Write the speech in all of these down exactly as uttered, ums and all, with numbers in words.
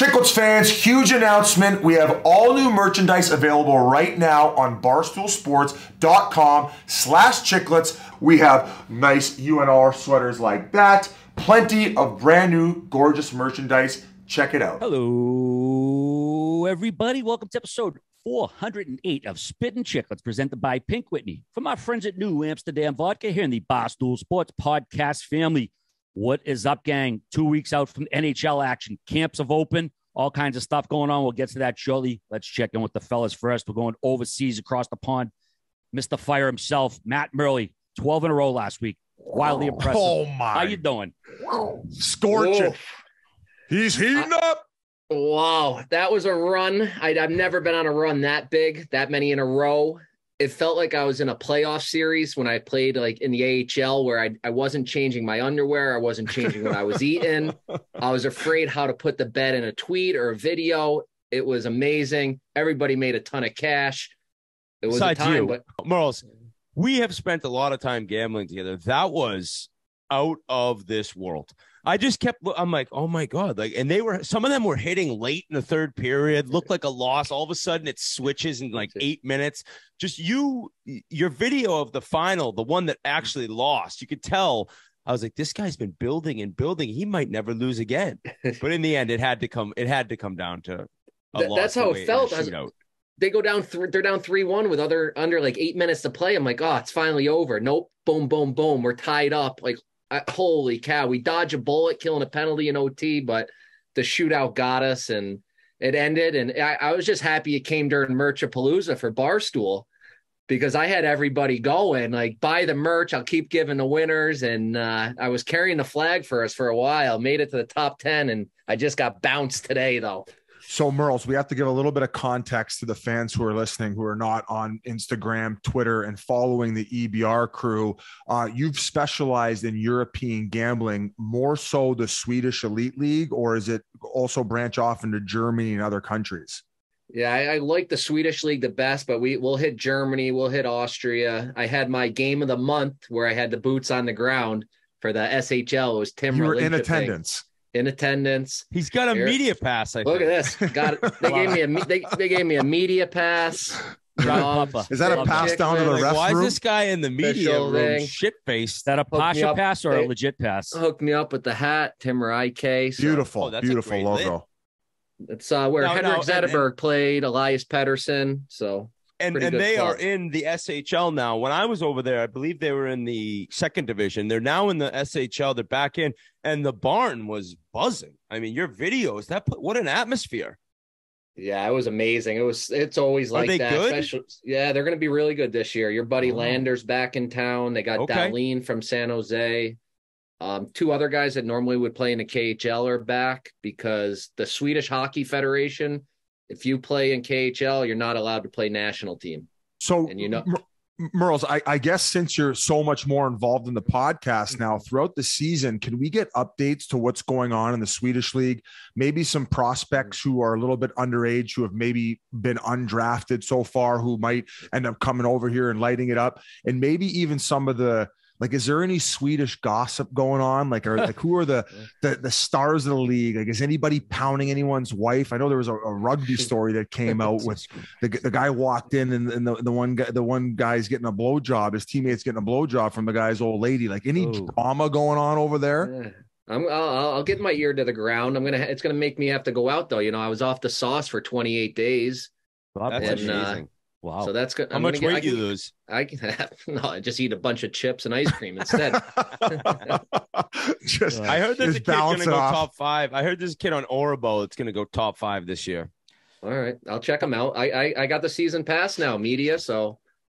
Chicklets fans, huge announcement. We have all new merchandise available right now on barstool sports dot com slash Chicklets. We have nice U N R sweaters like that. Plenty of brand new gorgeous merchandise. Check it out. Hello, everybody. Welcome to episode four hundred eight of Spittin' Chicklets, presented by Pink Whitney. From our friends at New Amsterdam Vodka here in the Barstool Sports Podcast family. What is up, gang? Two weeks out from N H L action. Camps have opened. All kinds of stuff going on. We'll get to that shortly. Let's check in with the fellas first. We're going overseas across the pond. Mister Fire himself, Matt Murley, twelve in a row last week. Wildly impressive. Oh, my. How you doing? Scorching. Whoa. He's heating uh, up. Wow. That was a run. I'd, I've never been on a run that big, that many in a row. It felt like I was in a playoff series when I played like in the A H L where I, I wasn't changing my underwear. I wasn't changing what I was eating. I was afraid how to put the bet in a tweet or a video. It was amazing. Everybody made a ton of cash. It was Besides a time. You, but Merles, we have spent a lot of time gambling together. That was out of this world. I just kept, I'm like, oh my God. Like, and they were, some of them were hitting late in the third period, looked like a loss. All of a sudden it switches in like eight minutes. Just you, your video of the final, the one that actually lost, you could tell. I was like, this guy's been building and building. He might never lose again. But in the end, it had to come, it had to come down to a Th- loss. That's how it felt. They go down, th- they're down three one with other under like eight minutes to play. I'm like, oh, it's finally over. Nope. Boom, boom, boom. We're tied up. Like, I, holy cow, we dodge a bullet, killing a penalty in O T, but the shootout got us and it ended. And I, I was just happy it came during Merchapalooza for Barstool because I had everybody going like, buy the merch. I'll keep giving the winners. And uh, I was carrying the flag for us for a while, made it to the top ten. And I just got bounced today though. So Merles, we have to give a little bit of context to the fans who are listening, who are not on Instagram, Twitter, and following the E B R crew. Uh, you've specialized in European gambling, more so the Swedish Elite League, or is it also branch off into Germany and other countries? Yeah, I, I like the Swedish League the best, but we, we'll hit Germany, we'll hit Austria. I had my game of the month where I had the boots on the ground for the S H L. It was Tim You were Relincha in attendance. Thing. In attendance. He's got a Here. media pass. I Look think. at this. Got it. They gave me a they, they gave me a media pass. Um, is that a pass down to the ref? Like, why room? Is this guy in the media room? Shit face. Is that a Pasha pass or they, a legit pass? Hooked me up with the hat, Timur I K. So. Beautiful, oh, that's beautiful logo. Lit. It's uh, where no, Henrik no, Zetterberg and, played, Elias Pettersson. So and and they club. are in the S H L now. When I was over there, I believe they were in the second division. They're now in the S H L. They're back in, and the barn was buzzing. I mean, your videos, that what an atmosphere. Yeah, it was amazing. It was. It's always like are they that. Good? Especially, yeah, they're going to be really good this year. Your buddy oh. Lander's back in town. They got okay. Darlene from San Jose. Um, two other guys that normally would play in the K H L are back because the Swedish Hockey Federation. If you play in K H L, you're not allowed to play national team. So, and you know, Merles, I, I guess since you're so much more involved in the podcast now throughout the season, can we get updates to what's going on in the Swedish league? Maybe some prospects who are a little bit underage, who have maybe been undrafted so far, who might end up coming over here and lighting it up. And maybe even some of the, like, is there any Swedish gossip going on? Like, are like who are the, the the stars of the league? Like, is anybody pounding anyone's wife? I know there was a, a rugby story that came out with the, the guy walked in and, and the, the one guy, the one guy's getting a blowjob, his teammate's getting a blowjob from the guy's old lady. Like, any Ooh. drama going on over there? Yeah. I'm, I'll, I'll get my ear to the ground. I'm gonna. It's gonna make me have to go out though. You know, I was off the sauce for twenty-eight days. Well, that's and, amazing. Uh, Wow. So that's good. How I'm much weight you lose? I can have, no, I just eat a bunch of chips and ice cream instead. just, I heard there's a kid going to go off. top five. I heard there's a kid on Orbo that's going to go top five this year. All right. I'll check him out. I I, I got the season pass now, media. So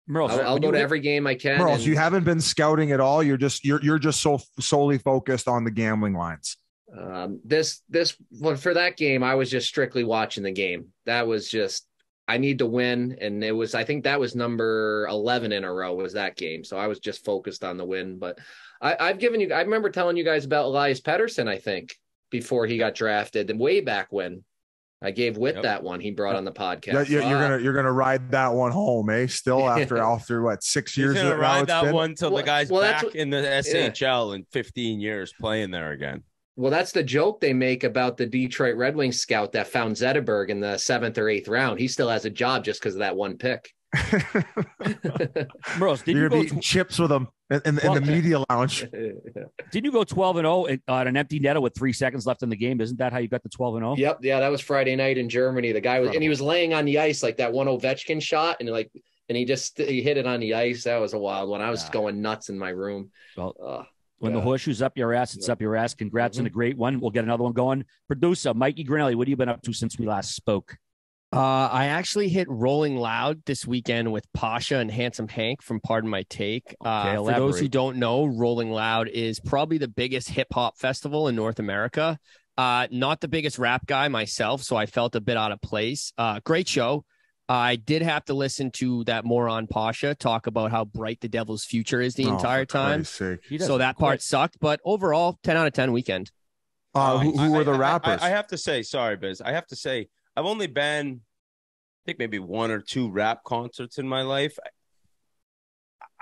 Merles, I'll, I'll go to every game I can. Merles, and you haven't been scouting at all. You're just, you're, you're just so solely focused on the gambling lines. Um, this, this well, for that game, I was just strictly watching the game. That was just, I need to win. And it was, I think that was number eleven in a row was that game. So I was just focused on the win, but I, I've given you, I remember telling you guys about Elias Pettersson, I think before he got drafted and way back when I gave Whit yep. that one he brought on the podcast. Yeah, yeah, you're uh, going to, you're going to ride that one home, eh? Still after all through what, six years. You're going to ride that been? one till well, the guy's well, back what, in the S H L yeah. in fifteen years playing there again. Well, that's the joke they make about the Detroit Red Wings scout that found Zetterberg in the seventh or eighth round. He still has a job just because of that one pick. Merles, did You're you go eating tw- chips with them in, in, well, in the media lounge? Didn't you go twelve and oh at, uh, at an empty net with three seconds left in the game? Isn't that how you got the twelve and oh? Yep. Yeah, that was Friday night in Germany. The guy was, and he was laying on the ice like that one Ovechkin shot, and like, and he just he hit it on the ice. That was a wild one. I was yeah. going nuts in my room. Well, uh, when yeah. the horseshoe's up your ass, it's yeah. up your ass. Congrats mm-hmm. on a great one. We'll get another one going. Producer Mikey Grinelli, what have you been up to since we last spoke? Uh, I actually hit Rolling Loud this weekend with Pasha and Handsome Hank from Pardon My Take. Uh, okay, for those who don't know, Rolling Loud is probably the biggest hip-hop festival in North America. Uh, not the biggest rap guy myself, so I felt a bit out of place. Uh, great show. I did have to listen to that moron Pasha talk about how bright the Devil's future is the oh, entire time. So that part quit. sucked, but overall, ten out of ten weekend. Uh, who, who I, were the rappers? I, I, I have to say, sorry, Biz. I have to say, I've only been, I think, maybe one or two rap concerts in my life.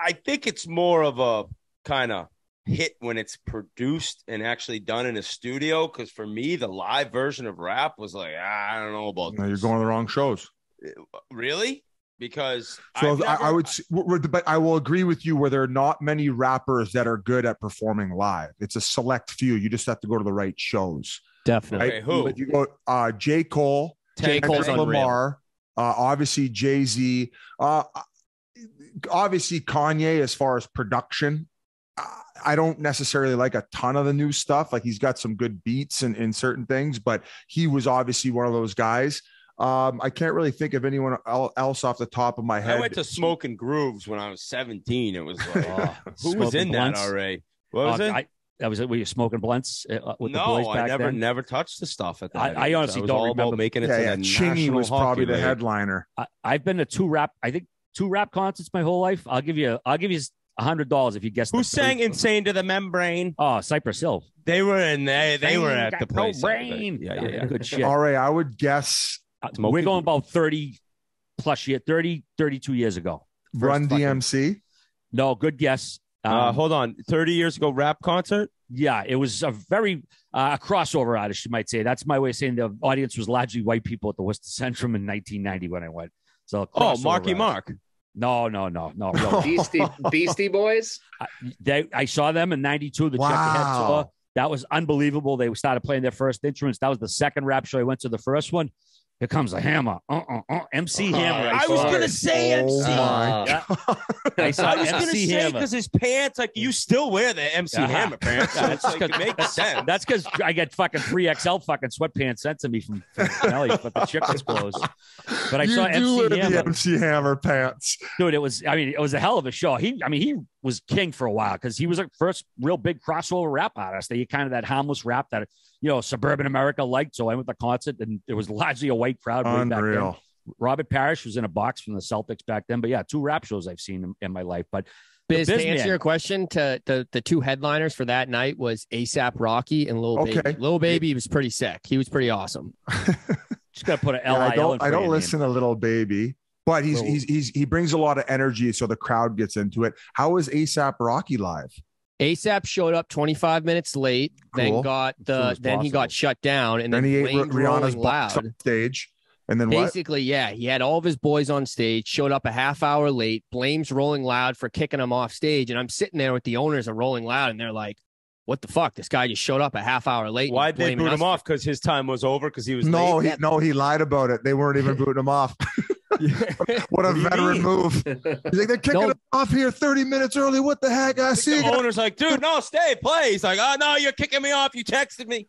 I, I think it's more of a kind of hit when it's produced and actually done in a studio. Because for me, the live version of rap was like, ah, I don't know about no, this. You're going to the wrong shows. Really? Because so never, I, I would, but I will agree with you where there are not many rappers that are good at performing live. It's a select few. You just have to go to the right shows. Definitely. Right? Okay, who? But you go uh, J. Cole, J. Cole's Lamar, uh, obviously Jay Z, uh, obviously Kanye. As far as production, I don't necessarily like a ton of the new stuff. Like he's got some good beats and in, in certain things, but he was obviously one of those guys. Um, I can't really think of anyone else off the top of my head. I went to Smoke and Grooves when I was seventeen. It was like, oh, who was in blunts? That already? What was uh, it? I, I was it. Were you smoking blunts with no, the boys back I never, then? never touched the stuff at that. I, I honestly I don't all remember about making it. Yeah, to yeah. Chingy was probably the league. headliner. I, I've been to two rap. I think two rap concerts my whole life. I'll give you. I'll give you a hundred dollars if you guess. Who sang place. "Insane to the Membrane"? Oh, Cypress Hill. They were in there. They, they were at the place. No brain. Yeah, yeah, yeah. Good shit. All right, I would guess. Smoking. We're going about thirty plus year, thirty, thirty-two years ago. Run fucking. D M C? No, good guess. Um, uh, hold on. thirty years ago, rap concert? Yeah, it was a very uh, a crossover artist, you might say. That's my way of saying the audience was largely white people at the Worcester Centrum in nineteen ninety when I went. So oh, Marky artist. Mark. No, no, no, no. no. Beastie, Beastie Boys? I, they, I saw them in ninety-two. The wow. Check Your Head Tour. That was unbelievable. They started playing their first instruments. That was the second rap show I went to, the first one. Here comes a hammer. Uh, uh, uh, MC uh, Hammer. I, I was going to say M C. Oh yeah. I, saw I was going to say because his pants, like, you still wear the M C uh-huh. Hammer pants. Yeah, that's like, it makes sense. That's because I get fucking three X L fucking sweatpants sent to me from, from Ellie, but the chick was closed. But I you saw M C Hammer. The M C Hammer pants. Dude, it was, I mean, it was a hell of a show. He, I mean, he was king for a while because he was the first real big crossover rap artist. That you kind of that harmless rap that, you know, suburban America liked. So I went to the concert and it was largely a white crowd way back then. Robert Parrish was in a box from the Celtics back then. But yeah, two rap shows I've seen in, in my life. But Biz, to answer your question, to the, the two headliners for that night was ASAP Rocky and Lil okay. Baby. Lil Baby was pretty sick. He was pretty awesome. Just gotta put an L I L. Yeah, I don't, I don't listen to Lil Baby, but he's, he's he's he brings a lot of energy, so the crowd gets into it. How was ASAP Rocky live? ASAP showed up twenty-five minutes late, cool. then got the then possible. he got shut down, and then, then he ate Rihanna's box on stage. And then basically, what? yeah, he had all of his boys on stage, showed up a half hour late, blames Rolling Loud for kicking him off stage. And I'm sitting there with the owners of Rolling Loud, and they're like, what the fuck? This guy just showed up a half hour late. Why'd they boot him for- off? Because his time was over because he was no, late? He, no, he lied about it. They weren't even booting him off. What a what veteran mean? move. He's like, they're kicking no. him off here thirty minutes early. What the heck? I, I see. The owner's like, dude, no, stay, play. He's like, oh, no, you're kicking me off. You texted me.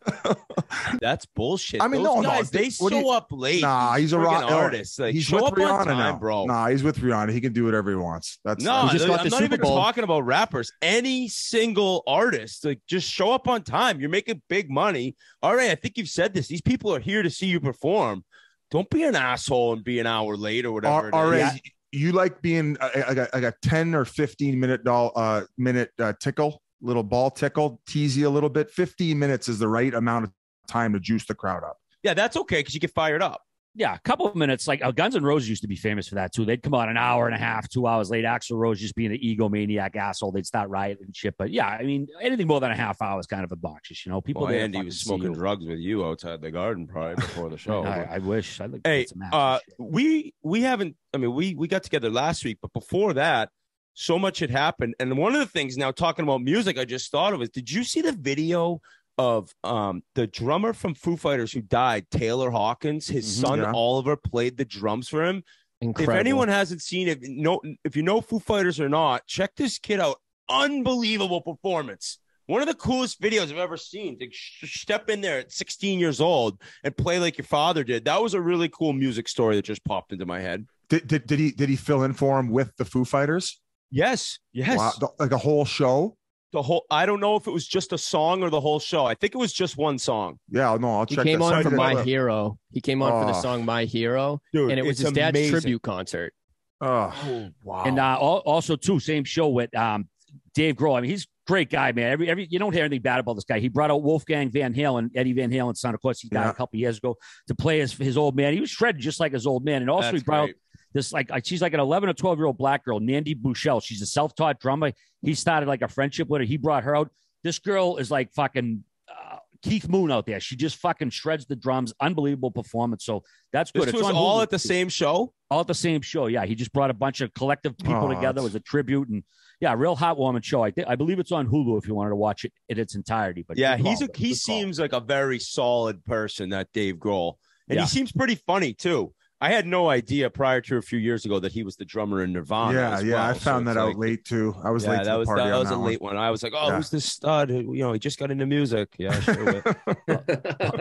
That's bullshit. I mean, Those no, guys, no. They what show you, up late. Nah, he's, he's a rock artist. Like, he's show with up Rihanna on time, now. bro. Nah, he's with Rihanna. He can do whatever he wants. That's No, just got I'm not even talking about rappers. Any single artist, like, just show up on time. You're making big money. All right, I think you've said this. These people are here to see you perform. Don't be an asshole and be an hour late or whatever. All right, yeah. You like being like a, like a ten or fifteen minute doll, uh, minute uh, tickle, little ball tickle, tease you a little bit. Fifteen minutes is the right amount of time to juice the crowd up. Yeah, that's okay because you get fired up. Yeah, a couple of minutes. Like uh, Guns N' Roses used to be famous for that too. They'd come out an hour and a half, two hours late. Axl Rose just being an egomaniac asshole. They'd start rioting and shit. But yeah, I mean, anything more than a half hour is kind of obnoxious, you know. People. Well, Andy was smoking drugs with you outside the garden probably before the show. I, I wish. I like. Hey, uh, we we haven't. I mean, we we got together last week, but before that, so much had happened. And one of the things now talking about music, I just thought of is, did you see the video of um the drummer from Foo Fighters who died, Taylor Hawkins? His mm-hmm, son yeah. Oliver played the drums for him. Incredible. If anyone hasn't seen it, no, if you know Foo Fighters or not, check this kid out. Unbelievable performance. One of the coolest videos I've ever seen. To step in there at sixteen years old and play like your father did. That was a really cool music story that just popped into my head. Did did, did he did he fill in for him with the Foo Fighters? Yes. Yes. Wow. The, like a whole show. The whole, I don't know if it was just a song or the whole show. I think it was just one song. Yeah, no, I'll check that. He came on for My Hero. He came on for the song My Hero, and it was his dad's tribute concert. Oh, wow. And uh, also, too, same show with um, Dave Grohl. I mean, he's a great guy, man. Every, every, you don't hear anything bad about this guy. He brought out Wolfgang Van Halen, Eddie Van Halen's son. Of course, he died yeah. a couple years ago to play his, his old man. He was shredded just like his old man. And also, That's he brought great. out this, like, she's like an eleven or twelve year old black girl, Nandi Bushell. She's a self-taught drummer. He started like a friendship with her. He brought her out. This girl is like fucking uh, Keith Moon out there. She just fucking shreds the drums. Unbelievable performance. So that's good. This it's was all at the same show? All at the same show. Yeah. He just brought a bunch of collective people oh, together. It was a tribute. And yeah, real heartwarming show. I think, I believe it's on Hulu if you wanted to watch it in its entirety, but yeah, he's a, he good seems call. like a very solid person, that Dave Grohl. And yeah. he seems pretty funny too. I had no idea prior to a few years ago that he was the drummer in Nirvana. Yeah, well. yeah, I found so that like, out late too. I was yeah, late to that the was, party. That, that was that a one. late one. I was like, oh, yeah. who's this stud? You know, he just got into music. Yeah, sure.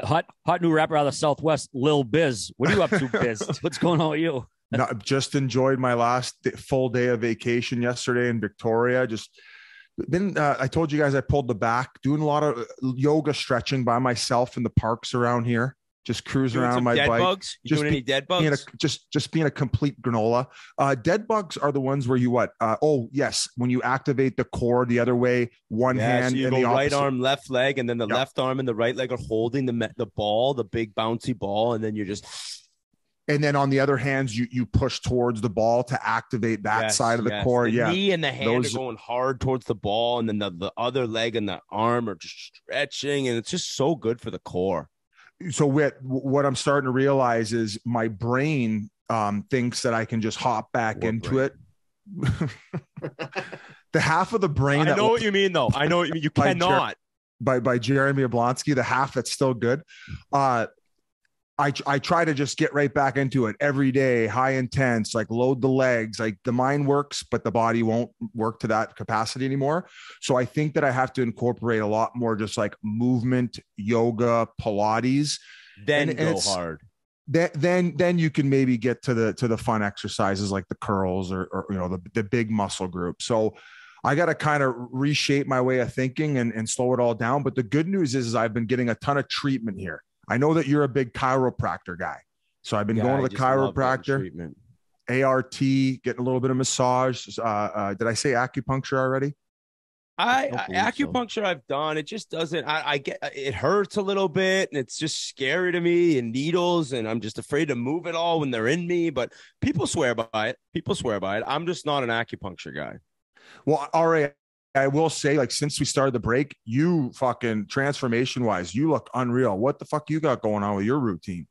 hot, hot new rapper out of the Southwest, Lil Biz. What are you up to, Biz? What's going on with you? No, just enjoyed my last full day of vacation yesterday in Victoria. Just been. Uh, I told you guys I pulled the back, doing a lot of yoga stretching by myself in the parks around here. Just cruise around my dead bike. Bugs? You just doing be, any dead bugs? Being a, just, just being a complete granola. Uh, dead bugs are the ones where you what? Uh, oh, yes. When you activate the core the other way, one yeah, hand so you and go the right arm, left leg, and then the yep. left arm and the right leg are holding the the ball, the big bouncy ball, and then you're just. And then on the other hands, you you push towards the ball to activate that yes, side of the yes. core. The yeah, knee and the hand Those... are going hard towards the ball, and then the, the other leg and the arm are just stretching, and it's just so good for the core. So what, what I'm starting to realize is my brain um, thinks that I can just hop back what into brain? it. The half of the brain. I know what you mean, though. I know what you, you cannot. By, by Jeremy Oblonsky, the half that's still good. Uh, I, I try to just get right back into it every day, high intense, like load the legs, like the mind works, but the body won't work to that capacity anymore. So I think that I have to incorporate a lot more just like movement, yoga, Pilates. Then and, and go hard. That, then then you can maybe get to the to the fun exercises like the curls or, or you know, the, the big muscle group. So I got to kind of reshape my way of thinking and, and slow it all down. But the good news is, is I've been getting a ton of treatment here. I know that you're a big chiropractor guy. So I've been yeah, going to the chiropractor, A R T, getting a little bit of massage. Uh, uh, did I say acupuncture already? I, I acupuncture so. I've done. It just doesn't, I, I get, it hurts a little bit and it's just scary to me, and needles, and I'm just afraid to move it all when they're in me, but people swear by it. People swear by it. I'm just not an acupuncture guy. Well, all right. I will say, like, since we started the break, you fucking transformation wise, you look unreal. What the fuck you got going on with your routine?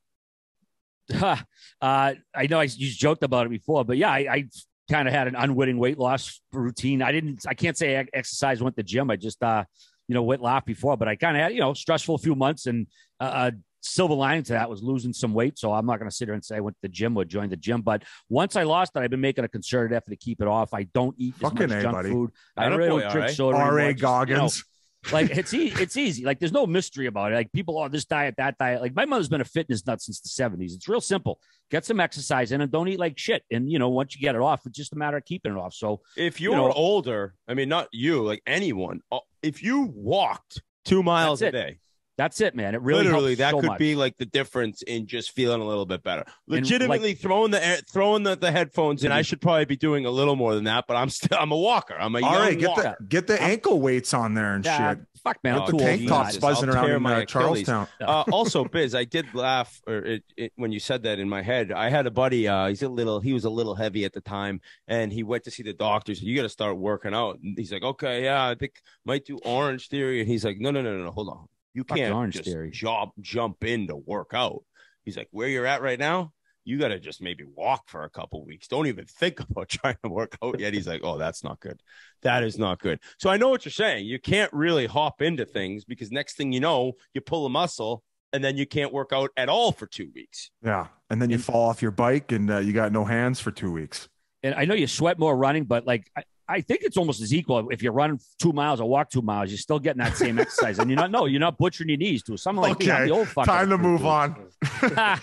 Huh. Uh, I know I you joked about it before, but yeah, I, I kind of had an unwitting weight loss routine. I didn't, I can't say I exercise, went to the gym. I just, uh, you know, went laugh before, but I kind of had, you know, stressful few months, and uh, uh silver lining to that was losing some weight. So I'm not going to sit here and say I went to the gym or joined the gym. But once I lost it, I've been making a concerted effort to keep it off. I don't eat as much junk buddy. food. I really don't drink right. soda. R A Goggins. You know, like it's, e it's easy. Like there's no mystery about it. Like people are this diet, that diet. Like my mother's been a fitness nut since the seventies. It's real simple. Get some exercise in and don't eat like shit. And, you know, once you get it off, it's just a matter of keeping it off. So if you're you know, older, I mean, not you, like anyone, if you walked two miles a day, that's it, man. It really literally that so could much. be like the difference in just feeling a little bit better. Legitimately, like, throwing the air, throwing the, the headphones in. I should probably be doing a little more than that, but I'm still I'm a walker. I'm a all right. Get walker. the get the I'm, ankle weights on there and yeah, shit. fuck, man, I'm oh, cool. Tank tops buzzing around in my Charlestown. Uh, also, Biz, I did laugh or it, it, when you said that in my head. I had a buddy. Uh, he's a little. He was a little heavy at the time, and he went to see the doctors. You got to start working out. And he's like, okay, yeah, I think might do Orange Theory. And he's like, no, no, no, no, no, hold on. You fuck can't Orange just Theory. Job, jump in to work out. He's like, where you're at right now, you got to just maybe walk for a couple weeks. Don't even think about trying to work out yet. He's like, oh, that's not good. That is not good. So I know what you're saying. You can't really hop into things because next thing you know, you pull a muscle and then you can't work out at all for two weeks. Yeah. And then you fall off your bike and uh, you got no hands for two weeks. And I know you sweat more running, but like, I, I think it's almost as equal. If you run two miles or walk two miles, you're still getting that same exercise. And you're not, no, you're not butchering your knees to something like okay. that. The old time to move on.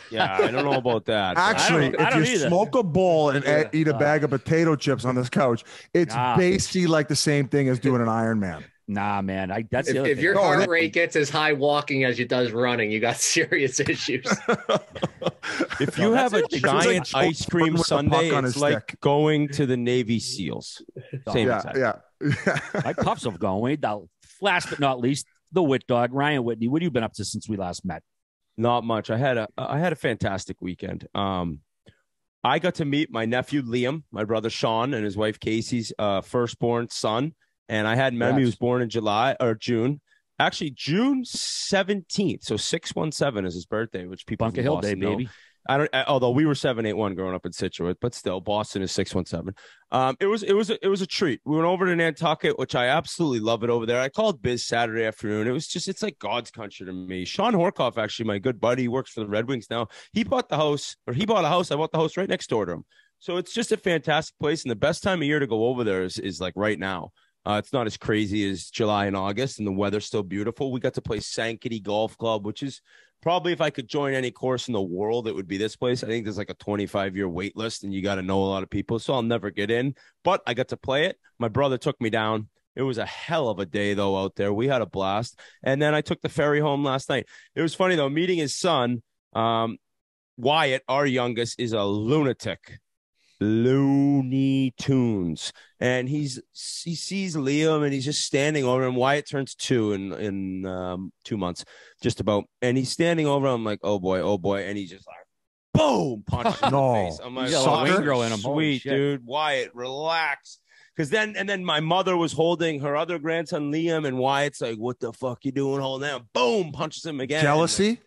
Yeah, I don't know about that. Actually, if you either. smoke a bowl and yeah. eat a bag of potato chips on this couch, it's nah. basically like the same thing as doing an Ironman. Nah, man, I that's the if, other if thing. Your heart rate gets as high walking as it does running, you got serious issues. If you no, have a giant like ice cream sundae, it's like stick. Going to the Navy SEALs. Same yeah, yeah. yeah. My puffs have gone way down. Last but not least, the Whit Dog, Ryan Whitney. What have you been up to since we last met? Not much. I had a I had a fantastic weekend. Um, I got to meet my nephew Liam, my brother Sean, and his wife Casey's uh, firstborn son. And I hadn't met him. He was born in July or June, actually June seventeenth. So six one seven is his birthday, which people Bunker Hill Day, baby. I don't. I, although we were seven eight one growing up in Situate, but still, Boston is six one seven. Um, it was it was a, it was a treat. We went over to Nantucket, which I absolutely love it over there. I called Biz Saturday afternoon. It was just it's like God's country to me. Sean Horkoff, actually, my good buddy, works for the Red Wings now. He bought the house, or he bought a house. I bought the house right next door to him. So it's just a fantastic place, and the best time of year to go over there is is like right now. Uh, it's not as crazy as July and August, and the weather's still beautiful. We got to play Sankaty Golf Club, which is probably if I could join any course in the world, it would be this place. I think there's like a twenty-five year wait list, and you got to know a lot of people, so I'll never get in. But I got to play it. My brother took me down. It was a hell of a day, though, out there. We had a blast. And then I took the ferry home last night. It was funny, though, meeting his son, um, Wyatt, our youngest, is a lunatic. Looney Tunes, and he's he sees Liam and he's just standing over him. Wyatt turns two in in um two months just about, and he's standing over him like, oh boy, oh boy, and he's just like boom, punch him no. in the face. I'm like, oh, in him. Sweet dude, Wyatt, relax. Because then and then my mother was holding her other grandson Liam, and Wyatt's like, what the fuck you doing holding him? Boom, punches him again. Jealousy.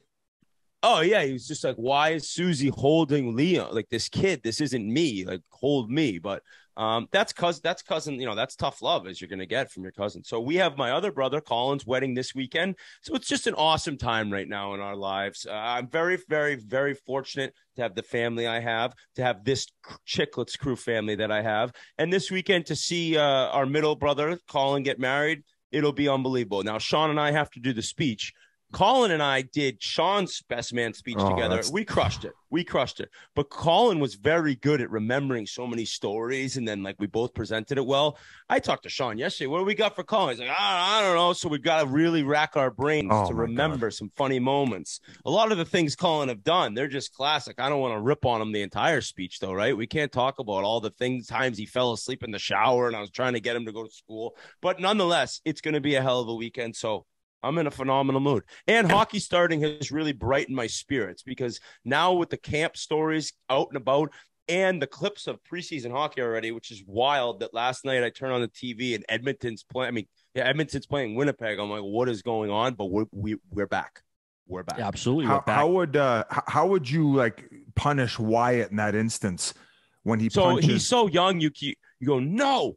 Oh, yeah. He was just like, why is Susie holding Liam? Like, this kid, this isn't me. Like, hold me. But um, that's cousin, that's cousin, you know, that's tough love as you're going to get from your cousin. So we have my other brother, Colin's wedding this weekend. So it's just an awesome time right now in our lives. Uh, I'm very, very, very fortunate to have the family I have, to have this Chicklets crew family that I have. And this weekend to see uh, our middle brother, Colin, get married. It'll be unbelievable. Now, Sean and I have to do the speech. Colin and I did Sean's best man speech oh, together. That's... We crushed it. We crushed it. But Colin was very good at remembering so many stories. And then, like, we both presented it well. I talked to Sean yesterday. What do we got for Colin? He's like, I, I don't know. So we've got to really rack our brains oh, to remember God. some funny moments. A lot of the things Colin have done, they're just classic. I don't want to rip on him the entire speech, though, right? We can't talk about all the things, times he fell asleep in the shower and I was trying to get him to go to school. But nonetheless, it's going to be a hell of a weekend. So I'm in a phenomenal mood, and hockey starting has really brightened my spirits because now with the camp stories out and about and the clips of preseason hockey already, which is wild that last night I turned on the T V and Edmonton's playing, I mean, yeah, Edmonton's playing Winnipeg. I'm like, what is going on? But we're, we, we're back. We're back. Yeah, absolutely. How, back. how would, uh, how would you like punish Wyatt in that instance when he, so punches? He's so young, you keep, you go, no,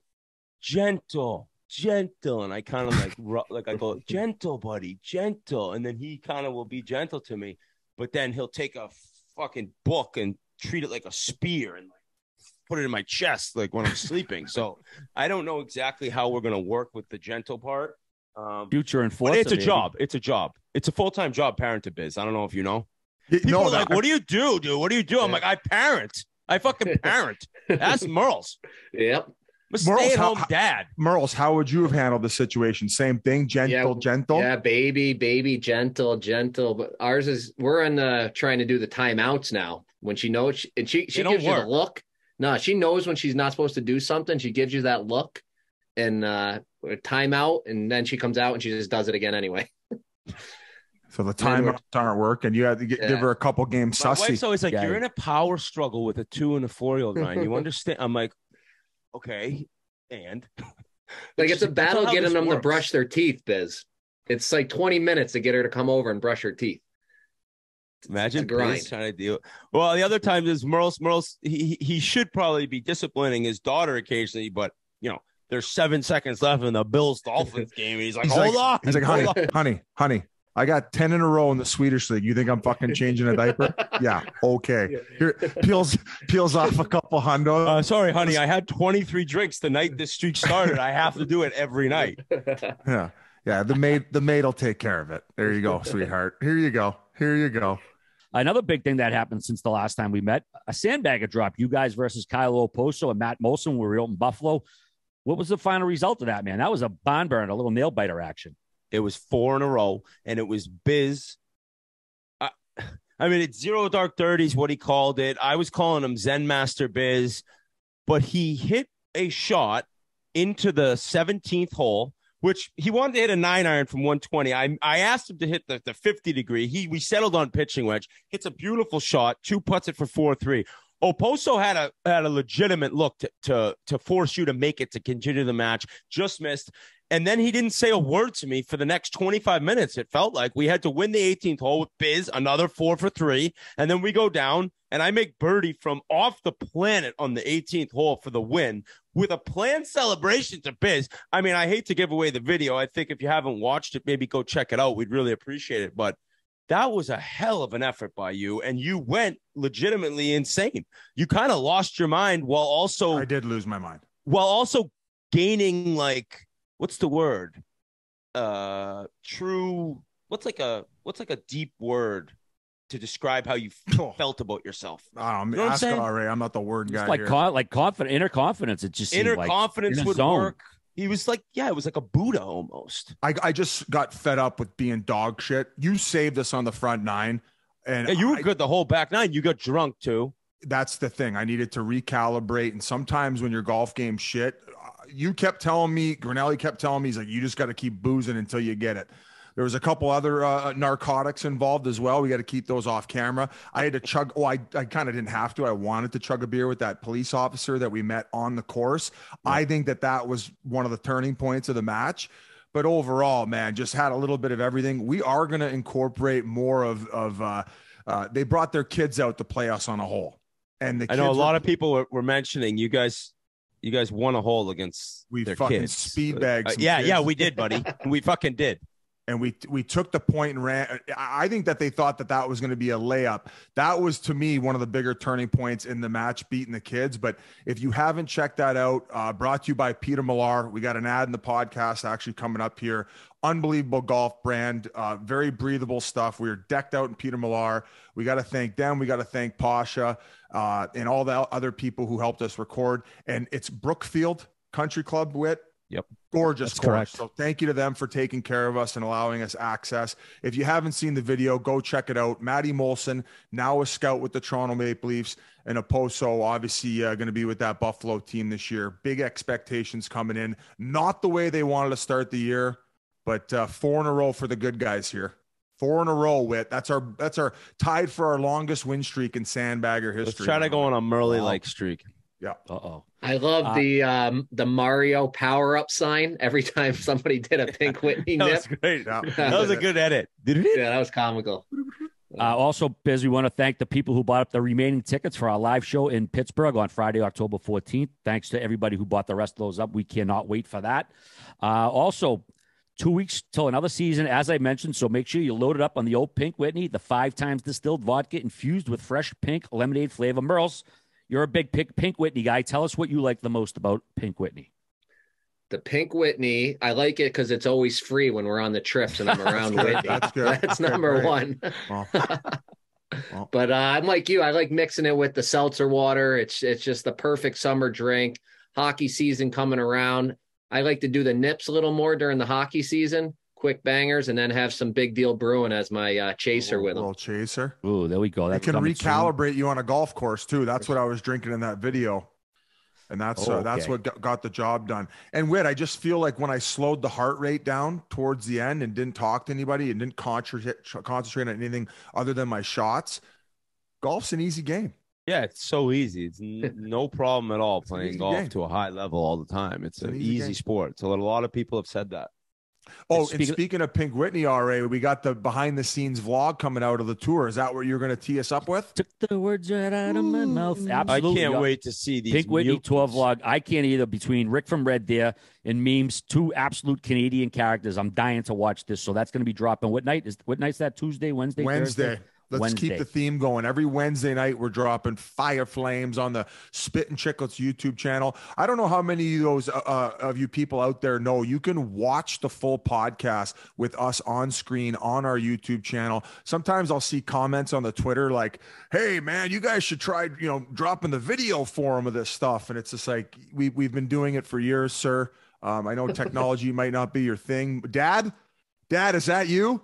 gentle. gentle and I kind of like like I go gentle buddy gentle and then he kind of will be gentle to me, but then he'll take a fucking book and treat it like a spear and like put it in my chest like when I'm sleeping. So I don't know exactly how we're going to work with the gentle part. Um future enforcer, it's a maybe. job it's a job it's a full-time job, parent to Biz. I don't know if you know. People no, are like I, what do you do dude what do you do I'm yeah. like I parent I fucking parent that's Merle's. Yep. Merle's, home how, dad. Merle's, how would you have handled the situation? Same thing, gentle, yeah, gentle. Yeah, baby, baby, gentle, gentle. But ours is we're in uh, trying to do the timeouts now. When she knows, and she she gives work. you the look. No, she knows when she's not supposed to do something. She gives you that look, and uh, timeout, and then she comes out and she just does it again anyway. So the timeouts aren't working. You have to get, yeah. give her a couple games. My wife's always like, yeah. you're in a power struggle with a two and a four-year-old, Ryan. You understand? I'm like, okay, and? Like, it's a battle getting them works. to brush their teeth, Biz. It's like twenty minutes to get her to come over and brush her teeth. Imagine Biz trying to deal. Well, the other times is Merle's, Merle's, he, he should probably be disciplining his daughter occasionally, but, you know, there's seven seconds left in the Bills-Dolphins game. He's like, he's hold like, on. He's like, honey, honey, honey, honey. I got ten in a row in the Swedish league. You think I'm fucking changing a diaper? Yeah. Okay. Here, peels peels off a couple hundo. Uh, sorry, honey. I had twenty-three drinks the night this streak started. I have to do it every night. Yeah. Yeah. The maid, the maid will take care of it. There you go, sweetheart. Here you go. Here you go. Another big thing that happened since the last time we met, a sandbagger drop. You guys versus Kyle Oposo and Matt Molson were real in Buffalo. What was the final result of that, man? That was a barn burner, a little nail biter action. It was four in a row, and it was Biz. I, I mean, it's Zero Dark Thirty is what he called it. I was calling him Zen Master Biz, but he hit a shot into the seventeenth hole, which he wanted to hit a nine iron from one twenty. I, I asked him to hit the, the fifty degree. He, we settled on pitching wedge. Hits a beautiful shot, two putts it for four three. Oposo had a had a legitimate look to, to to force you to make it to continue the match. Just missed. And then he didn't say a word to me for the next twenty-five minutes. It felt like we had to win the eighteenth hole with Biz, another four for three. And then we go down, and I make birdie from off the planet on the eighteenth hole for the win with a planned celebration to Biz. I mean, I hate to give away the video. I think if you haven't watched it, maybe go check it out. We'd really appreciate it. But that was a hell of an effort by you, and you went legitimately insane. You kind of lost your mind while also – I did lose my mind. While also gaining, like – what's the word? Uh, true. What's like a what's like a deep word to describe how you oh. felt about yourself? I don't you know. Ask already. I'm not the word guy. It's like here. Con like confident, inner confidence. It just inner like confidence in would zone. work. He was like, yeah, it was like a Buddha almost. I I just got fed up with being dog shit. You saved us on the front nine, and yeah, you were I, good the whole back nine. You got drunk too. That's the thing. I needed to recalibrate, and sometimes when your golf game shit. You kept telling me, Grinelli kept telling me, he's like, you just got to keep boozing until you get it. There was a couple other uh, narcotics involved as well. We got to keep those off camera. I had to chug. Oh, I, I kind of didn't have to. I wanted to chug a beer with that police officer that we met on the course. Yeah. I think that that was one of the turning points of the match. But overall, man, just had a little bit of everything. We are going to incorporate more of, of uh, uh, they brought their kids out to play us on a hole. And the I kids know a lot of people were, were mentioning you guys. You guys won a hole against we their fucking kids. Speed bags. Uh, yeah, kids. yeah, we did, buddy. We fucking did. And we we took the point and ran. I think that they thought that that was going to be a layup. That was to me one of the bigger turning points in the match, beating the kids. But if you haven't checked that out, uh, brought to you by Peter Millar. We got an ad in the podcast actually coming up here. Unbelievable golf brand, uh, very breathable stuff. We were decked out in Peter Millar. We got to thank them. We got to thank Pasha uh, and all the other people who helped us record. And it's Brookfield Country Club, Whit. Yep. Gorgeous That's course. Correct. So thank you to them for taking care of us and allowing us access. If you haven't seen the video, go check it out. Maddie Molson, now a scout with the Toronto Maple Leafs, and Oposo, obviously uh, going to be with that Buffalo team this year. Big expectations coming in. Not the way they wanted to start the year. But uh, four in a row for the good guys here. Four in a row, Whit. That's our that's our tied for our longest win streak in sandbagger history. Let's try to go on a Murley like streak. Yeah. Uh oh. I love uh, the um, the Mario power up sign every time somebody did a Pink Whitney that nip. Was great. No, that, that was a good edit. Did it? Yeah, that was comical. Uh, also, Biz, we want to thank the people who bought up the remaining tickets for our live show in Pittsburgh on Friday, October fourteenth. Thanks to everybody who bought the rest of those up. We cannot wait for that. Uh, also. Two weeks till another season, as I mentioned, so make sure you load it up on the old Pink Whitney, the five times distilled vodka infused with fresh pink lemonade flavor. Merles, you're a big Pink, Pink Whitney guy. Tell us what you like the most about Pink Whitney. The Pink Whitney, I like it because it's always free when we're on the trips and I'm around Whitney. That's good. That's, That's number great. one. Well, well. But uh, I'm like you. I like mixing it with the seltzer water. It's, it's just the perfect summer drink. Hockey season coming around. I like to do the nips a little more during the hockey season, quick bangers, and then have some big deal brewing as my uh, chaser with them. Little chaser. Ooh, there we go. That can recalibrate you on a golf course too. That's what I was drinking in that video. And that's oh, uh, that's okay. what got the job done. And Whit, I just feel like when I slowed the heart rate down towards the end and didn't talk to anybody and didn't concentrate on anything other than my shots, golf's an easy game. Yeah, it's so easy. It's n no problem at all playing golf game. to a high level all the time. It's, it's an, an easy, easy sport. So a lot of people have said that. Oh, and, speak and speaking of Pink Whitney, R A, we got the behind-the-scenes vlog coming out of the tour. Is that what you're going to tee us up with? Took the words right out of my mouth. Absolutely. I can't wait to see these Pink Whitney tour vlog. I can't either. Between Rick from Red Deer and Memes, two absolute Canadian characters. I'm dying to watch this. So that's going to be dropping. What night is? What night's that? Tuesday, Wednesday, Wednesday. Thursday? Let's Wednesday. keep the theme going. Every Wednesday night, we're dropping fire flames on the Spit and Chicklets YouTube channel. I don't know how many of those uh, of you people out there know you can watch the full podcast with us on screen on our YouTube channel. Sometimes I'll see comments on the Twitter like, "Hey man, you guys should try, you know, dropping the video form of this stuff." And it's just like we we've been doing it for years, sir. Um, I know technology might not be your thing, Dad. Dad, is that you?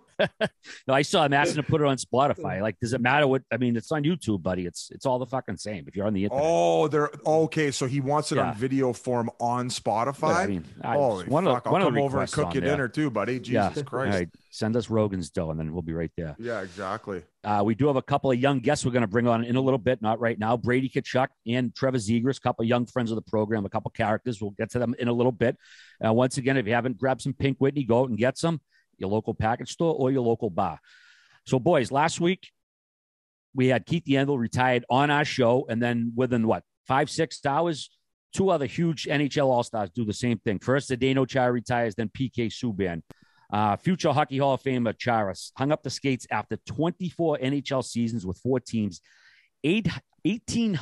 No, I saw him asking to put it on Spotify. Like, does it matter what? I mean, it's on YouTube, buddy. It's it's all the fucking same. If you're on the internet. Oh, they're okay. So he wants it yeah. on video form on Spotify. I mean, I, oh, one fuck, of, I'll one come over and cook you dinner too, buddy. Jesus yeah. Christ! All right. Send us Rogan's dough, and then we'll be right there. Yeah, exactly. Uh, we do have a couple of young guests we're going to bring on in a little bit. Not right now. Brady Kachuk and Trevor Zegras, a couple of young friends of the program, a couple of characters. We'll get to them in a little bit. Uh, once again, if you haven't grabbed some Pink Whitney, go out and get some. Your local package store or your local bar. So, boys, last week we had Keith Yandel retired on our show, and then within what five, six hours, two other huge N H L All Stars do the same thing. First, Zdeno Chara retires, then P K Subban, uh, future Hockey Hall of Famer Chara hung up the skates after twenty-four N H L seasons with four teams, eight, eighteen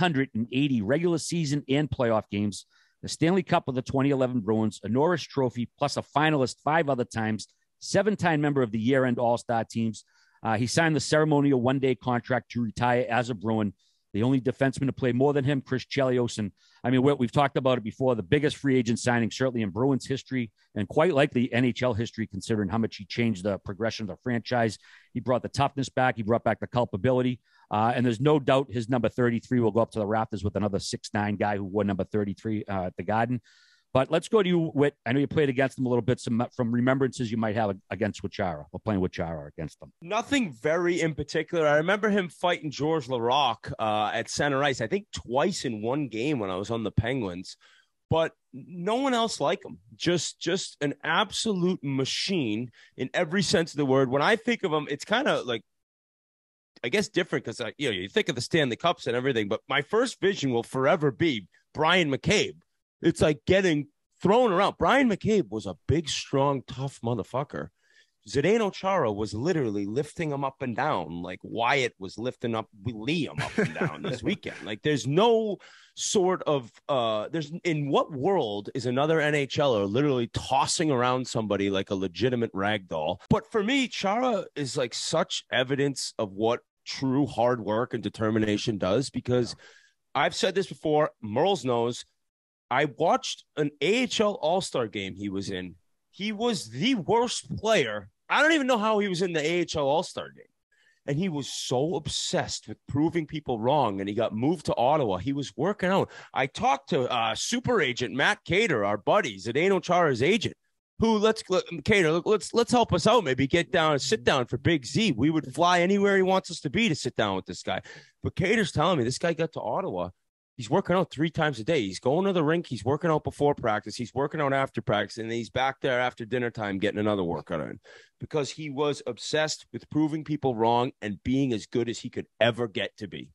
eighty regular season and playoff games, the Stanley Cup with the twenty eleven Bruins, a Norris Trophy, plus a finalist five other times. Seven-time member of the year-end All-Star teams. Uh, he signed the ceremonial one-day contract to retire as a Bruin. The only defenseman to play more than him, Chris Chelios. And, I mean, we've talked about it before, the biggest free agent signing certainly in Bruins history and quite likely N H L history, considering how much he changed the progression of the franchise. He brought the toughness back. He brought back the culpability. Uh, and there's no doubt his number thirty-three will go up to the rafters with another six nine guy who wore number thirty-three uh, at the Garden. But let's go to you, Whit. I know you played against them a little bit, some from remembrances you might have against Chara or playing with Chara against them. Nothing very in particular. I remember him fighting Georges Larocque uh, at center ice, I think twice in one game when I was on the Penguins. But no one else like him. Just just an absolute machine in every sense of the word. When I think of him, it's kind of like, I guess, different because uh, you know, you think of the Stanley Cups and everything. But my first vision will forever be Brian McCabe. It's like getting thrown around. Brian McCabe was a big, strong, tough motherfucker. Zdeno Chara was literally lifting him up and down like Wyatt was lifting up Liam up and down this weekend. Like, there's no sort of uh, – there's in what world is another N H L er literally tossing around somebody like a legitimate ragdoll? But for me, Chara is like such evidence of what true hard work and determination does, because I've said this before, Merles knows – I watched an A H L All-Star game he was in. He was the worst player. I don't even know how he was in the A H L All-Star game. And he was so obsessed with proving people wrong, and he got moved to Ottawa. He was working out. I talked to uh, super agent Matt Cater, our buddy, Zdeno Chara's agent, who, let's let, Cater, look, let's let's help us out. Maybe get down and sit down for Big Z. We would fly anywhere he wants us to be to sit down with this guy. But Cater's telling me this guy got to Ottawa. He's working out three times a day. He's going to the rink. He's working out before practice. He's working out after practice. And then he's back there after dinner time getting another workout in, because he was obsessed with proving people wrong and being as good as he could ever get to be.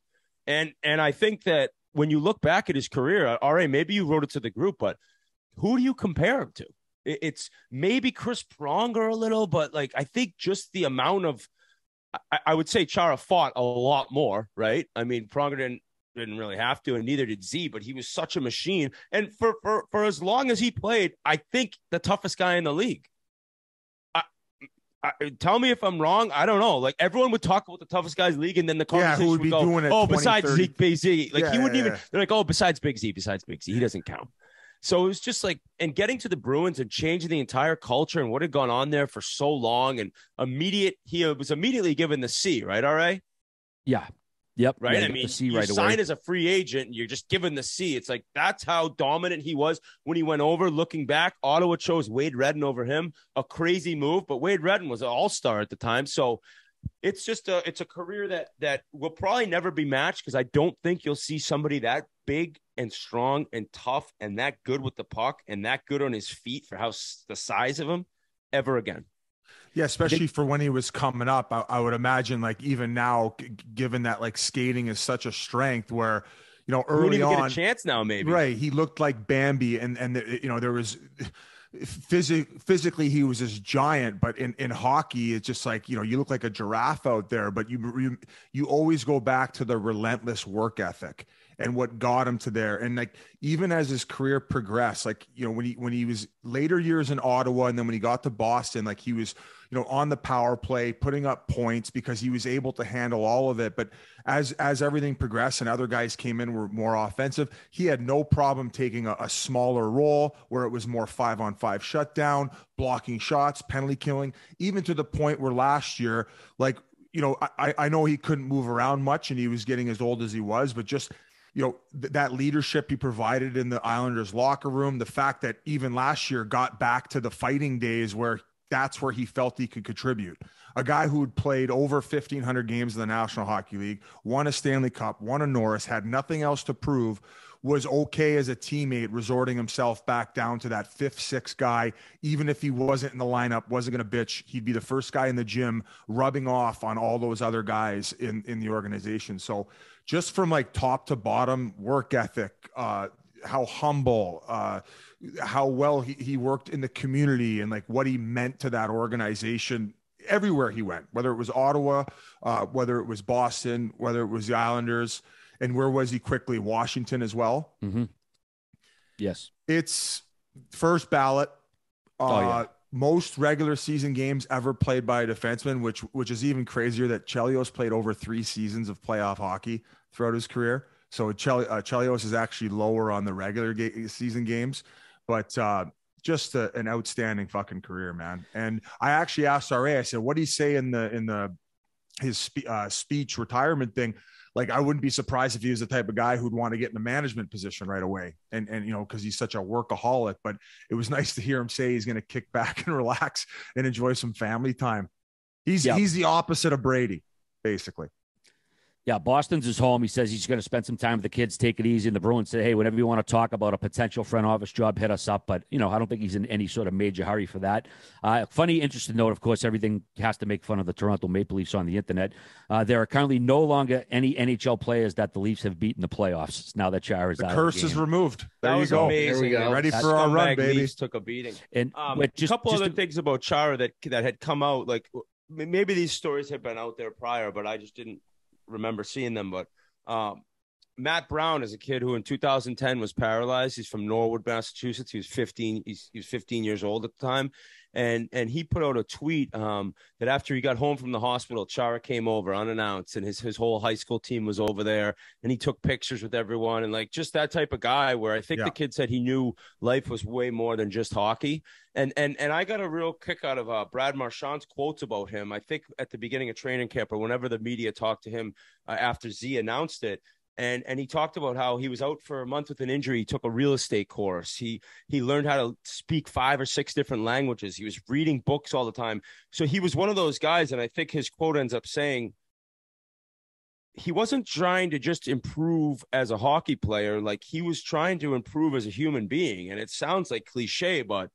And, and I think that when you look back at his career, all right, maybe you wrote it to the group, but who do you compare him to? It's maybe Chris Pronger a little, but like, I think just the amount of, I, I would say Chara fought a lot more, right? I mean, Pronger didn't, didn't really have to, and neither did Z, but he was such a machine. And for, for, for as long as he played, I think the toughest guy in the league. I, I, tell me if I'm wrong. I don't know. Like, everyone would talk about the toughest guys in the league, and then the conversation yeah, would, would go, doing oh, besides thirty. Zeke, Big Z. Like, yeah, he wouldn't yeah, even, yeah. they're like, oh, besides Big Z, besides Big Z, he doesn't count. So it was just like, and getting to the Bruins and changing the entire culture and what had gone on there for so long, and immediate, he was immediately given the C, right? All right. Yeah. Yep. Right. Yeah, I mean, you right sign away. As a free agent, you're just given the C. It's like, that's how dominant he was when he went over. Looking back, Ottawa chose Wade Redden over him. A crazy move, but Wade Redden was an all-star at the time. So it's just a, it's a career that, that will probably never be matched. Cause I don't think you'll see somebody that big and strong and tough and that good with the puck and that good on his feet for how the size of him ever again. Yeah, especially for when he was coming up. I, I would imagine, like, even now, g- given that, like, skating is such a strength where, you know, early on. We didn't get a chance now, maybe. Right. He looked like Bambi, and, and the, you know, there was phys- physically he was this giant. But in, in hockey, it's just like, you know, you look like a giraffe out there. But you, you, you always go back to the relentless work ethic and what got him to there. And, like, even as his career progressed, like, you know, when he, when he was later years in Ottawa, and then when he got to Boston, like, he was, you know, on the power play, putting up points because he was able to handle all of it. But as, as everything progressed and other guys came in, were more offensive, he had no problem taking a, a smaller role where it was more five on five shutdown, blocking shots, penalty killing, even to the point where last year, like, you know, I, I know he couldn't move around much and he was getting as old as he was, but just, you know, th- that leadership he provided in the Islanders locker room, the fact that even last year got back to the fighting days where that's where he felt he could contribute. A guy who had played over fifteen hundred games in the National Hockey League, won a Stanley Cup, won a Norris, had nothing else to prove, was okay as a teammate, resorting himself back down to that fifth, sixth guy. Even if he wasn't in the lineup, wasn't going to bitch, he'd be the first guy in the gym rubbing off on all those other guys in, in the organization. So just from, like, top to bottom, work ethic, uh, how humble, uh, how well he, he worked in the community, and, like, what he meant to that organization everywhere he went, whether it was Ottawa, uh, whether it was Boston, whether it was the Islanders. And where was he quickly? Washington as well. Mm-hmm. Yes. It's first ballot. Uh, oh, yeah. Most regular season games ever played by a defenseman, which, which is even crazier that Chelios played over three seasons of playoff hockey throughout his career. So Chel- uh, Chelios is actually lower on the regular ga- season games, but uh, just a, an outstanding fucking career, man. And I actually asked R A, I said, what do you say in the, in the, his spe- uh, speech retirement thing? Like, I wouldn't be surprised if he was the type of guy who'd want to get in the management position right away. And, and, you know, cause he's such a workaholic, but it was nice to hear him say he's going to kick back and relax and enjoy some family time. He's, yep. he's the opposite of Brady, basically. Yeah. Boston's his home. He says he's going to spend some time with the kids, take it easy. And the Bruins said, hey, whenever you want to talk about a potential front office job, hit us up. But, you know, I don't think he's in any sort of major hurry for that. Uh, funny, interesting note, of course, everything has to make fun of the Toronto Maple Leafs on the internet. Uh, there are currently no longer any N H L players that the Leafs have beaten the playoffs. Now that Chara is the out curse of the game. Is removed. There that you was go. Amazing. There we go. Ready That's for our run, baby. Leafs took a beating. And um, a couple just, other to, things about Chara that, that had come out, like, maybe these stories had been out there prior, but I just didn't remember seeing them. But um Matt Brown is a kid who in two thousand ten was paralyzed. He's from Norwood, Massachusetts. He was fifteen. He's, he was fifteen years old at the time. And, and he put out a tweet um, that after he got home from the hospital, Chara came over unannounced, and his, his whole high school team was over there, and he took pictures with everyone. And, like, just that type of guy where I think yeah. the kid said he knew life was way more than just hockey. And, and, and I got a real kick out of uh, Brad Marchand's quotes about him. I think at the beginning of training camp, or whenever the media talked to him uh, after Z announced it. And and he talked about how he was out for a month with an injury. He took a real estate course. He he learned how to speak five or six different languages. He was reading books all the time. So he was one of those guys. And I think his quote ends up saying he wasn't trying to just improve as a hockey player. Like, he was trying to improve as a human being. And it sounds like cliche, but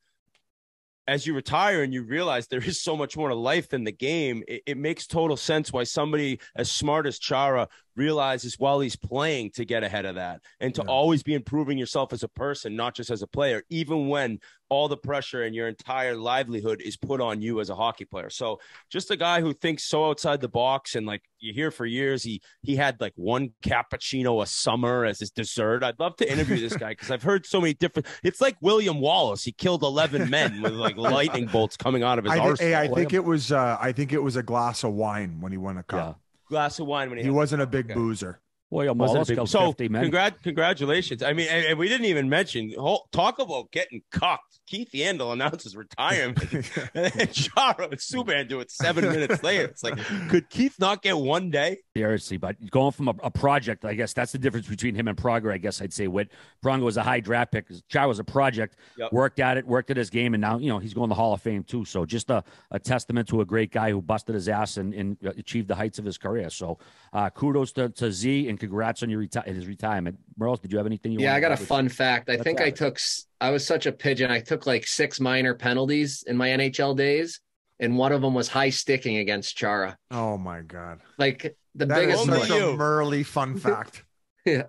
as you retire and you realize there is so much more to life than the game, it, it makes total sense why somebody as smart as Chara realizes while he's playing to get ahead of that and to yeah. always be improving yourself as a person, not just as a player, even when all the pressure and your entire livelihood is put on you as a hockey player. So just a guy who thinks so outside the box. And, like, you hear for years, he, he had like one cappuccino a summer as his dessert. I'd love to interview this guy because I've heard so many different, it's like William Wallace. He killed eleven men with, like, lightning bolts coming out of his I arsenal. Th- hey, I think it was, uh, I think it was a glass of wine when he won a cup. Yeah. Glass of wine when he, he wasn't a big okay. boozer. Well, you almost got so fifty men. Congrat- congratulations. I mean, and, and we didn't even mention, whole, talk about getting cucked. Keith Yandel announces retirement. And then Chara and Subban do it seven minutes later. It's like, could Keith not get one day? Seriously, but going from a, a project, I guess that's the difference between him and Pronger, I guess I'd say, Whit. Pronger was a high draft pick. Chara was a project, yep. worked at it, worked at his game, and now, you know, he's going to the Hall of Fame too. So just a, a testament to a great guy who busted his ass and, and achieved the heights of his career. So uh, kudos to, to Z and congrats on your reti- his retirement. Merles, did you have anything you yeah, I got a fun fact. I That's think I it. took – I was such a pigeon. I took like six minor penalties in my N H L days, and one of them was high-sticking against Chara. Oh, my God. Like, the that biggest – That is such a Merly fun fact. Yeah.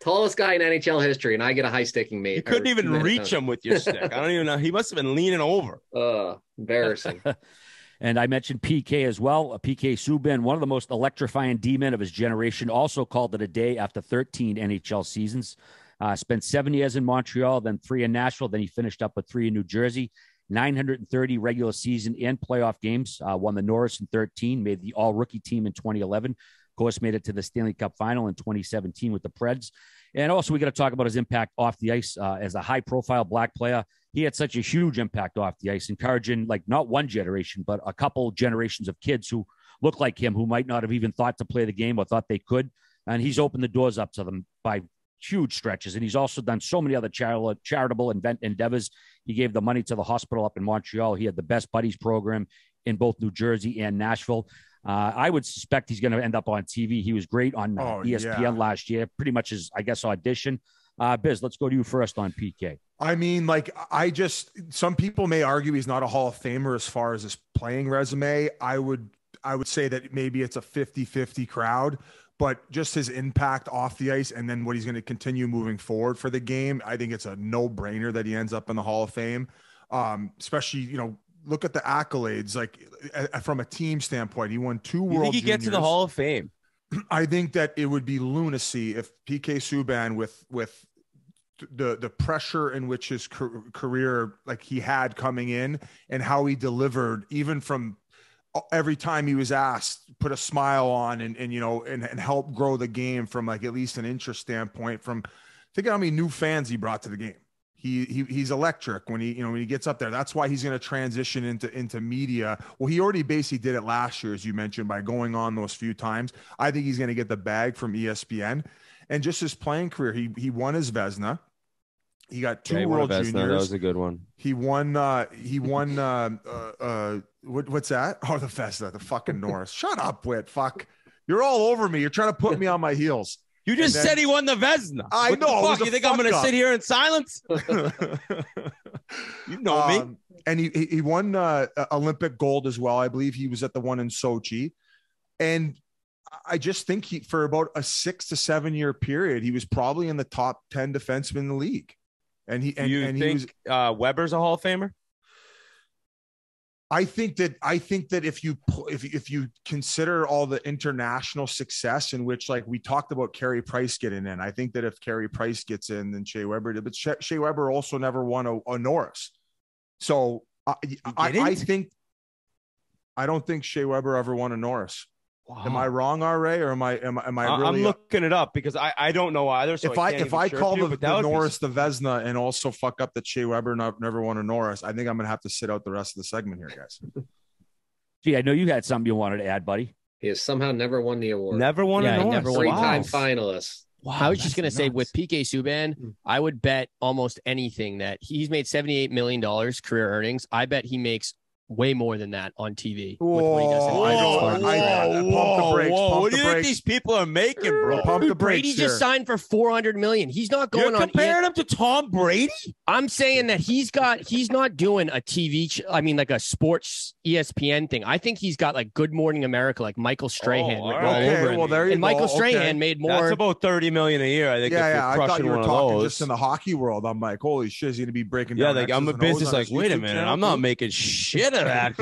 Tallest guy in N H L history, and I get a high-sticking mate. You couldn't even reach him with your stick. I don't even know. He must have been leaning over. Uh, embarrassing. And I mentioned P K as well. P K Subban, one of the most electrifying D-men of his generation, also called it a day after thirteen N H L seasons. Uh, spent seven years in Montreal, then three in Nashville. Then he finished up with three in New Jersey. nine hundred thirty regular season and playoff games. Uh, won the Norris in thirteen, made the all-rookie team in twenty eleven. Of course, made it to the Stanley Cup Final in twenty seventeen with the Preds. And also, we got to talk about his impact off the ice uh, as a high-profile black player. He had such a huge impact off the ice, encouraging like not one generation, but a couple generations of kids who look like him, who might not have even thought to play the game or thought they could. And he's opened the doors up to them by huge stretches. And he's also done so many other chari- charitable invent endeavors. He gave the money to the hospital up in Montreal. He had the Best Buddies program in both New Jersey and Nashville. Uh, I would suspect he's going to end up on T V. He was great on uh, oh, E S P N yeah. last year, pretty much his, I guess, audition. Uh, Biz, let's go to you first on P K. I mean, like, I just, some people may argue he's not a Hall of Famer as far as his playing resume. I would, I would say that maybe it's a fifty-fifty crowd, but just his impact off the ice and then what he's going to continue moving forward for the game, I think it's a no-brainer that he ends up in the Hall of Fame. Um, especially, you know, look at the accolades, like a, a, from a team standpoint, he won two World Juniors. You think he gets to the Hall of Fame? I think that it would be lunacy if P K Subban with, with, the the pressure in which his career, like he had coming in and how he delivered, even from every time he was asked, put a smile on and, and you know, and, and help grow the game from like at least an interest standpoint, from think how many new fans he brought to the game. He, he he's electric when he, you know, when he gets up there. That's why he's going to transition into, into media. Well, he already basically did it last year, as you mentioned, by going on those few times. I think he's going to get the bag from E S P N. And just his playing career, he he won his Vezina. He got two yeah, he World Juniors. That was a good one. He won. Uh, he won. Uh, uh, uh, what, what's that? Oh, the Vezina, the fucking Norris. Shut up, Whit. Fuck, you're all over me. You're trying to put me on my heels. You just then, said he won the Vezina. I what know. The fuck? You think fuck I'm going to sit here in silence? You know um, me. And he he won uh, Olympic gold as well. I believe he was at the one in Sochi, and I just think he, for about a six to seven year period, he was probably in the top ten defensemen in the league. And he, and, you and think, he was, uh, Weber's a Hall of Famer. I think that, I think that if you, if, if you consider all the international success in which, like we talked about Carey Price getting in, I think that if Carey Price gets in, then Shea Weber did, but Shea, Shea Weber also never won a, a Norris. So I, I, I think, I don't think Shea Weber ever won a Norris. Wow. Am I wrong, R A, or am I am I am I really? I'm looking it up because I, I don't know either. So if I, I if I call you, the, the Norris be... the Vezina and also fuck up that Shea Weber not, never won a Norris, I think I'm gonna have to sit out the rest of the segment here, guys. Gee, I know you had something you wanted to add, buddy. He has somehow never won the award. Never won yeah, a Norris. Three time wow. finalist. Wow, I was just gonna nuts. say with P K Subban, I would bet almost anything that he's made seventy-eight million dollars career earnings. I bet he makes way more than that on T V. Whoa, with what he does in whoa, whoa, yeah, whoa, the brakes, whoa. What do you brakes. think these people are making, bro? Pump Dude, the brakes, Brady here. Just signed for four hundred million dollars. He's not going You're on. You're comparing him to Tom Brady? I'm saying that he's got, he's not doing a T V, ch- I mean, like a sports E S P N thing. I think he's got like Good Morning America, like Michael Strahan. Oh, right. okay, over well, there you and go. Michael Strahan okay. made more. That's about thirty million dollars a year, I think. Yeah, yeah. I thought you were talking just in the hockey world. I'm like, holy shit, he's going to be breaking down. Yeah, like I'm a business like, wait a minute, I'm not making shit. T N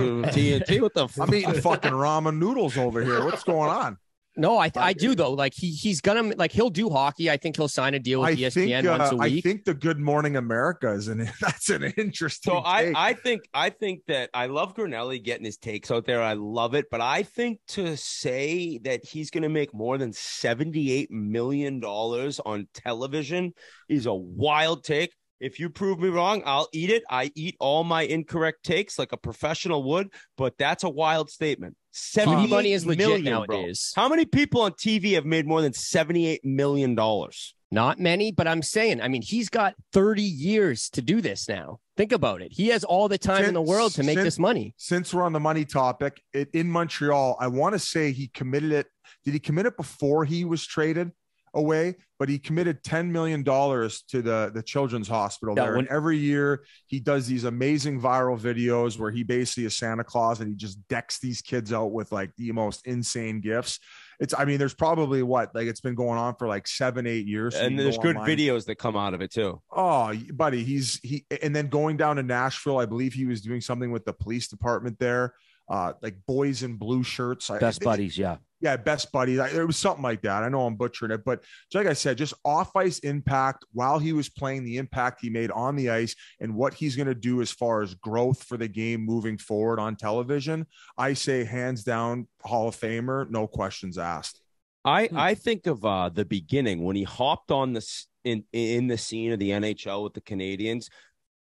T, what the fuck? I'm eating fucking ramen noodles over here. What's going on? No, I th- I do though. Like he he's gonna like he'll do hockey. I think he'll sign a deal with I E S P N think, uh, once a week. I think the Good Morning America is an that's an interesting. So I, I think I think that I love Grinelli getting his takes out there. I love it, but I think to say that he's gonna make more than seventy-eight million dollars on television is a wild take. If you prove me wrong, I'll eat it. I eat all my incorrect takes like a professional would, but that's a wild statement. seventy money is legit million, nowadays. Bro. How many people on T V have made more than seventy-eight million dollars? Not many, but I'm saying, I mean, he's got thirty years to do this now. Think about it. He has all the time since, in the world to make since, this money. Since we're on the money topic, it, in Montreal, I want to say he committed it. Did he commit it before he was traded away? But he committed ten million dollars to the, the children's hospital yeah, there. When- and every year he does these amazing viral videos where he basically is Santa Claus and he just decks these kids out with like the most insane gifts. It's, I mean, there's probably what, like it's been going on for like seven, eight years. So and there's go good online. videos that come out of it too. Oh, buddy. He's he, and then going down to Nashville, I believe he was doing something with the police department there. Uh, like boys in blue shirts. Best I, buddies. Yeah. Yeah, best buddies. I, it was something like that. I know I'm butchering it, but like I said, just off-ice impact while he was playing, the impact he made on the ice and what he's going to do as far as growth for the game moving forward on television. I say hands down Hall of Famer, no questions asked. I, I think of uh, the beginning when he hopped on the in in the scene of the N H L with the Canadians.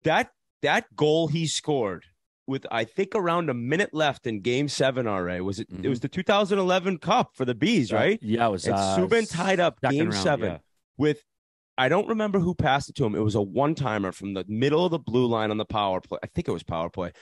That that goal he scored with, I think, around a minute left in game seven, R A. Was it mm-hmm. it was the two thousand eleven Cup for the Bees, right? Yeah, it was. And uh, Subban tied up game round, seven yeah. with, I don't remember who passed it to him. It was a one-timer from the middle of the blue line on the power play. I think it was power play.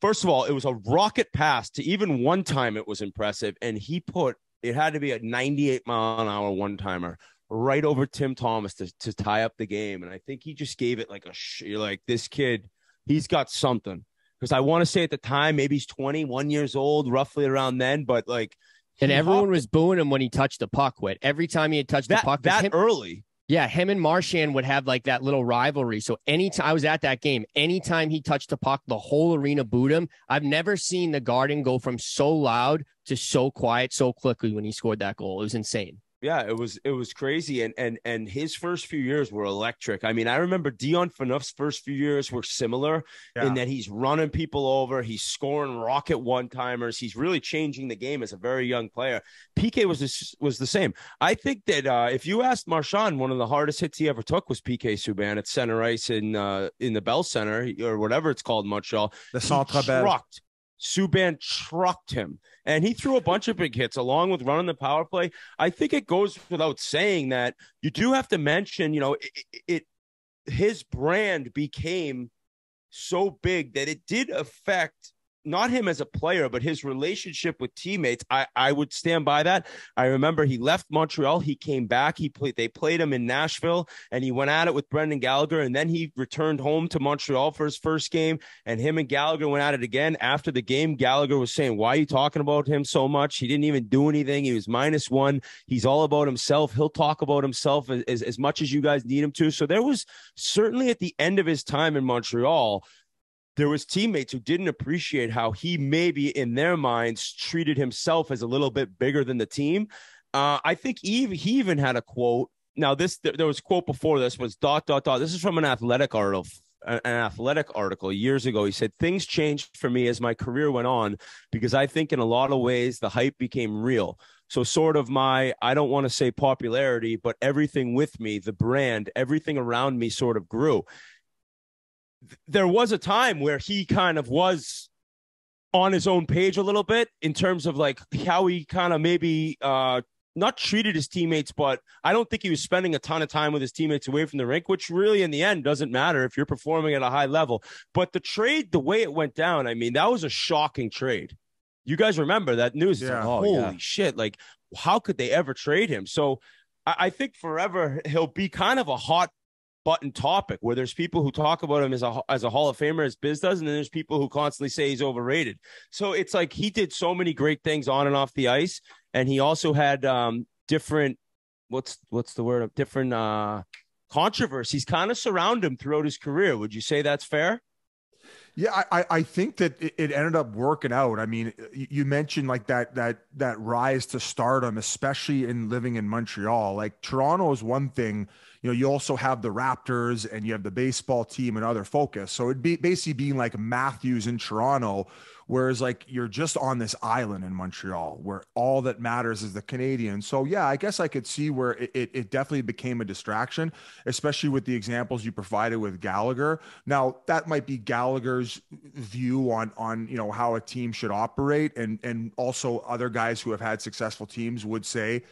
First of all, it was a rocket pass to even one time. It was impressive. And he put, it had to be a ninety-eight mile an hour one-timer right over Tim Thomas to, to tie up the game. And I think he just gave it like a, sh- you're like, this kid, he's got something. Because I want to say at the time, maybe he's twenty-one years old, roughly around then. But like, and everyone hopped. was booing him when he touched the puck. With every time he had touched that, the puck that him, early, yeah, him and Marchand would have like that little rivalry. So anytime I was at that game, anytime he touched the puck, the whole arena booed him. I've never seen the Garden go from so loud to so quiet so quickly when he scored that goal. It was insane. Yeah, it was it was crazy, and and and his first few years were electric. I mean, I remember Dion Phaneuf's first few years were similar yeah. in that he's running people over, he's scoring rocket one-timers, he's really changing the game as a very young player. P K was this, was the same. I think that uh, if you asked Marchand, one of the hardest hits he ever took was P K Subban at center ice in uh, in the Bell Center or whatever it's called, Montreal. The Centre Bell. Subban trucked him, and he threw a bunch of big hits along with running the power play. I think it goes without saying that you do have to mention, you know, it, it his brand became so big that it did affect not him as a player, but his relationship with teammates. I, I would stand by that. I remember he left Montreal. He came back. He played. They played him in Nashville, and he went at it with Brendan Gallagher. And then he returned home to Montreal for his first game, and him and Gallagher went at it again. After the game, Gallagher was saying, "Why are you talking about him so much? He didn't even do anything. He was minus one. He's all about himself. He'll talk about himself as, as, as much as you guys need him to." So there was certainly at the end of his time in Montreal, there was teammates who didn't appreciate how he maybe in their minds treated himself as a little bit bigger than the team. Uh, I think Eve, he even had a quote. Now, this th- there was a quote before this was dot, dot, dot. This is from an athletic article, an athletic article years ago. He said, "Things changed for me as my career went on because I think in a lot of ways the hype became real. So sort of my, I don't want to say popularity, but everything with me, the brand, everything around me sort of grew." There was a time where he kind of was on his own page a little bit in terms of like how he kind of maybe uh, not treated his teammates, but I don't think he was spending a ton of time with his teammates away from the rink, which really in the end doesn't matter if you're performing at a high level. But the trade, the way it went down, I mean, that was a shocking trade. You guys remember that news? Yeah. Like, holy oh, yeah. shit. Like, how could they ever trade him? So I, I think forever he'll be kind of a hot button topic where there's people who talk about him as a as a Hall of Famer as Biz does, and then there's people who constantly say he's overrated. So it's like he did so many great things on and off the ice, and he also had um different what's what's the word of different uh controversies kind of surround him throughout his career. Would you say that's fair? Yeah, I, I think that it ended up working out. I mean, you mentioned like that that that rise to stardom, especially in living in Montreal. Like Toronto is one thing, you know, you also have the Raptors and you have the baseball team and other focus. So it'd be basically being like Matthews in Toronto, whereas like you're just on this island in Montreal where all that matters is the Canadian. So yeah, I guess I could see where it, it, it definitely became a distraction, especially with the examples you provided with Gallagher. Now that might be Gallagher's view on on you know how a team should operate, and and also other guys who have had successful teams would say,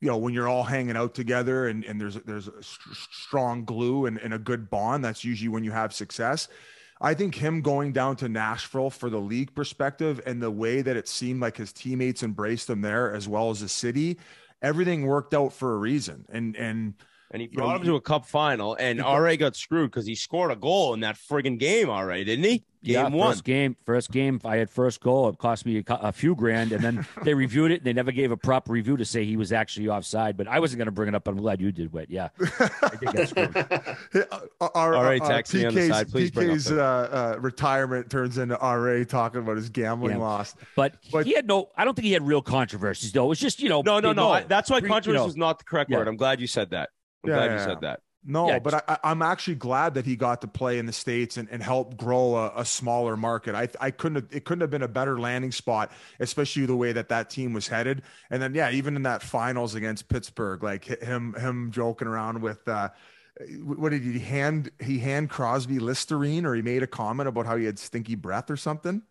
you know, when you're all hanging out together and and there's there's a st- strong glue and, and a good bond, that's usually when you have success. I think him going down to Nashville for the league perspective and the way that it seemed like his teammates embraced him there, as well as the city, everything worked out for a reason. And and And he brought you know, him to a cup final, and R A got screwed because he scored a goal in that friggin' game already, didn't he? Game yeah, one. First game, first game, I had first goal. It cost me a, a few grand, and then they reviewed it, and they never gave a proper review to say he was actually offside, but I wasn't going to bring it up, but I'm glad you did, Whit. Yeah. I did get screwed. R A tax me on the side, please. P K's uh, uh, retirement turns into R A talking about his gambling yeah. loss. But, but he had no – I don't think he had real controversies, though. It was just, you know – No, no, no. I, that's why controversy you know, was not the correct yeah. word. I'm glad you said that. I'm yeah, glad you yeah. said that. No, yeah, but I, I'm actually glad that he got to play in the States and, and help grow a, a smaller market. I I couldn't have, it couldn't have been a better landing spot, especially the way that that team was headed. And then, yeah, even in that finals against Pittsburgh, like him, him joking around with, uh, what did he hand, he hand Crosby Listerine, or he made a comment about how he had stinky breath or something.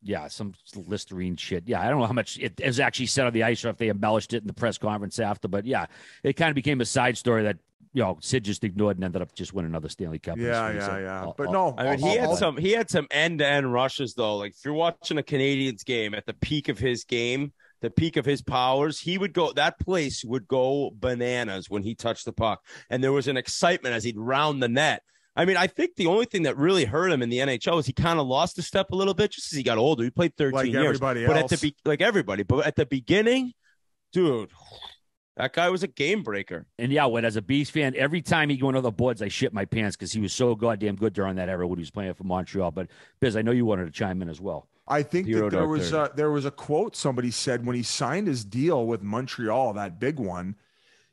Yeah, some Listerine shit. Yeah, I don't know how much it is actually said on the ice or if they embellished it in the press conference after, but yeah, it kind of became a side story that, you know, Sid just ignored and ended up just winning another Stanley Cup. Yeah, yeah, so, yeah. I'll, but no, I'll, I mean, I'll, he had I'll, some he had some end-to-end rushes, though. Like, if you're watching a Canadiens game at the peak of his game, the peak of his powers, he would go, that place would go bananas when he touched the puck. And there was an excitement as he'd round the net. I mean, I think the only thing that really hurt him in the N H L is he kind of lost a step a little bit just as he got older. He played thirteen like years, everybody else. But at the be- like everybody. But at the beginning, dude, that guy was a game breaker. And yeah, when as a Bees fan, every time he go into the boards, I shit my pants because he was so goddamn good during that era when he was playing for Montreal. But Biz, I know you wanted to chime in as well. I think that there was a, there was a quote somebody said when he signed his deal with Montreal, that big one.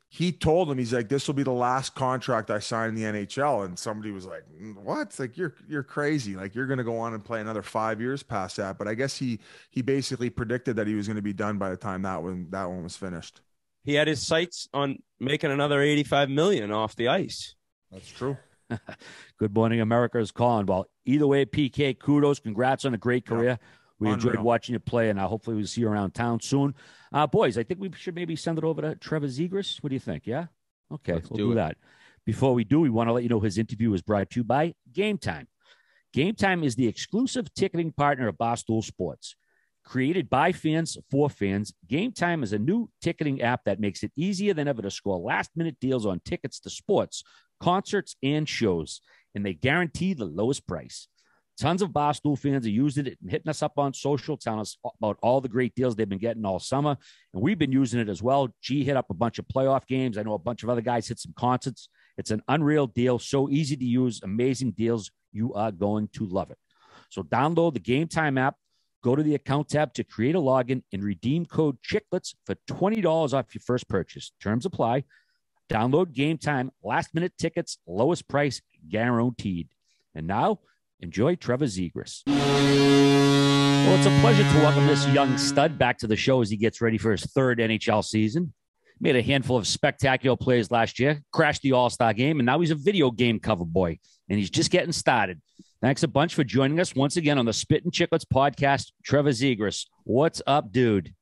He told him, he's like, this will be the last contract I sign in the N H L. And somebody was like, what? It's like, you're, you're crazy. Like, you're going to go on and play another five years past that. But I guess he, he basically predicted that he was going to be done by the time that one, that one was finished. He had his sights on making another eighty-five million off the ice. That's true. Good Morning America is calling. Well, either way, P K, kudos. Congrats on a great career. Yeah. We Unreal. enjoyed watching you play, and uh, hopefully we'll see you around town soon. Uh, boys, I think we should maybe send it over to Trevor Zegras. What do you think? Yeah? Okay, Let's we'll do, do that. Before we do, we want to let you know his interview is brought to you by Game Time. Game Time is the exclusive ticketing partner of Barstool Sports. Created by fans for fans, Game Time is a new ticketing app that makes it easier than ever to score last-minute deals on tickets to sports, concerts, and shows, and they guarantee the lowest price. Tons of Barstool fans are using it and hitting us up on social, telling us about all the great deals they've been getting all summer. And we've been using it as well. G hit up a bunch of playoff games. I know a bunch of other guys hit some concerts. It's an unreal deal. So easy to use. Amazing deals. You are going to love it. So download the Game Time app. Go to the account tab to create a login and redeem code Chicklets for twenty dollars off your first purchase. Terms apply. Download Game Time. Last minute tickets. Lowest price guaranteed. And now, enjoy Trevor Zegras. Well, it's a pleasure to welcome this young stud back to the show as he gets ready for his third N H L season. Made a handful of spectacular plays last year, crashed the All-Star game, and now he's a video game cover boy, and he's just getting started. Thanks a bunch for joining us once again on the Spit and Chicklets podcast, Trevor Zegras. What's up, dude?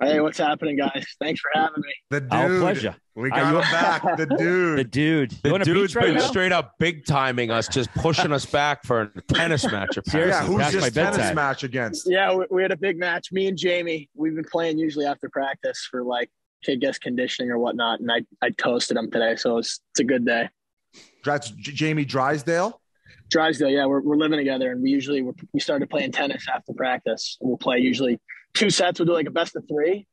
Hey, what's happening, guys? Thanks for having me. The dude. Our pleasure. We got him back. The dude. The dude. The dude's been right straight up big-timing us, just pushing us back for a tennis match. Yeah, who's this tennis match against? Yeah, we, we had a big match. Me and Jamie, we've been playing usually after practice for, like, I guess conditioning or whatnot, and I, I toasted him today, so it's it's a good day. That's Jamie Drysdale? Drysdale, yeah. We're, we're living together, and we usually we're, we started playing tennis after practice. We'll play usually – two sets. We'll do like a best of three.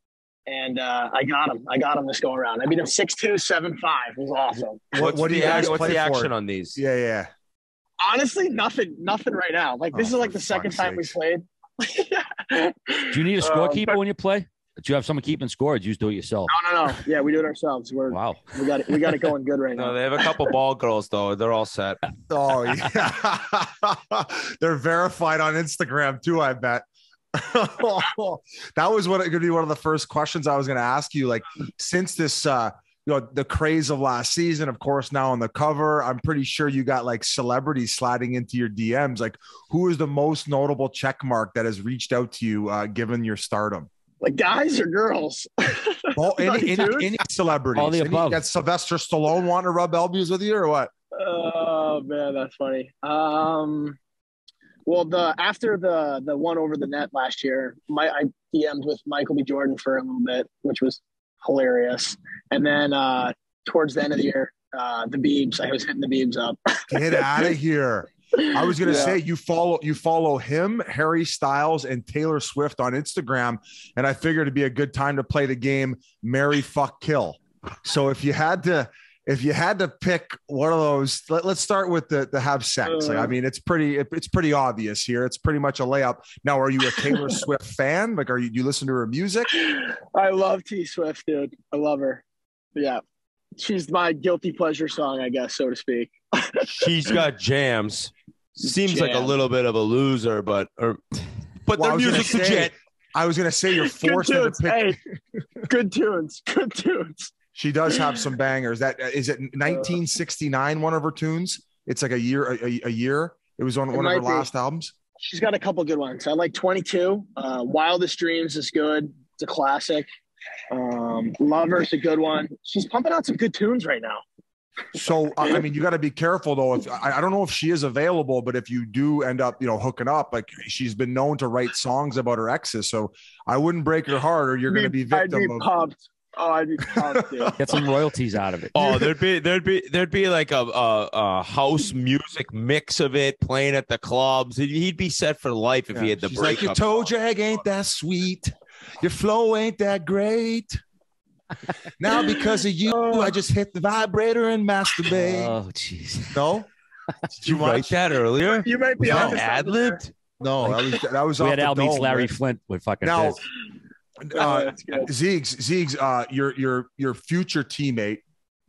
And uh, I got him. I got him this go around. I beat him six two, seven five. It was awesome. What, what do you guys play What's the action for? on these? Yeah, yeah. honestly, nothing, nothing right now. Like, this oh, is like the second time sakes. we played. Do you need a scorekeeper um, when you play? Do you have someone keeping score? Or do you just do it yourself? No, no, no. Yeah, we do it ourselves. We're wow. We got it. We got it going good right no, now. They have a couple ball girls though. They're all set. Oh yeah. They're verified on Instagram too, I bet. That was what it could be. One of the first questions I was going to ask you, like, since this, uh, you know, the craze of last season, of course, now on the cover, I'm pretty sure you got like celebrities sliding into your D Ms. Like, who is the most notable check mark that has reached out to you, uh, given your stardom? Like guys or girls? Well, any, any, any celebrities. All the any, above. That Sylvester Stallone want to rub elbows with you or what? Oh man, that's funny. Um, well, the after the the one over the net last year, my I D M'd with Michael B. Jordan for a little bit, which was hilarious. And then uh, towards the end of the year, uh, the Biebs, I was hitting the Biebs up. Get out of here. I was going to yeah. say you follow you follow him, Harry Styles, and Taylor Swift on Instagram, and I figured it'd be a good time to play the game Marry, Fuck, Kill. So if you had to, if you had to pick one of those, let, let's start with the the have sex. Like, I mean, it's pretty it, it's pretty obvious here. It's pretty much a layup. Now, are you a Taylor Swift fan? Like, are you do you listen to her music? I love T Swift, dude. I love her. Yeah, she's my guilty pleasure song, I guess, so to speak. She's got jams. Seems Jam. like a little bit of a loser, but or, but well, their music's legit. I was gonna say you're forced into pick. Hey, good tunes, good tunes. She does have some bangers. That is it. nineteen sixty-nine, one of her tunes. It's like a year, a, a year. It was on it one of her be. last albums. She's got a couple good ones. I like twenty-two. Uh, Wildest Dreams is good. It's a classic. Um, Lover's a good one. She's pumping out some good tunes right now. So, I mean, you got to be careful, though. If I don't know if she is available, but if you do end up, you know, hooking up, like, she's been known to write songs about her exes. So I wouldn't break her heart, or you're going to be victim. I'd be of... pumped. Oh, I'd be pumped, dude. Get some royalties out of it. Oh, there'd be there'd be there'd be like a, a, a house music mix of it playing at the clubs. He'd be set for life if yeah, he had the breakup. Like, your toe drag ain't that sweet. Your flow ain't that great. Now, because of you, oh. I just hit the vibrator and masturbate. Oh, jeez. No? Did you write that earlier? You might be on ad-libbed? No, like, that was, that was we had Al meets Larry man. Flint with fucking now, uh, Zeeks, Zeeks, uh, your, your, your future teammate,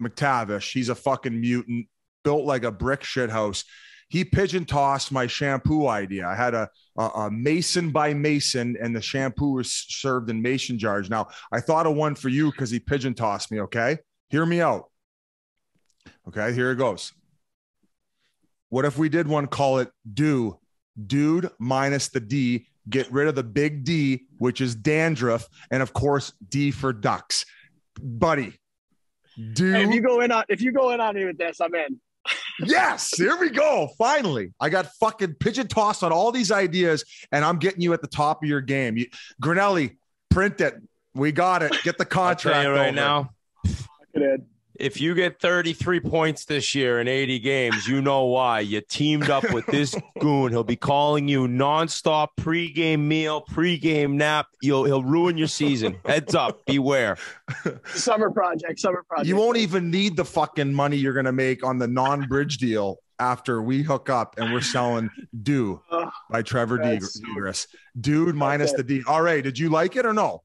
McTavish, he's a fucking mutant, built like a brick shit house. He pigeon-tossed my shampoo idea. I had a, a, a Mason by Mason, and the shampoo was served in Mason jars. Now, I thought of one for you because he pigeon-tossed me, okay? Hear me out. Okay, here it goes. What if we did one, call it do, dude minus the D, get rid of the big D, which is dandruff, and, of course, D for ducks. Buddy, dude. Hey, if you go in on, if you go in on me with this, I'm in. Yes, here we go. Finally, I got fucking pigeon tossed on all these ideas, and I'm getting you at the top of your game. You, Grinelli, print it. We got it. Get the contract right over. now. If you get thirty-three points this year in eighty games, you know why. You teamed up with this goon. He'll be calling you nonstop, pregame meal, pregame nap. You'll, he'll ruin your season. Heads up. Beware. Summer project, summer project. You won't even need the fucking money you're going to make on the non-bridge deal after we hook up and we're selling Do by Trevor Zegras. Dude minus the D. All right. Did you like it or no?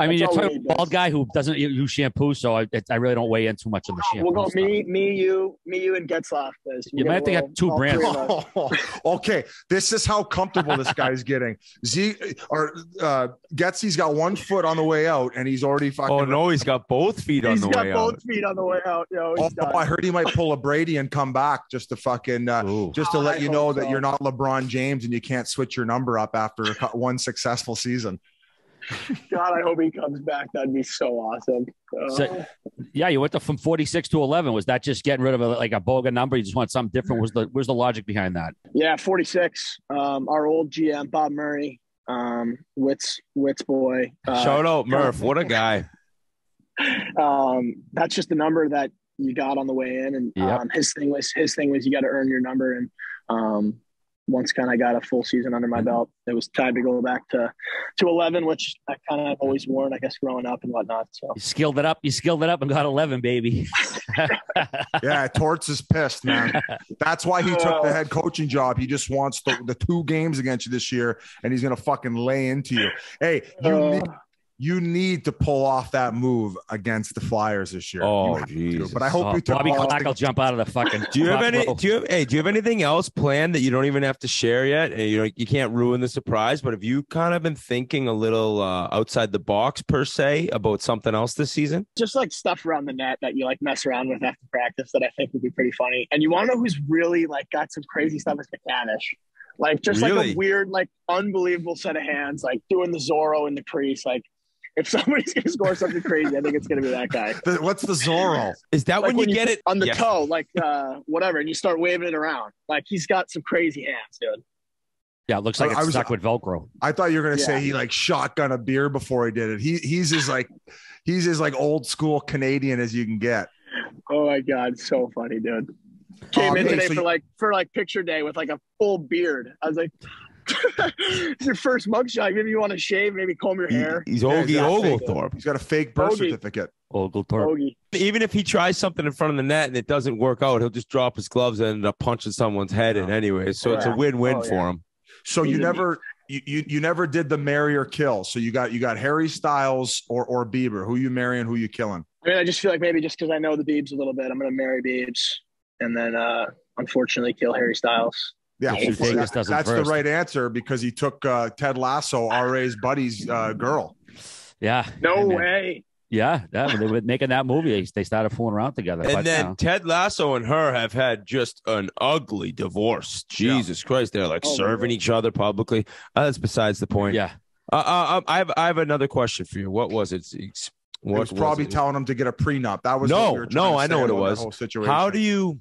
I mean, you're a bald guy who doesn't use shampoo, so I I really don't weigh in too much on the shampoo. We'll go stuff. me, me, you, me, you, and Getzlaf. You might have to get two brands. Oh, okay, this is how comfortable this guy's getting. Z or uh, Getsy's got one foot on the way out, and he's already fucking. Oh no, he's got both feet on the way out. He's got both feet on the way out. Yo, oh, done. I heard he might pull a Brady and come back just to fucking uh, just to oh, let I you know so. that you're not LeBron James and you can't switch your number up after one successful season. God, I hope he comes back. That'd be so awesome. Uh, so, yeah, you went to, from forty-six to eleven. Was that just getting rid of a, like a boga number? You just want something different. Was the where's the logic behind that? Yeah, forty-six. Um, our old G M, Bob Murray, um, Witz Witz boy. Uh, Shout out Murph! What a guy. Um, that's just the number that you got on the way in, and yep. um, his thing was his thing was you got to earn your number, and um. Once kind of got a full season under my belt, it was time to go back to to eleven, which I kind of always worn, I guess, growing up and whatnot. So you skilled it up, you skilled it up, and got eleven, baby. Yeah, Torts is pissed, man. That's why he took the head coaching job. He just wants the, the two games against you this year, and he's going to fucking lay into you. Hey, you, uh, need, you need to pull off that move against the Flyers this year. Oh, Jesus. But I hope oh, we took Bobby Clark will jump out of the fucking. Do you have any? Do you have, hey, do you have anything else planned that you don't even have to share yet? And you know, you can't ruin the surprise. But have you kind of been thinking a little uh, outside the box per se about something else this season? Just like stuff around the net that you like mess around with after practice that I think would be pretty funny. And you want to know who's really like got some crazy stuff is McCannish. Like just really? like a weird, like unbelievable set of hands, like doing the Zorro in the crease, like. If somebody's going to score something crazy, I think it's going to be that guy. The, what's the Zorro? Is that like when, when you get it on the yes. toe, like uh, whatever, and you start waving it around? Like he's got some crazy hands, dude. Yeah, it looks like I, it's I was, stuck with Velcro. I thought you were going to yeah. say he like shotgun a beer before he did it. He he's as like he's as like old school Canadian as you can get. Oh my God, so funny, dude! Came okay, in today so for like for like picture day with like a full beard. I was like. It's your first mugshot. Maybe you want to shave, maybe comb your hair. He's Ogie yeah, Oglethorpe. He's got a fake birth Ogie. certificate. Oglethorpe. Ogie. Even if he tries something in front of the net and it doesn't work out, he'll just drop his gloves and end up punching someone's head in anyway. So yeah. it's a win-win oh, yeah. for him. So you never you, you you never did the marry or kill. So you got you got Harry Styles or or Bieber. Who you marrying? Who you killing? I mean, I just feel like maybe just because I know the Biebs a little bit, I'm going to marry Biebs and then uh, unfortunately kill Harry Styles. Yeah, well, that, that's first. the right answer because he took uh, Ted Lasso, R A's buddy's uh, girl. Yeah. No and way. Then, yeah, that, they were making that movie. They started fooling around together. And but, then uh, Ted Lasso and her have had just an ugly divorce. Jesus yeah. Christ, they're like oh, serving each other publicly. Uh, that's besides the point. Yeah. Uh, I, I have I have another question for you. What was it? What it was probably was it? telling him to get a prenup. That was no, we no. I know what it was. How do you?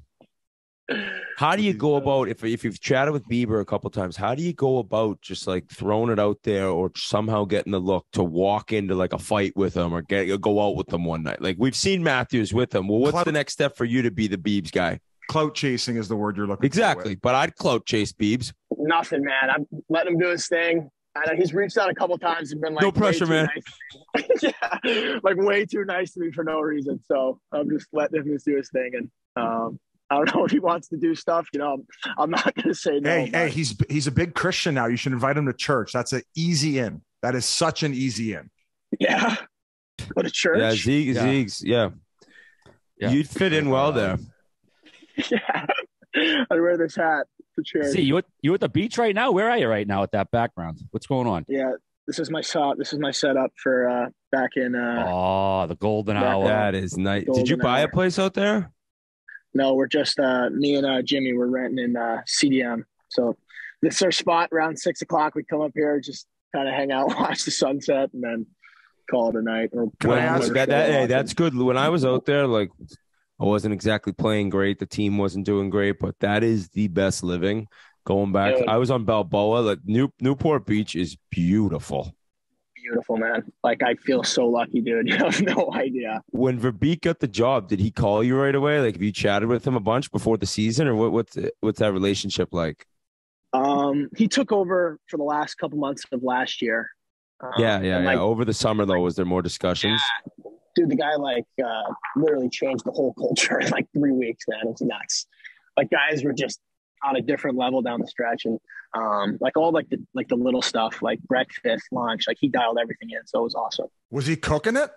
How do you go about if if you've chatted with Bieber a couple times? How do you go about just like throwing it out there, or somehow getting the look to walk into like a fight with him, or get or go out with him one night? Like we've seen Matthews with him. Well, what's clout, the next step for you to be the Biebs guy? Clout chasing is the word you're looking exactly, for. Exactly, but I'd clout chase Biebs. Nothing, man. I'm letting him do his thing. I know he's reached out a couple times and been like, "No pressure, man." Nice. Yeah, like way too nice to me for no reason. So I'm just letting him do his thing and. um I don't know if he wants to do stuff. You know, I'm not going to say no. Hey, hey, he's he's a big Christian now. You should invite him to church. That's an easy in. That is such an easy in. Yeah. What a church. Yeah, Zeke, yeah. Zeke's, yeah. yeah. You'd fit in well there. Yeah. I'd wear this hat to church. See, you at, you at the beach right now? Where are you right now with that background? What's going on? Yeah, this is my shot. This is my setup for uh, back in. Uh, oh, the golden hour. That is nice. Golden Did you buy hour. a place out there? No, we're just uh, me and uh, Jimmy. We're renting in uh, C D M. So this is our spot around six o'clock. We come up here, just kind of hang out, watch the sunset, and then call it a night. Or Can I ask that? that hey, that's good. When I was out there, like I wasn't exactly playing great. The team wasn't doing great, but that is the best living. Going back, yeah. I was on Balboa. Like New Newport Beach is beautiful. Beautiful, man. Like, I feel so lucky, dude. You have no idea. When Verbeek got the job, did he call you right away? Like, have you chatted with him a bunch before the season, or what, what's what's that relationship like? Um, he took over for the last couple months of last year. Um, yeah, yeah, yeah. Like, over the summer, though, was there more discussions? Yeah. Dude, the guy, like, uh, literally changed the whole culture in, like, three weeks, man. It's nuts. Like, guys were just on a different level down the stretch, and um like all like the like the little stuff like breakfast, lunch, like he dialed everything in, so it was awesome. Was he cooking it?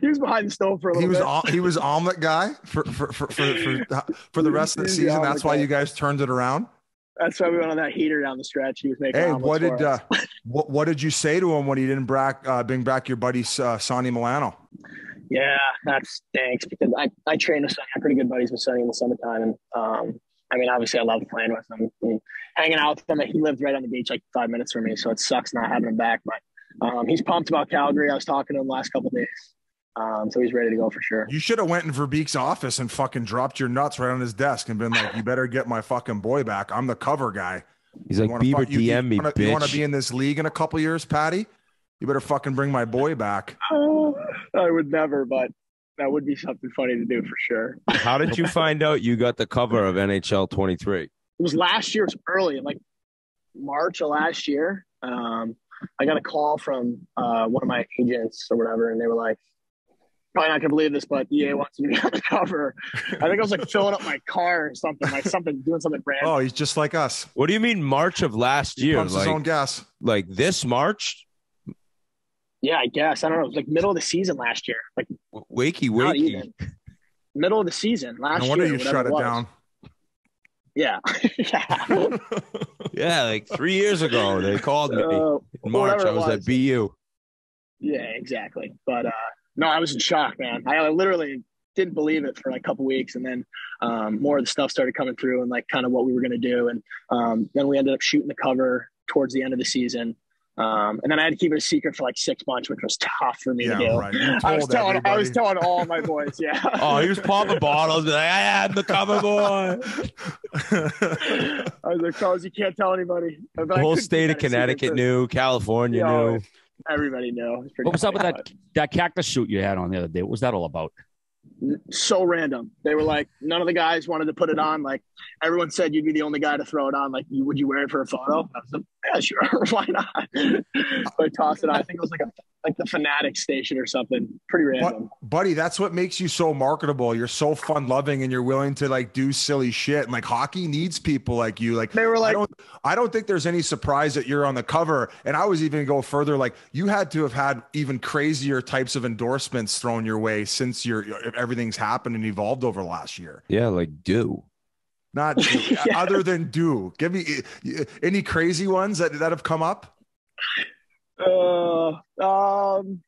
He was behind the stove for a little he was bit. Al he was omelet guy for for for for, for, for the rest of the season. That's why guy. you guys turned it around. That's why we went on that heater down the stretch. He was making. Hey, what did uh, what what did you say to him when he didn't brack, uh, bring back your buddy uh, Sonny Milano? Yeah, that stinks because I, I train with Sonny. I'm pretty good buddies with Sonny in the summertime. And, um, I mean, obviously I love playing with him and hanging out with him. He lived right on the beach, like five minutes from me. So it sucks not having him back, but, um, he's pumped about Calgary. I was talking to him the last couple of days. Um, so he's ready to go for sure. You should have went in Verbeek's office and fucking dropped your nuts right on his desk and been like, you better get my fucking boy back. I'm the cover guy. He's you like, Bieber, you, D M me, bitch. You want to be in this league in a couple years, Patty? You better fucking bring my boy back. Oh, I would never, but that would be something funny to do for sure. How did you find out you got the cover of N H L twenty-three? It was last year. It was early, like March of last year. Um, I got a call from uh, one of my agents or whatever, and they were like, probably not gonna believe this, but E A wants me to be on the cover. I think I was like filling up my car or something, like something doing something random. Oh, he's just like us. What do you mean March of last year? He pumps like, his own gas. Like this March? Yeah, I guess. I don't know. It was like middle of the season last year. Like wakey wakey. Middle of the season last year. No wonder year, you shut it, it down. Yeah. yeah. yeah, like three years ago they called me uh, in March. I was, was at B U. Yeah, exactly. But uh no, I was in shock, man. I, I literally didn't believe it for like a couple of weeks. And then um, more of the stuff started coming through and like kind of what we were going to do. And um, then we ended up shooting the cover towards the end of the season. Um, and then I had to keep it a secret for like six months, which was tough for me yeah, to do. Right. I was telling, everybody. I was telling all my boys. Yeah. oh, he was popping bottles. Like, I had the cover boy. I was like, fellas, you can't tell anybody. But the whole state of Connecticut knew, California you know, knew. Everybody knew. What was up with that, that cactus shoot you had on the other day? What was that all about? So random. They were like, none of the guys wanted to put it on. Like everyone said, you'd be the only guy to throw it on. Like, would you wear it for a photo? I was like, yeah, sure. Why not? So I tossed it on. I think it was like a, like the Fanatic station or something. Pretty random. But, buddy, that's what makes you so marketable. You're so fun loving and you're willing to like do silly shit. And like hockey needs people like you. Like they were like, I don't, I don't think there's any surprise that you're on the cover. And I was even go further. Like you had to have had even crazier types of endorsements thrown your way since you're everything's happened and evolved over last year. Yeah, like do. Not do. yeah. Other than do. Give me any crazy ones that, that have come up. Uh, um,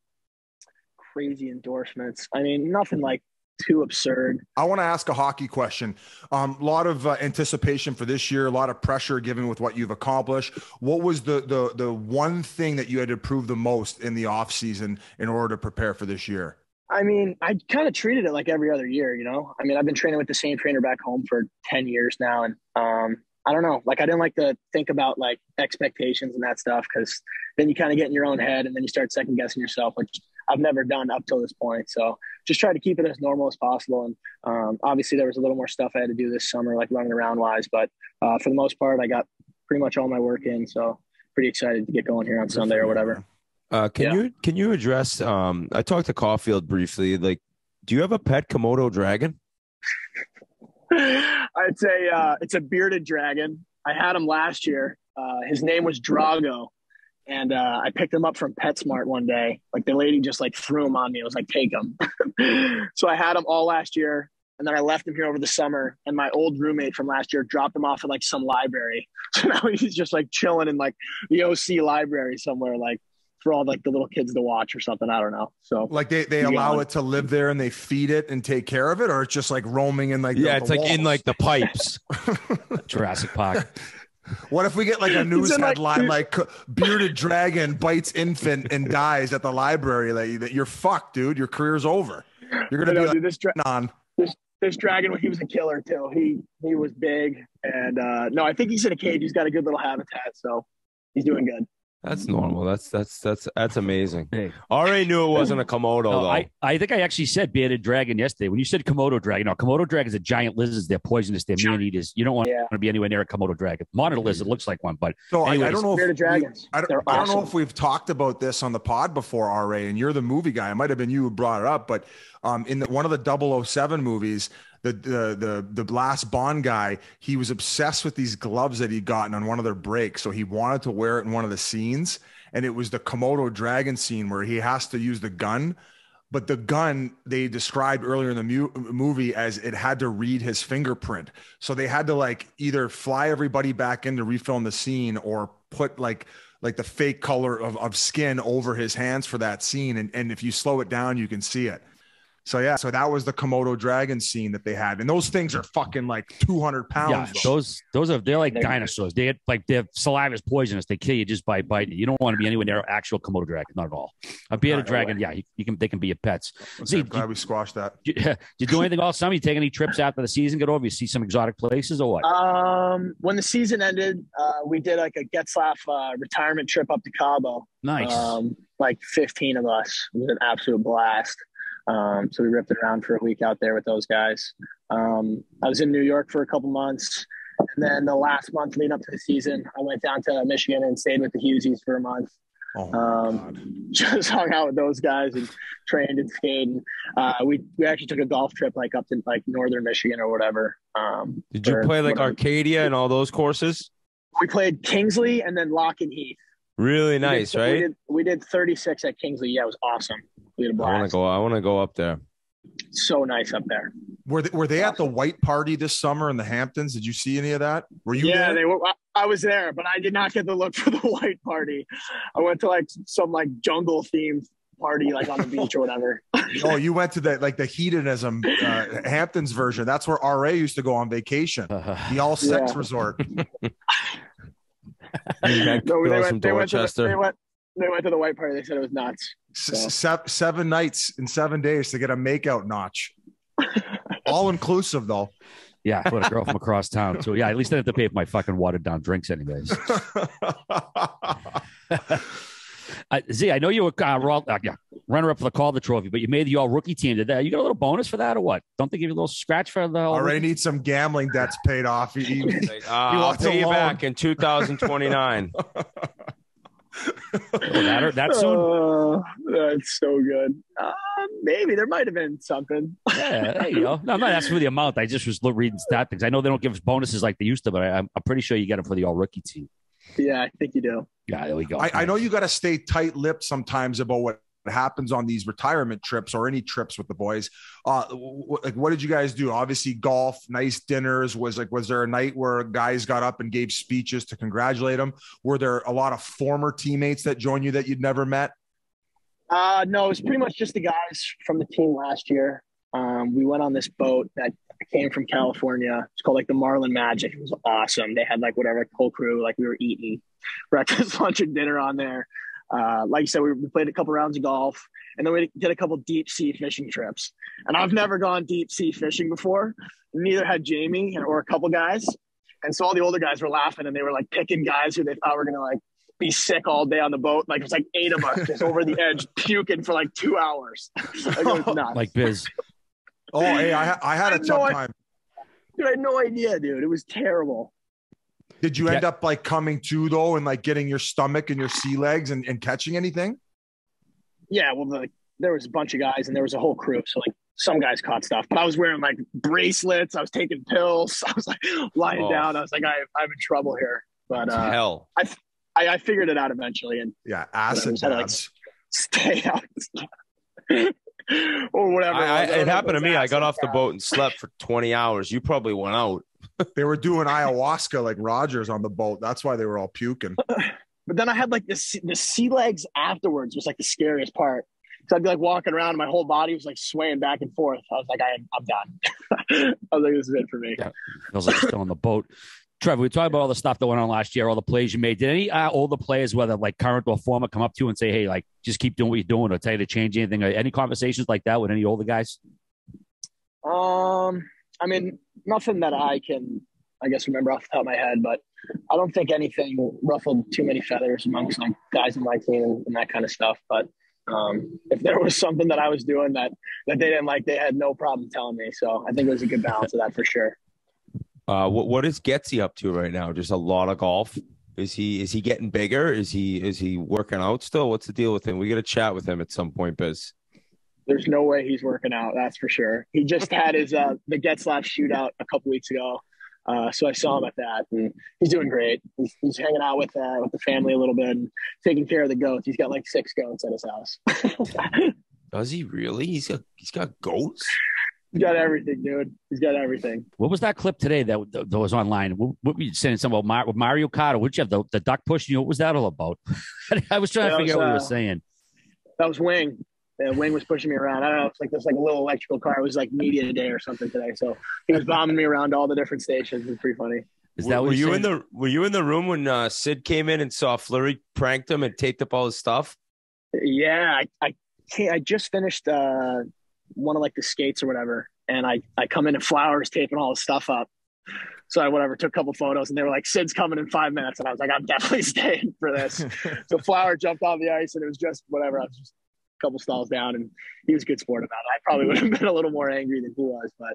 crazy endorsements. I mean, nothing like too absurd. I want to ask a hockey question. Um, a lot of uh, anticipation for this year, a lot of pressure given with what you've accomplished. What was the the the one thing that you had to improve the most in the off season in order to prepare for this year? I mean, I kind of treated it like every other year, you know? I mean, I've been training with the same trainer back home for ten years now. And, um, I don't know, like, I didn't like to think about like expectations and that stuff. Cause then you kind of get in your own head and then you start second guessing yourself, which I've never done up till this point. So just try to keep it as normal as possible. And, um, obviously there was a little more stuff I had to do this summer, like running around wise, but, uh, for the most part, I got pretty much all my work in. So pretty excited to get going here on Sunday or whatever. Uh, can yeah. you can you address? Um, I talked to Caulfield briefly. Like, do you have a pet Komodo dragon? I'd say uh, it's a bearded dragon. I had him last year. Uh, his name was Drago, and uh, I picked him up from PetSmart one day. Like the lady just like threw him on me. I was like, take him. So I had him all last year. And then I left him here over the summer, and my old roommate from last year dropped him off at like some library. So now he's just like chilling in like the O C library somewhere, like for all like the little kids to watch or something. I don't know. So like they, they allow know. it to live there and they feed it and take care of it, or it's just like roaming in like, yeah, the, it's the like walls. in like the pipes, Jurassic Park. What if we get like a news in, headline, like, like bearded dragon bites infant and dies at the library? Like that you're fucked, dude. Your career's over. You're going to be like, dude, this dra on this, this dragon. He was a killer too. He, he was big. And uh, no, I think he's in a cage. He's got a good little habitat. So he's doing good. That's normal. That's that's that's that's amazing. Hey. I already knew it wasn't a Komodo no, though. I, I think I actually said bearded dragon yesterday. When you said Komodo dragon, no, Komodo dragons are giant lizards. They're poisonous. They're meat eaters. You don't want yeah. to be anywhere near a Komodo dragon. Monitor lizard looks like one, but so anyways, I, I don't know. If dragons, we, I, don't, I don't awesome. know if we've talked about this on the pod before, R A. And you're the movie guy. It might have been you who brought it up, but um, in the, one of the double oh seven movies. The, the the the last Bond guy, he was obsessed with these gloves that he'd gotten on one of their breaks. So he wanted to wear it in one of the scenes. And it was the Komodo dragon scene where he has to use the gun. But the gun they described earlier in the mu movie as it had to read his fingerprint. So they had to like either fly everybody back in to refilm the scene or put like like the fake color of, of skin over his hands for that scene. And, and if you slow it down, you can see it. So, yeah, so that was the Komodo dragon scene that they had. And those things are fucking like two hundred pounds. Yeah, though. those those are, they're like they're dinosaurs. They had, like their saliva is poisonous. They kill you just by biting you. You don't want to be anywhere near an actual Komodo dragon, not at all. A bearded no, no dragon, way. yeah, you, you can, they can be your pets. See, I'm glad you, we squashed that. You, did you do anything all summer? You take any trips after the season? Get over? You see some exotic places or what? Um, when the season ended, uh, we did like a Getzlaff uh, retirement trip up to Cabo. Nice. Um, like fifteen of us. It was an absolute blast. Um, so we ripped it around for a week out there with those guys. Um, I was in New York for a couple months. And then the last month leading up to the season, I went down to Michigan and stayed with the Hughesies for a month. Oh, um, just hung out with those guys and trained and skated. Uh, we we actually took a golf trip like up to like northern Michigan or whatever. Um, Did you play like whatever. Arcadia and all those courses? We played Kingsley and then Lock and Heath. Really nice, we did, right? We did, we did thirty-six at Kingsley. Yeah, it was awesome. We had a blast. I want to go. I want to go up there. So nice up there. Were they, were they at the white party this summer in the Hamptons? Did you see any of that? Were you? Yeah, there? they were. I, I was there, but I did not get to look for the white party. I went to like some like jungle themed party, like on the beach or whatever. Oh, you went to that like the hedonism uh, Hamptons version. That's where R A used to go on vacation. The all sex yeah. resort. They went to the white party. They said it was nuts. So. Se seven nights in seven days to get a makeout notch. All inclusive though. Yeah, for a girl from across town. So yeah, at least I didn't have to pay for my fucking watered down drinks anyways. uh, Z, I know you were uh, raw, uh, yeah, runner up for the Calder Trophy, but you made the all rookie team. Did that? You got a little bonus for that or what? Don't they give you a little scratch for the? Already need some gambling debts paid off. He, he, uh, he I'll pay you back in two thousand twenty-nine. that, that soon? Uh, that's so good. Uh, maybe there might have been something. Yeah, there you go. No, I'm not asking for the amount. I just was reading stat things. I know they don't give us bonuses like they used to, but I, I'm, I'm pretty sure you get them for the all rookie team. Yeah, I think you do. Yeah, there we go. I, I know you got to stay tight-lipped sometimes about what happens on these retirement trips or any trips with the boys. Uh, like, what did you guys do? Obviously, golf, nice dinners. Was like, was there a night where guys got up and gave speeches to congratulate them? Were there a lot of former teammates that joined you that you'd never met? Uh, no, it was pretty much just the guys from the team last year. Um, we went on this boat that came from California. It's called like the Marlin Magic. It was awesome. They had like whatever, like, whole crew. Like we were eating breakfast, lunch, and dinner on there. Uh, like you said, we, we played a couple rounds of golf, and then we did a couple deep sea fishing trips. And I've never gone deep sea fishing before. Neither had Jamie and, or a couple guys. And so all the older guys were laughing, and they were like picking guys who they thought were gonna like be sick all day on the boat. Like it was like eight of us just over the edge puking for like two hours. Like, it was nuts. Like biz. Oh, hey, I, I had a I tough no, time. Dude, I had no idea, dude. It was terrible. Did you end yeah. up like coming to though and like getting your stomach and your sea legs and, and catching anything? Yeah, well, the, there was a bunch of guys and there was a whole crew. So like some guys caught stuff, but I was wearing like bracelets. I was taking pills. I was like lying oh. down. I was like, I, I'm in trouble here. But uh, hell, I, I I figured it out eventually. And yeah, acid had to, like, stay out. Or whatever. I, I, it happened to me. I got off the boat and slept for twenty hours. You probably went out. They were doing ayahuasca like Rogers on the boat. That's why they were all puking. But then I had like this, the sea legs afterwards was like the scariest part. So I'd be like walking around and my whole body was like swaying back and forth. I was like, I am, I'm done. I was like, this is it for me. Yeah. I was like still on the boat. Trevor, we talked about all the stuff that went on last year, all the plays you made. Did any uh, older players, whether like current or former, come up to you and say, hey, like, just keep doing what you're doing or tell you to change anything? Or any conversations like that with any older guys? Um, I mean, nothing that I can, I guess, remember off the top of my head, but I don't think anything ruffled too many feathers amongst like guys in my team and, and that kind of stuff. But um, if there was something that I was doing that, that they didn't like, they had no problem telling me. So I think it was a good balance of that for sure. Uh, what what is Getsy up to right now? Just a lot of golf. Is he is he getting bigger? Is he is he working out still? What's the deal with him? We got to chat with him at some point, Biz. There's no way he's working out. That's for sure. He just had his uh, the Get Slap shootout a couple weeks ago, uh, so I saw him at that, and he's doing great. He's, he's hanging out with uh, with the family a little bit, and taking care of the goats. He's got like six goats at his house. Does he really? He's got he's got goats. He's got everything, dude. He's got everything. What was that clip today that, that was online? What, what were you saying? Something about Mario Kart? Or what did you have? The, the duck push? You know, what was that all about? I was trying yeah, to figure was, out what uh, you were saying. That was Wing. Yeah, Wing was pushing me around. I don't know. It's like this like a little electrical car. It was like media day or something today. So he was bombing me around all the different stations. It was pretty funny. Is that were, what were you saying? in the Were you in the room when uh, Sid came in and saw Fleury pranked him and taped up all his stuff? Yeah, I I, can't, I just finished. Uh, one of like the skates or whatever, and I I come into Flowers taping all his stuff up, so I whatever took a couple photos, and they were like, Sid's coming in five minutes, and I was like, I'm definitely staying for this. So Flower jumped off the ice, and it was just whatever, I was just a couple stalls down, and he was a good sport about it. I probably would have been a little more angry than he was, but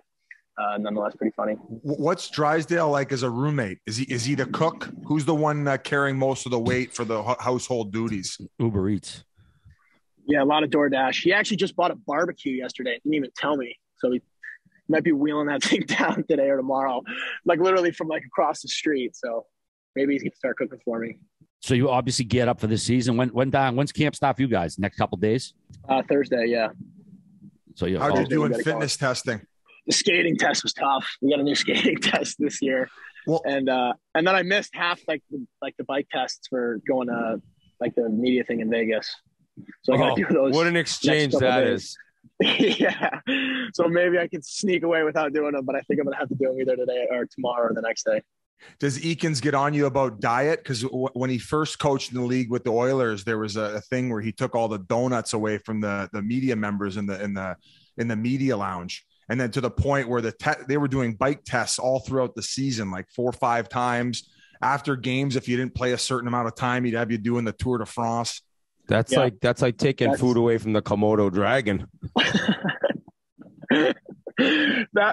uh, nonetheless pretty funny. What's Drysdale like as a roommate? Is he is he the cook? Who's the one uh, carrying most of the weight for the ho- household duties? Uber Eats. Yeah, a lot of DoorDash. He actually just bought a barbecue yesterday. Didn't even tell me. So he might be wheeling that thing down today or tomorrow, like literally from like across the street. So maybe he's going to start cooking for me. So you obviously get up for the season. When when Don, when's camp start for you guys? Next couple of days? Uh, Thursday, yeah. So you're How'd you do in fitness testing? The skating test was tough. We got a new skating test this year. Well, and uh, and then I missed half like the, like the bike tests for going to like the media thing in Vegas. So I got to oh, do those. What an exchange that is. Yeah. So maybe I could sneak away without doing them, but I think I'm going to have to do them either today or tomorrow or the next day. Does Eakins get on you about diet? Because w- when he first coached in the league with the Oilers, there was a, a thing where he took all the donuts away from the, the media members in the in the in the media lounge, and then to the point where the te- they were doing bike tests all throughout the season, like four or five times after games. If you didn't play a certain amount of time, he'd have you doing the Tour de France. That's yeah. like that's like taking that's... food away from the Komodo dragon. that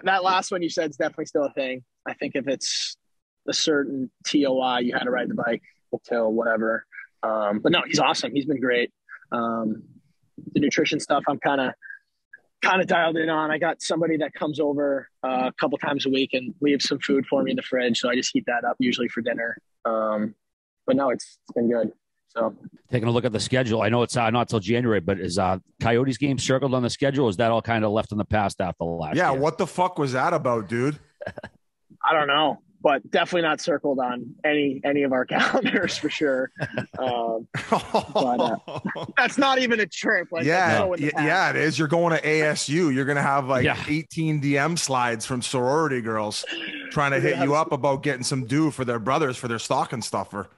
that last one you said is definitely still a thing. I think if it's a certain T O I, you had to ride the bike until whatever. Um, but no, he's awesome. He's been great. Um, the nutrition stuff I'm kind of kind of dialed in on. I got somebody that comes over uh, a couple times a week and leaves some food for me in the fridge, so I just heat that up usually for dinner. Um, but no, it's, it's been good. So taking a look at the schedule, I know it's uh, not till January, but is uh, Coyotes game circled on the schedule? Is that all kind of left in the past after the last? Yeah, year? What the fuck was that about, dude? I don't know, but definitely not circled on any any of our calendars for sure. Um, but, uh, that's not even a trip. Like, yeah, so y- yeah, it is. You're going to A S U. You're going to have like yeah. eighteen D M slides from sorority girls trying to hit yeah. you up about getting some due for their brothers for their stocking stuffer.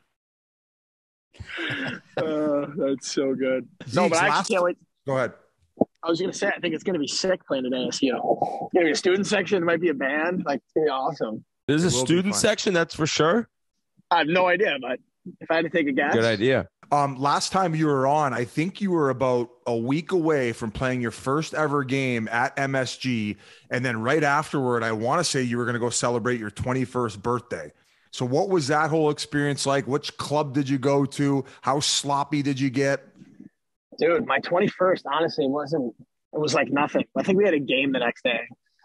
uh, that's so good. No, but I last... can't wait. Go ahead. I was going to say, I think it's going to be sick playing at A S U. It's going to be a student section. There might be a band. Like, it's going to be awesome. There's a student section, that's for sure. I have no idea, but if I had to take a guess. Good idea. Um, last time you were on, I think you were about a week away from playing your first ever game at M S G. And then right afterward, I want to say you were going to go celebrate your twenty-first birthday. So what was that whole experience like? Which club did you go to? How sloppy did you get? Dude, my twenty-first, honestly, wasn't – it was like nothing. I think we had a game the next day.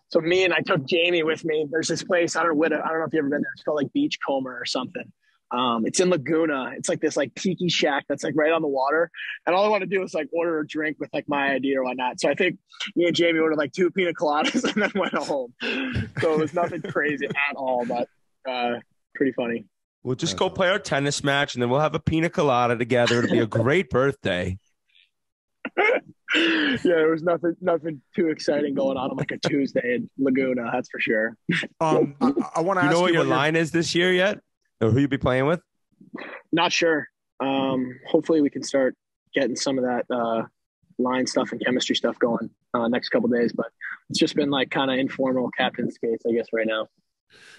So me and I took Jamie with me. There's this place, I don't know, I don't know if you've ever been there. It's called like Beachcomber or something. Um, it's in Laguna. It's like this like tiki shack that's like right on the water. And all I want to do is like order a drink with like my I D or whatnot. So I think me and Jamie ordered like two pina coladas and then went home. So it was nothing crazy at all, but uh, pretty funny. We'll just go play our tennis match and then we'll have a pina colada together. It'll be a great birthday. Yeah, there was nothing nothing too exciting going on on like a Tuesday in Laguna, that's for sure. Um, I, I want to ask you know what your line is this year yet? Or who you'll be playing with? Not sure. Um, hopefully we can start getting some of that uh, line stuff and chemistry stuff going uh, next couple days. But it's just been like kind of informal captain skates, I guess, right now.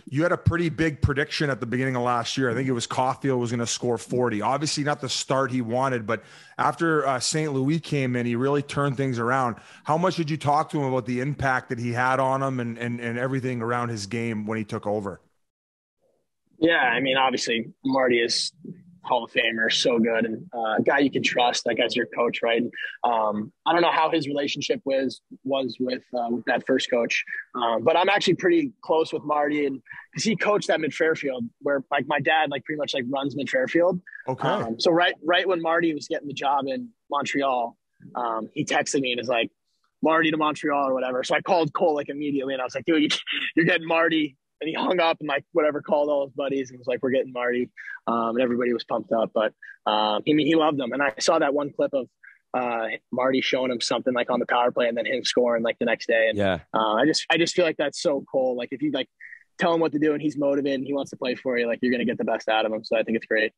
You had a pretty big prediction at the beginning of last year. I think it was Caulfield was going to score forty. Obviously not the start he wanted, but after uh, Saint Louis came in, he really turned things around. How much did you talk to him about the impact that he had on him and, and, and everything around his game when he took over? Yeah, I mean, obviously Marty is Hall of Famer, so good, and uh, a guy you can trust, that guy's your coach, right? Um, I don't know how his relationship was was with uh, with that first coach, um, but I'm actually pretty close with Marty, and because he coached at Mid-Fairfield, where like my dad like pretty much like runs Mid-Fairfield. Okay. Um, so right right when Marty was getting the job in Montreal, um, he texted me and was like, "Marty to Montreal" or whatever. So I called Cole like immediately, and I was like, "Dude, you're getting Marty." And he hung up and like whatever, called all his buddies and was like, "We're getting Marty," um, and everybody was pumped up. But um, I mean, he loved them. And I saw that one clip of uh, Marty showing him something like on the power play, and then him scoring like the next day. And yeah, uh, I just I just feel like that's so cool. Like if you like tell him what to do and he's motivated and he wants to play for you, like you're gonna get the best out of him. So I think it's great.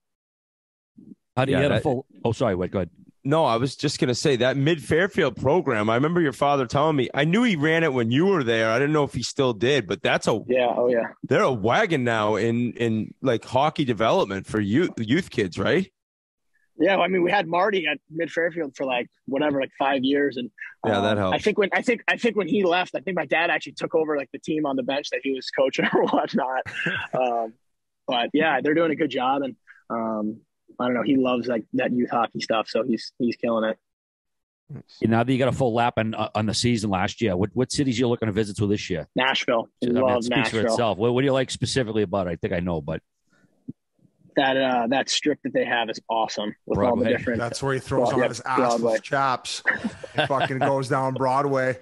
How do you yeah, have that, a full? Oh, sorry, wait, go ahead. No, I was just going to say that Mid-Fairfield program, I remember your father telling me, I knew he ran it when you were there. I didn't know if he still did, but that's a, yeah, oh yeah, they're a wagon now in, in like hockey development for youth, youth kids, right? Yeah, well, I mean, we had Marty at Mid Fairfield for like whatever, like five years, and yeah, uh, that helped. I think when I think I think when he left, I think my dad actually took over like the team on the bench that he was coaching or whatnot. um, but yeah, they're doing a good job, and um, I don't know, he loves like that youth hockey stuff, so he's he's killing it. Now that you got a full lap on on the season last year, what what cities are you looking to visit to this year? Nashville, I mean, love speaks Nashville. For itself. What, what do you like specifically about it? I think I know, but. That uh, that strip that they have is awesome with Broadway. All the different. That's where he throws well, on yep, his assless chaps. It fucking goes down Broadway.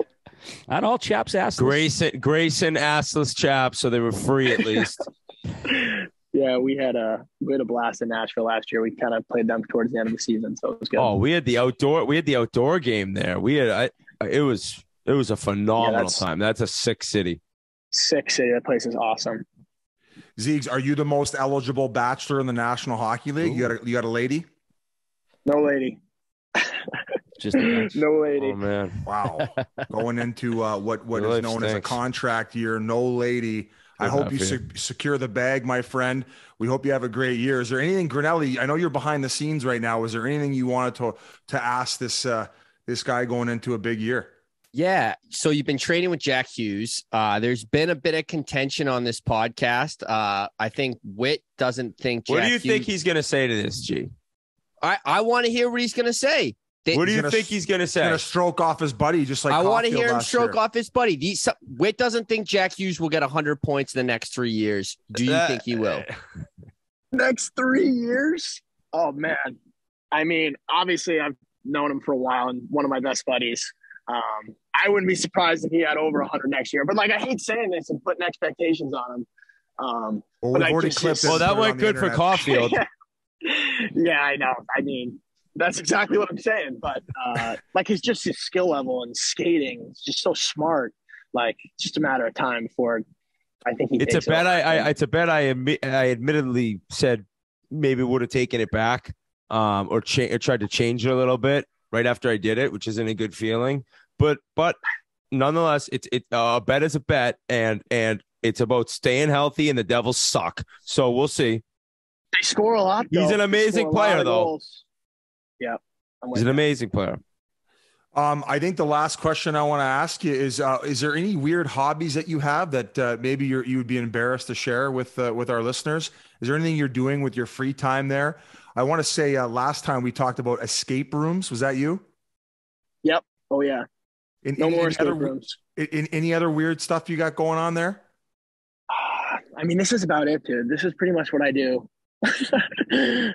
Not all chaps assless. Grayson, Grayson assless chaps, so they were free at least. Yeah, we had a we had a blast in Nashville last year. We kind of played them towards the end of the season, so it was good. Oh, we had the outdoor we had the outdoor game there. We had I, it was it was a phenomenal yeah, that's, time. That's a sick city. Sick city. That place is awesome. Zeegs, are you the most eligible bachelor in the National Hockey League? Ooh. You got a, you got a lady? No lady. Just no lady. Oh man! Wow. Going into uh, what what Your is known stinks. As a contract year, no lady. Good I hope you se secure the bag, my friend. We hope you have a great year. Is there anything, Grinelli? I know you're behind the scenes right now. Is there anything you wanted to to ask this uh, this guy going into a big year? Yeah. So you've been training with Jack Hughes. Uh, there's been a bit of contention on this podcast. Uh, I think Whit doesn't think. Jack what do you Hughes... think he's going to say to this, G? I, I want to hear what he's going to say. They, what do you gonna, think he's going to say? He's going to stroke off his buddy just like I want to hear him stroke year. Off his buddy. These, some, Whit doesn't think Jack Hughes will get one hundred points in the next three years. Do you that, think he will? Next three years? Oh, man. I mean, obviously, I've known him for a while and one of my best buddies. Um, I wouldn't be surprised if he had over one hundred next year. But, like, I hate saying this and putting expectations on him. Um, well, but I just, just, well that went good for Caulfield. yeah. yeah, I know. I mean, that's exactly what I'm saying. But, uh, like, it's just his skill level and skating. It's just so smart. Like, it's just a matter of time before I think he it's takes a bet it I, I It's a bet I, admi I admittedly said maybe would have taken it back um, or, cha or tried to change it a little bit. Right after I did it, which isn't a good feeling, but but nonetheless, it's it uh, a bet is a bet, and and it's about staying healthy. And the Devils suck, so we'll see. They score a lot. Though. He's an amazing player, though. Yeah, he's an amazing player. Um, I think the last question I want to ask you is: uh, is there any weird hobbies that you have that uh, maybe you're, you would be embarrassed to share with uh, with our listeners? Is there anything you're doing with your free time there? I want to say uh, last time we talked about escape rooms. Was that you? Yep. Oh, yeah. In, no in, more in escape other, rooms. In, in any other weird stuff you got going on there? Uh, I mean, this is about it, dude. This is pretty much what I do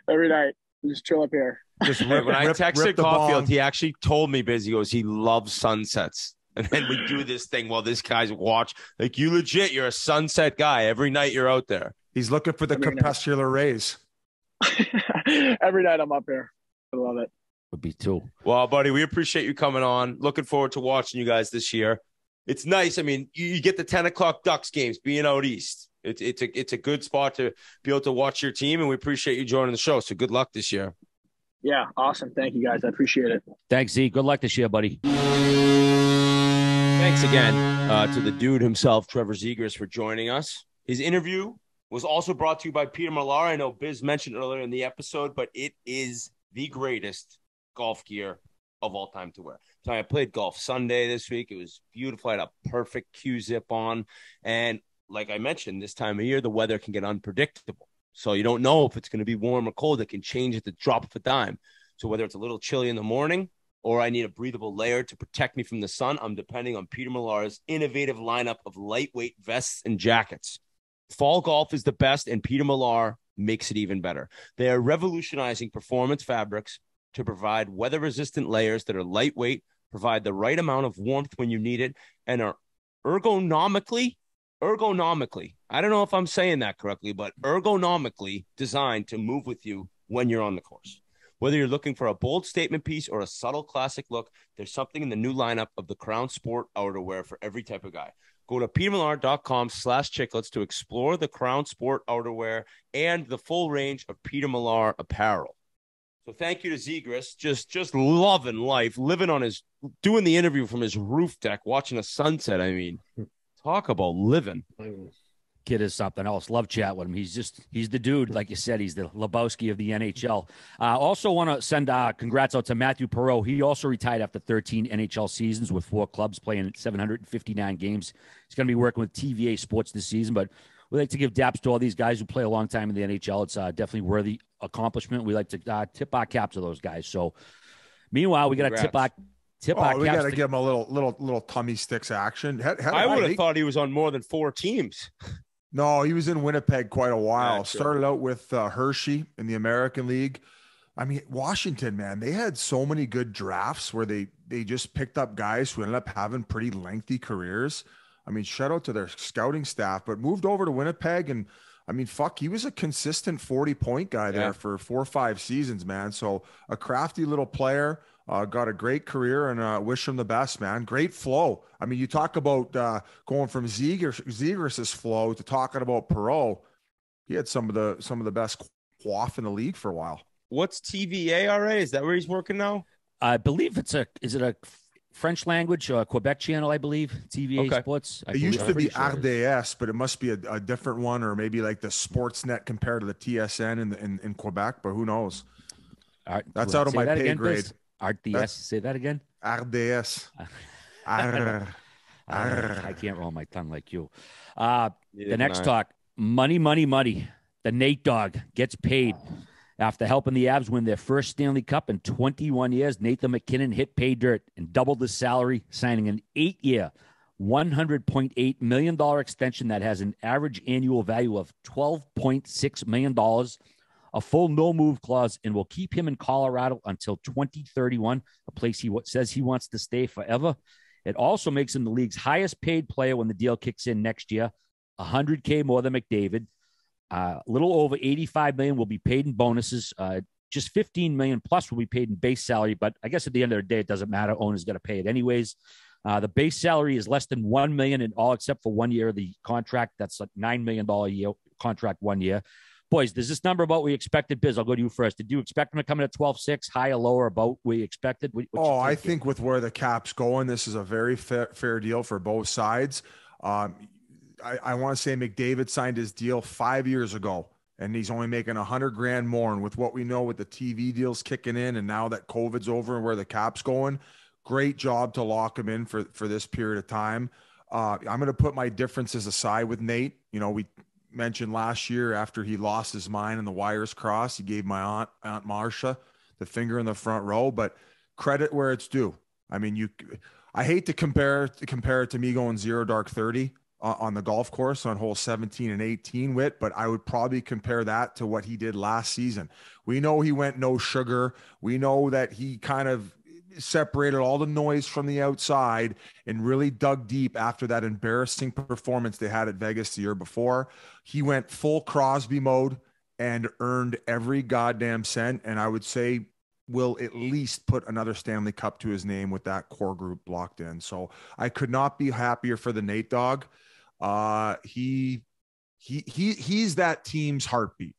every night. Just chill up here. Just rip, when I rip, texted rip Caulfield, he actually told me, busy, he goes, he loves sunsets. And then we do this thing while this guy's watch. Like, you legit, you're a sunset guy. Every night you're out there. He's looking for the crepuscular rays. Every night I'm up here. I love it. Would be too. Well, buddy, we appreciate you coming on. Looking forward to watching you guys this year. It's nice. I mean, you, you get the ten o'clock Ducks games being out east. It's it's a it's a good spot to be able to watch your team, and we appreciate you joining the show. So good luck this year. Yeah, awesome. Thank you guys. I appreciate it. Thanks, Z. Good luck this year, buddy. Thanks again uh, to the dude himself, Trevor Zegras, for joining us. His interview was also brought to you by Peter Millar. I know Biz mentioned earlier in the episode, but it is the greatest golf gear of all time to wear. So I played golf Sunday this week. It was beautiful. I had a perfect Q-zip on. And like I mentioned, this time of year, the weather can get unpredictable. So you don't know if it's going to be warm or cold. It can change at the drop of a dime. So whether it's a little chilly in the morning or I need a breathable layer to protect me from the sun, I'm depending on Peter Millar's innovative lineup of lightweight vests and jackets. Fall golf is the best, and Peter Millar makes it even better. They are revolutionizing performance fabrics to provide weather-resistant layers that are lightweight, provide the right amount of warmth when you need it, and are ergonomically, ergonomically, I don't know if I'm saying that correctly, but ergonomically designed to move with you when you're on the course. Whether you're looking for a bold statement piece or a subtle classic look, there's something in the new lineup of the Crown Sport outerwear for every type of guy. Go to petermillar.com slash chicklets to explore the Crown Sport outerwear and the full range of Peter Millar apparel. So thank you to Zegras, just just loving life, living on his, doing the interview from his roof deck, watching a sunset. I mean, talk about living. kid is something else. Love chat with him. He's just, he's the dude. Like you said, he's the Lebowski of the N H L. I uh, also want to send uh, congrats out to Matthew Perreault. He also retired after thirteen N H L seasons with four clubs, playing seven hundred fifty-nine games. He's going to be working with T V A Sports this season, but we like to give daps to all these guys who play a long time in the N H L. It's uh, definitely worthy accomplishment. We like to uh, tip our caps to those guys. So meanwhile, we got to tip our Tip oh, we got to give him a little, little, little tummy sticks action. How, how I would have thought he was on more than four teams. No, he was in Winnipeg quite a while. Not Started true. out with uh, Hershey in the American League. I mean, Washington, man, they had so many good drafts where they they just picked up guys who ended up having pretty lengthy careers. I mean, shout out to their scouting staff, but moved over to Winnipeg, and I mean, fuck, he was a consistent forty point guy there yeah. for four or five seasons, man. So a crafty little player. Uh, got a great career, and uh, wish him the best, man. Great flow. I mean, you talk about uh, going from Zegers' flow to talking about Perreault. He had some of the some of the best quaff in the league for a while. What's T V A already? Is that where he's working now? I believe it's a. Is it a French language or a Quebec channel? I believe T V A okay. Sports. I it believe, used to be sure R D S, but it must be a, a different one, or maybe like the Sportsnet compared to the T S N in the, in, in Quebec. But who knows? All right, that's out of my pay again, grade. Please? R D S, that's, say that again. R D S. Arr, arr. I can't roll my tongue like you. Uh, the next not. talk, money, money, money. The Nate Dogg gets paid. After helping the Avs win their first Stanley Cup in twenty-one years, Nathan MacKinnon hit pay dirt and doubled his salary, signing an eight-year, one hundred point eight million dollars extension that has an average annual value of twelve point six million dollars. A full no-move clause, and will keep him in Colorado until twenty thirty-one, a place he says he wants to stay forever. It also makes him the league's highest-paid player when the deal kicks in next year, one hundred K more than McDavid. Uh, a little over eighty-five million dollars will be paid in bonuses. Uh, just fifteen million dollars plus will be paid in base salary, but I guess at the end of the day, it doesn't matter. Owner's going to pay it anyways. Uh, the base salary is less than one million dollars in all except for one year of the contract. That's like nine million dollars a year contract one year. Boys, does this number about we expected? Biz, I'll go to you first. Did you expect him to come in at twelve six, high or lower, about we expected? What, what oh, I think with where the cap's going, this is a very fair, fair deal for both sides. Um, I, I want to say McDavid signed his deal five years ago, and he's only making a hundred grand more. And with what we know with the T V deals kicking in, and now that COVID's over and where the cap's going, great job to lock him in for, for this period of time. Uh, I'm going to put my differences aside with Nate. You know, we mentioned last year after he lost his mind and the wires crossed, he gave my aunt, Aunt Marcia the finger in the front row, but credit where it's due. I mean, you, I hate to compare, to compare it to me going zero dark thirty uh, on the golf course on hole seventeen and eighteen wit, but I would probably compare that to what he did last season. We know he went no sugar. We know that he kind of separated all the noise from the outside and really dug deep after that embarrassing performance they had at Vegas the year before. He went full Crosby mode and earned every goddamn cent. And I would say will at least put another Stanley Cup to his name with that core group locked in. So I could not be happier for the Nate Dogg. Uh, he, he, he, he's that team's heartbeat.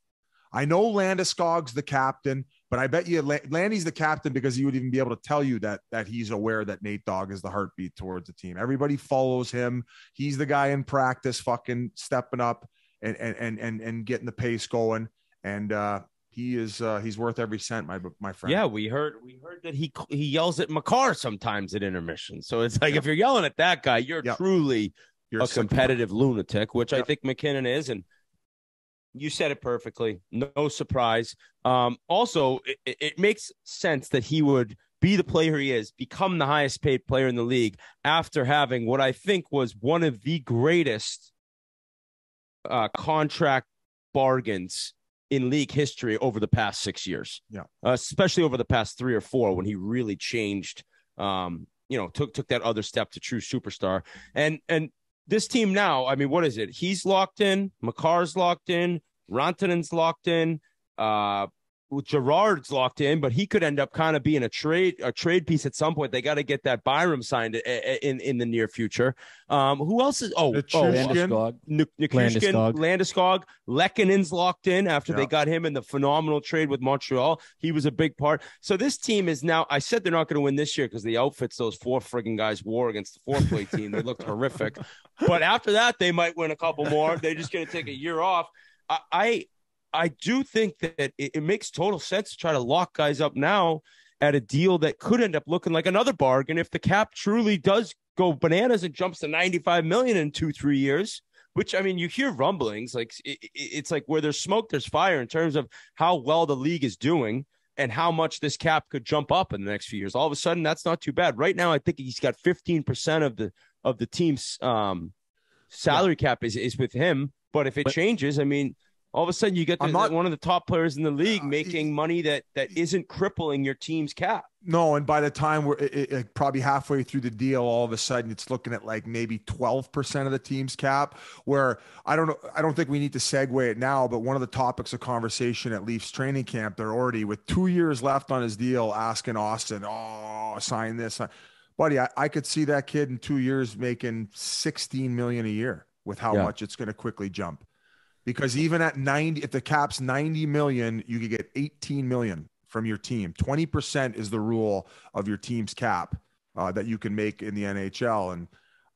I know Landeskog's the captain, but I bet you Landy's the captain because he would even be able to tell you that that he's aware that Nate Dogg is the heartbeat towards the team. Everybody follows him. He's the guy in practice fucking stepping up and and and and, and getting the pace going. And uh, he is uh, he's worth every cent, my my friend. Yeah, we heard we heard that he he yells at Makar sometimes at intermission. So it's like, yep, if you're yelling at that guy, you're yep. truly you're a competitive guy. lunatic, which yep. I think McKinnon is. And you said it perfectly. No surprise. Um, also, it, it makes sense that he would be the player he is, become the highest paid player in the league after having what I think was one of the greatest uh, contract bargains in league history over the past six years. Yeah, uh, especially over the past three or four when he really changed, um, you know, took took that other step to true superstar. And and. This team now, I mean, what is it? He's locked in. Makar's locked in. Rantanen's locked in. Uh, Gerard's locked in, but he could end up kind of being a trade a trade piece at some point. They got to get that Byram signed a, a, in in the near future. Um, who else is? Oh, Landeskog, Landeskog, Lekkonen's locked in after yeah. they got him in the phenomenal trade with Montreal. He was a big part. So this team is now. I said they're not going to win this year because the outfits those four frigging guys wore against the four-play team, they looked horrific. But after that, they might win a couple more. They're just going to take a year off. I. I I do think that it, it makes total sense to try to lock guys up now at a deal that could end up looking like another bargain. If the cap truly does go bananas and jumps to ninety-five million in two, three years, which, I mean, you hear rumblings, like it, it's like where there's smoke, there's fire in terms of how well the league is doing and how much this cap could jump up in the next few years. All of a sudden, that's not too bad right now. I think he's got fifteen percent of the, of the team's um, salary yeah. cap is, is with him. But if it but- changes, I mean, all of a sudden, you get the, not, one of the top players in the league uh, making money that, that isn't crippling your team's cap. No, and by the time we're it, it, probably halfway through the deal, all of a sudden it's looking at like maybe twelve percent of the team's cap. Where I don't know, I don't think we need to segue it now, but one of the topics of conversation at Leafs training camp, they're already with two years left on his deal, asking Austin, oh, sign this, buddy. I, I could see that kid in two years making sixteen million a year with how yeah. much it's going to quickly jump. Because even at ninety, if the cap's ninety million, you could get eighteen million from your team. twenty percent is the rule of your team's cap uh, that you can make in the N H L. And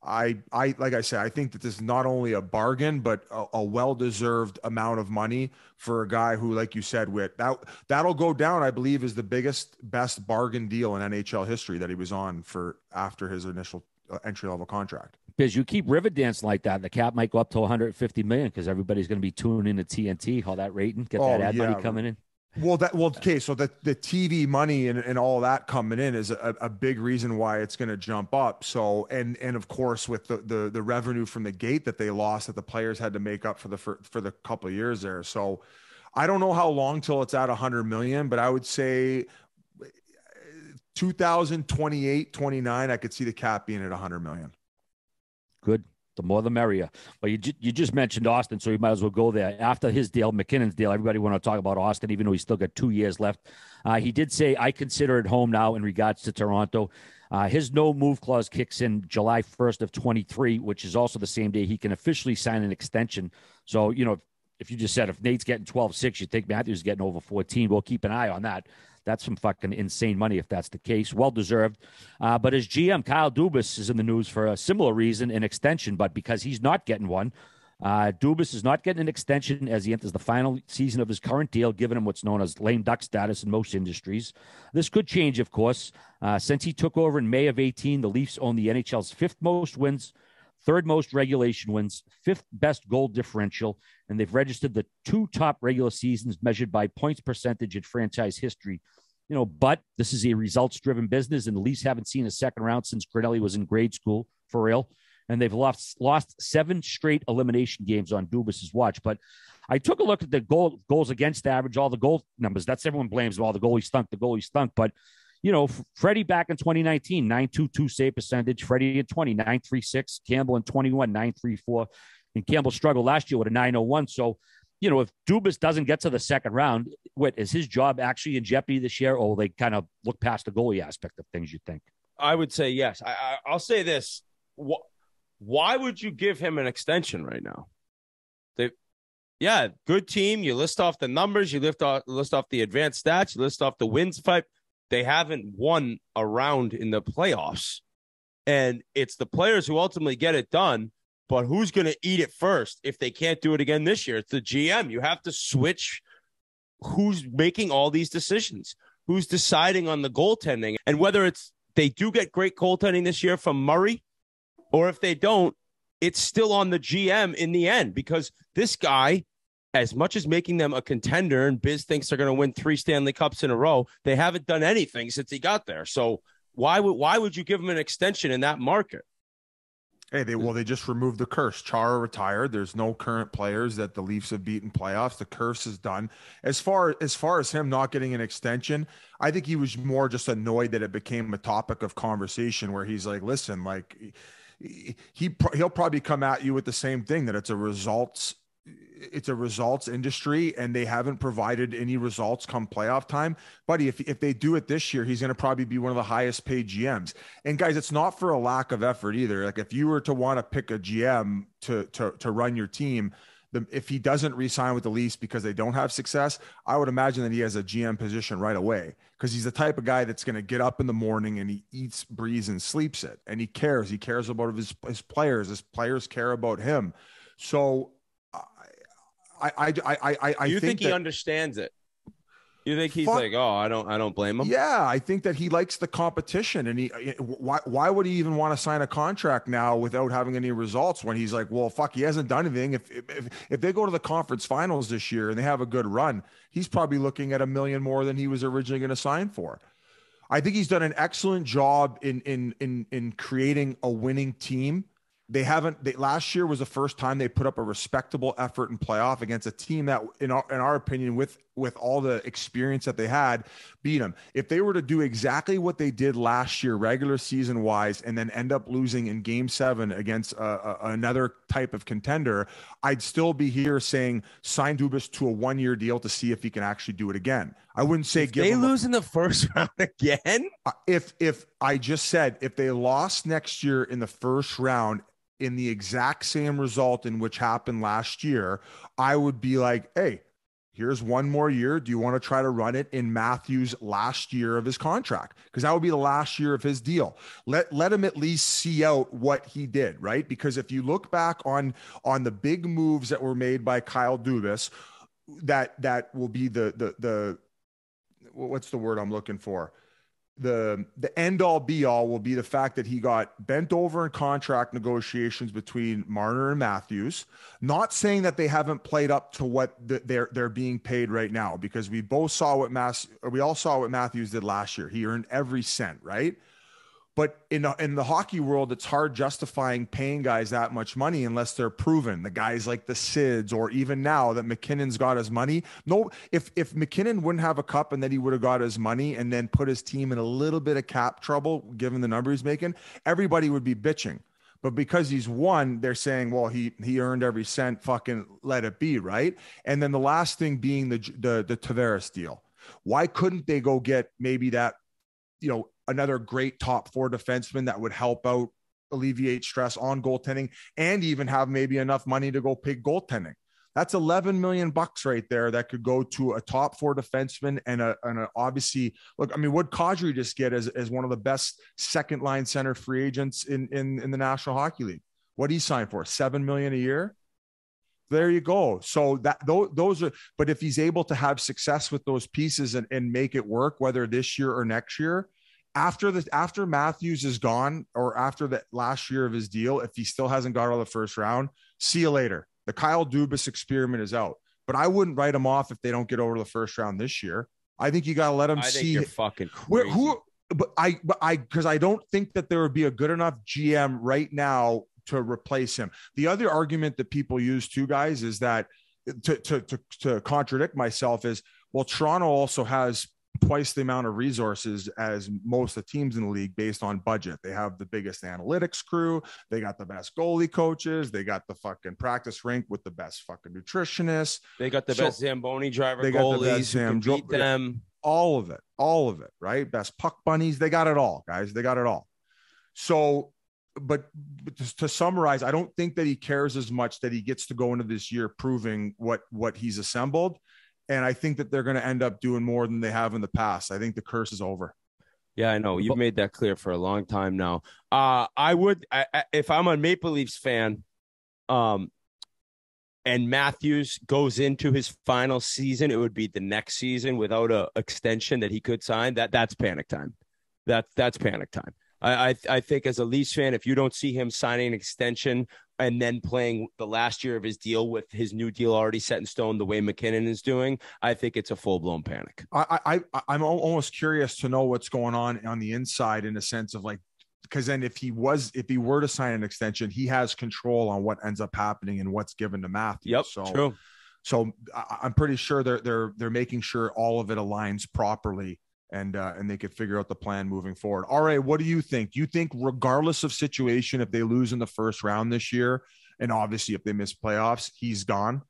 I, I, like I said, I think that this is not only a bargain, but a, a well-deserved amount of money for a guy who, like you said, Whit, that that'll go down, I believe, is the biggest, best bargain deal in N H L history that he was on for after his initial entry-level contract. Because you keep river dancing like that, and the cap might go up to one hundred fifty million because everybody's going to be tuning into T N T, all that rating, get that oh, ad yeah. money coming in. Well, that well, okay. So the the T V money and, and all that coming in is a, a big reason why it's going to jump up. So and and of course with the, the the revenue from the gate that they lost that the players had to make up for the for, for the couple of years there. So I don't know how long till it's at one hundred million, but I would say two thousand twenty-eight, twenty-nine, I could see the cap being at one hundred million. Good. The more the merrier. Well, you, ju- you just mentioned Austin, so you might as well go there. After his deal, McKinnon's deal, everybody want to talk about Austin, even though he's still got two years left. Uh, he did say, I consider it home now in regards to Toronto. Uh, his no-move clause kicks in July first of twenty-three, which is also the same day he can officially sign an extension. So, you know, if, if you just said if Nate's getting twelve six, you think Matthews is getting over fourteen. We'll keep an eye on that. That's some fucking insane money if that's the case. Well-deserved. Uh, but his G M, Kyle Dubas, is in the news for a similar reason, an extension. But because he's not getting one, uh, Dubas is not getting an extension as he enters the final season of his current deal, giving him what's known as lame duck status in most industries. This could change, of course. Uh, since he took over in May of eighteen, the Leafs own the N H L's fifth most wins, third most regulation wins, fifth best goal differential, and they've registered the two top regular seasons measured by points percentage in franchise history. You know, but this is a results-driven business, and the Leafs haven't seen a second round since Grinelli was in grade school, for real. And they've lost lost seven straight elimination games on Dubas's watch. But I took a look at the goal, goals against average, all the goal numbers. That's everyone blames them. All the goalies stunk, the goalies stunk. But, you know, Freddie back in twenty nineteen, nine twenty-two save percentage. Freddie in twenty, nine thirty-six. Campbell in twenty-one, nine thirty-four. And Campbell struggled last year with a nine oh one. So, you know, if Dubas doesn't get to the second round, what is his job actually in jeopardy this year? Or will they kind of look past the goalie aspect of things, you think? I would say yes. I, I, I'll say this. Wh- why would you give him an extension right now? They, yeah, good team. You list off the numbers. You lift off, list off the advanced stats. You list off the wins fight. They haven't won a round in the playoffs. And it's the players who ultimately get it done. But who's going to eat it first if they can't do it again this year? It's the G M. You have to switch who's making all these decisions, who's deciding on the goaltending. And whether it's they do get great goaltending this year from Murray or if they don't, it's still on the G M in the end because this guy, as much as making them a contender, and Biz thinks they're going to win three Stanley Cups in a row, they haven't done anything since he got there. So why would why would you give him an extension in that market? Hey, they well, they just removed the curse. Chara retired. There's no current players that the Leafs have beaten playoffs. The curse is done. As far as far as him not getting an extension, I think he was more just annoyed that it became a topic of conversation where he's like, listen, like he he'll probably come at you with the same thing, that it's a results it's a results industry, and they haven't provided any results come playoff time. Buddy, if, if they do it this year, he's going to probably be one of the highest paid G Ms. And guys, it's not for a lack of effort either. Like if you were to want to pick a G M to, to, to run your team, the, if he doesn't re-sign with the Leafs because they don't have success, I would imagine that he has a G M position right away, because he's the type of guy that's going to get up in the morning and he eats, breathes, and sleeps it. And he cares. He cares about his, his players. His players care about him. So I, I, I, I, I you think, think he that, understands it. You think he's fuck, like, oh, I don't, I don't blame him. Yeah. I think that he likes the competition, and he, why, why would he even want to sign a contract now without having any results when he's like, well, fuck, he hasn't done anything. If, if, if they go to the conference finals this year and they have a good run, he's probably looking at a million more than he was originally going to sign for. I think he's done an excellent job in, in, in, in creating a winning team. They haven't, they, last year was the first time they put up a respectable effort in playoff against a team that, in our, in our opinion, with, with all the experience that they had, beat them. If they were to do exactly what they did last year, regular season wise, and then end up losing in game seven against uh, a, another type of contender, I'd still be here saying sign Dubas to a one year deal to see if he can actually do it again. I wouldn't say give they lose a, in the first round again. If, if I just said, if they lost next year in the first round, in the exact same result in which happened last year, I would be like, hey, here's one more year. Do you want to try to run it in Matthews' last year of his contract? Because that would be the last year of his deal. Let, let him at least see out what he did, right? Because if you look back on, on the big moves that were made by Kyle Dubas, that, that will be the, the, the, what's the word I'm looking for? The the end all be all will be the fact that he got bent over in contract negotiations between Marner and Matthews. Not saying that they haven't played up to what the, they're they're being paid right now, because we both saw what Mass or we all saw what Matthews did last year. He earned every cent, right? But in the, in the hockey world, it's hard justifying paying guys that much money unless they're proven. The guys like the Sids, or even now that McKinnon's got his money. No, if if McKinnon wouldn't have a cup and then he would have got his money and then put his team in a little bit of cap trouble, given the number he's making, everybody would be bitching. But because he's won, they're saying, well, he he earned every cent, fucking let it be, right? And then the last thing being the the, the Tavares deal. Why couldn't they go get maybe that, you know, another great top four defenseman that would help out, alleviate stress on goaltending, and even have maybe enough money to go pick goaltending? That's eleven million bucks right there that could go to a top four defenseman and a, and a obviously look, I mean, what Kadri just get as, as one of the best second line center free agents in, in, in the National Hockey League. What he signed for seven million a year. There you go. So that those, those are, but if he's able to have success with those pieces and, and make it work, whether this year or next year, after the after Matthews is gone, or after that last year of his deal, if he still hasn't got out of the first round, see you later. The Kyle Dubas experiment is out, but I wouldn't write him off if they don't get over the first round this year. I think you got to let him I see. Think you're fucking crazy. Where, who, but I, but I, because I don't think that there would be a good enough G M right now to replace him. The other argument that people use too, guys, is that to to to, to contradict myself is, well, Toronto also has twice the amount of resources as most of the teams in the league based on budget. They have the biggest analytics crew. They got the best goalie coaches. They got the fucking practice rink with the best fucking nutritionists. They got the so, best Zamboni driver they goalies. Got the best Zam- beat jo- them. All of it. All of it, right? Best puck bunnies. They got it all, guys. They got it all. So, but, but to summarize, I don't think that he cares as much that he gets to go into this year proving what, what he's assembled. And I think that they're going to end up doing more than they have in the past. I think the curse is over. Yeah, I know. You've made that clear for a long time now. Uh, I would, I, I, if I'm a Maple Leafs fan, um, and Matthews goes into his final season, it would be the next season without a extension that he could sign. That that's panic time. That that's panic time. I I, I think as a Leafs fan, if you don't see him signing an extension and then playing the last year of his deal with his new deal already set in stone, the way McKinnon is doing, I think it's a full blown panic. I, I, I'm almost curious to know what's going on on the inside, in a sense of like, because then if he was, if he were to sign an extension, he has control on what ends up happening and what's given to Matthews. Yep, so, true. So I, I'm pretty sure they're, they're, they're making sure all of it aligns properly, and uh, and they could figure out the plan moving forward. All right, what do you think? You think regardless of situation, if they lose in the first round this year, and obviously if they miss playoffs, he's gone?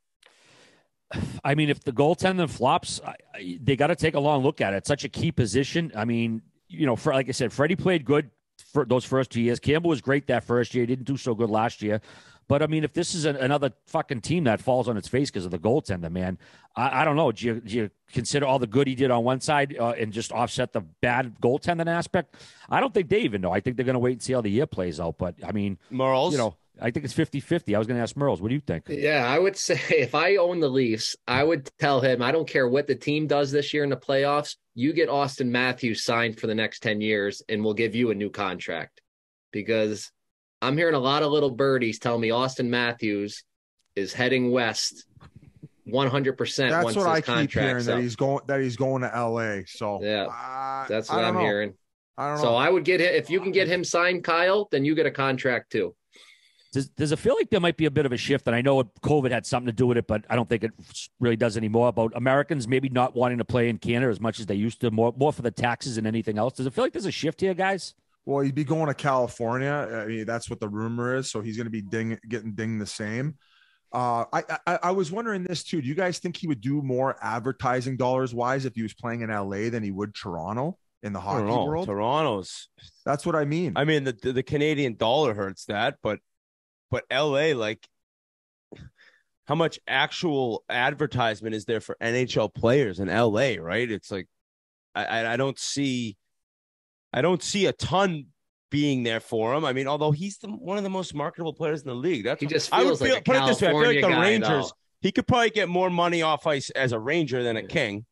I mean, if the goaltender flops, I, I, they got to take a long look at it. It's such a key position. I mean, you know, for, like I said, Freddie played good for those first two years. Campbell was great that first year. He didn't do so good last year. But, I mean, if this is an, another fucking team that falls on its face because of the goaltender, man, I, I don't know. Do you, do you consider all the good he did on one side uh, and just offset the bad goaltending aspect? I don't think they even know. I think they're going to wait and see how the year plays out. But, I mean, Merles, you know, I think it's fifty-fifty. I was going to ask Merles, what do you think? Yeah, I would say if I own the Leafs, I would tell him, I don't care what the team does this year in the playoffs, you get Austin Matthews signed for the next ten years and we'll give you a new contract. Because I'm hearing a lot of little birdies tell me Austin Matthews is heading west one hundred percent. That's once what his I keep hearing, that he's going that he's going to L A. So yeah, uh, that's what I'm know. hearing. I don't so know. I would get him, if you can get him signed, Kyle, then you get a contract too. Does, does it feel like there might be a bit of a shift? And I know COVID had something to do with it, but I don't think it really does anymore, about Americans maybe not wanting to play in Canada as much as they used to, more more for the taxes and anything else. Does it feel like there's a shift here, guys? Well, he'd be going to California. I mean, that's what the rumor is. So he's going to be ding, getting dinged the same. Uh, I, I I was wondering this too. Do you guys think he would do more advertising dollars wise if he was playing in L A than he would Toronto in the hockey Toronto, world? Toronto's. That's what I mean. I mean, the, the the Canadian dollar hurts that, but but L A, like, how much actual advertisement is there for N H L players in L A? Right? It's like I I don't see. I don't see a ton being there for him. I mean, although he's the, one of the most marketable players in the league. That's he just feels I would feel, like a put it this way. I feel like the guy, Rangers, though. He could probably get more money off ice as a Ranger than a King.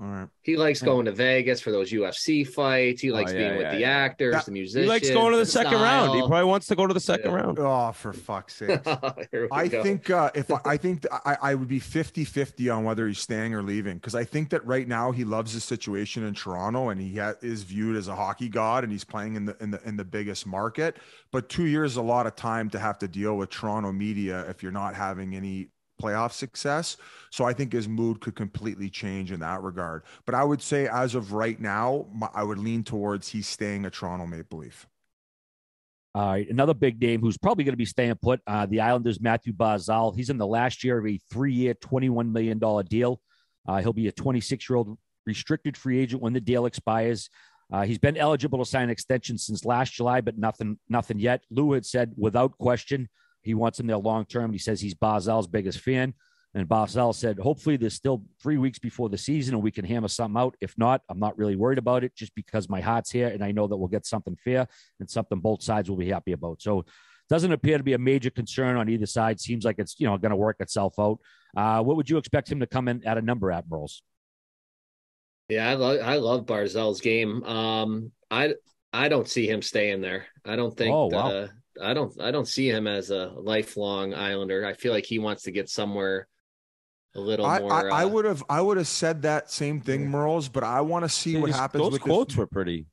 All right. He likes going to Vegas for those U F C fights. He likes oh, yeah, being yeah, with yeah. the actors, that, the musicians. He likes going to the, the second style. round. He probably wants to go to the second yeah. round. Oh, for fuck's sake. I, think, uh, if I, I think I think I would be fifty-fifty on whether he's staying or leaving, because I think that right now he loves his situation in Toronto and he ha- is viewed as a hockey god and he's playing in the in the in the biggest market. But two years is a lot of time to have to deal with Toronto media if you're not having any playoff success. So I think his mood could completely change in that regard. But I would say as of right now, my, I would lean towards he's staying a Toronto Maple Leaf. All right. Another big name who's probably going to be staying put, uh, the Islanders, Matthew Barzal. He's in the last year of a three-year, twenty-one million dollars deal. Uh, he'll be a twenty-six-year-old restricted free agent when the deal expires. Uh, he's been eligible to sign an extension since last July, but nothing, nothing yet. Lou had said, without question, he wants him there long-term. He says he's Barzal's biggest fan. And Barzal said, hopefully there's still three weeks before the season and we can hammer something out. If not, I'm not really worried about it just because my heart's here and I know that we'll get something fair and something both sides will be happy about. So it doesn't appear to be a major concern on either side. Seems like it's, you know, going to work itself out. Uh, what would you expect him to come in at a number at, Merles? Yeah, I, lo- I love Barzal's game. Um, I, I don't see him staying there. I don't think oh, that... Wow. Uh, I don't I don't see him as a lifelong Islander. I feel like he wants to get somewhere a little I, more. I, I uh, would have I would have said that same thing, Merles, but I want to see what happens. Those with quotes the, were pretty.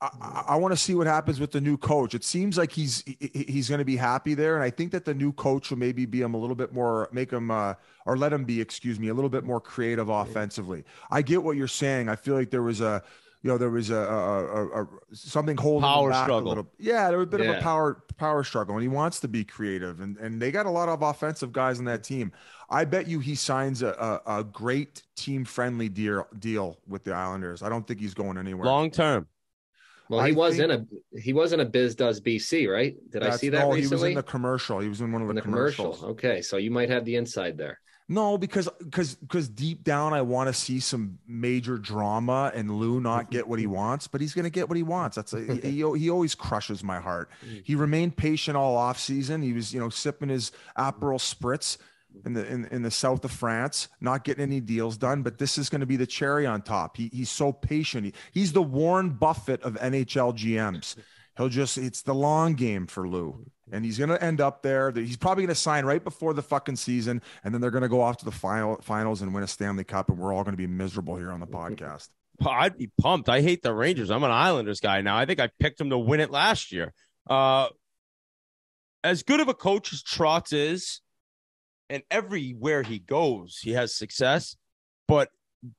I, I want to see what happens with the new coach. It seems like he's he, he's going to be happy there, and I think that the new coach will maybe be him a little bit more, make him uh, or let him be, excuse me, a little bit more creative offensively. I get what you're saying. I feel like there was a. You know, there was a, a, a, a something holding power back struggle. A little. Yeah, there was a bit yeah. of a power power struggle, and he wants to be creative, and, and they got a lot of offensive guys on that team. I bet you he signs a a, a great team friendly deal deal with the Islanders. I don't think he's going anywhere long term. Well, he I was think, in a he was in a Biz Does B C, right? Did I see that no, recently? He was in the commercial. He was in one of in the, the commercials. Commercial. Okay, so you might have the inside there. No, because because because deep down, I want to see some major drama and Lou not get what he wants, but he's going to get what he wants. That's a, he, he always crushes my heart. He remained patient all off season. He was, you know, sipping his Aperol spritz in the in, in the south of France, not getting any deals done. But this is going to be the cherry on top. He he's so patient. He, he's the Warren Buffett of N H L G Ms. He'll just, it's the long game for Lou. And he's going to end up there. He's probably going to sign right before the fucking season. And then they're going to go off to the final finals and win a Stanley Cup. And we're all going to be miserable here on the podcast. I'd be pumped. I hate the Rangers. I'm an Islanders guy now. I think I picked him to win it last year. Uh, as good of a coach as Trotz is, and everywhere he goes, he has success. But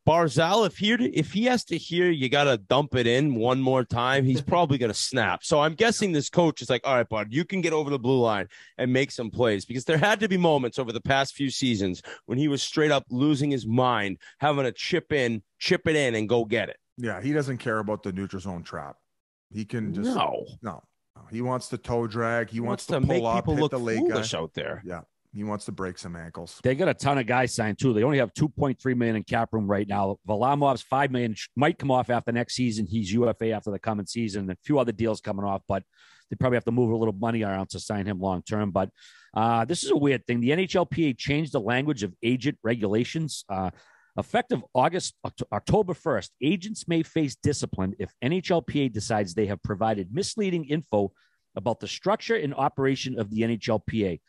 Barzal, if he, if he has to hear you got to dump it in one more time, he's probably going to snap. So I'm guessing this coach is like, all right, bud, you can get over the blue line and make some plays, because there had to be moments over the past few seasons when he was straight up losing his mind, having to chip in, chip it in and go get it. Yeah, he doesn't care about the neutral zone trap. He can just – No. No. He wants to toe drag. He, he wants, wants to, to pull up, hit the leg guy. Out there. Yeah. He wants to break some ankles. They got a ton of guys signed, too. They only have two point three million dollars in cap room right now. Valamov's five million dollars might come off after next season. He's U F A after the coming season. A few other deals coming off, but they probably have to move a little money around to sign him long-term. But uh, this is a weird thing. The N H L P A changed the language of agent regulations. Uh, effective August, October first, agents may face discipline if N H L P A decides they have provided misleading info about the structure and operation of the N H L P A.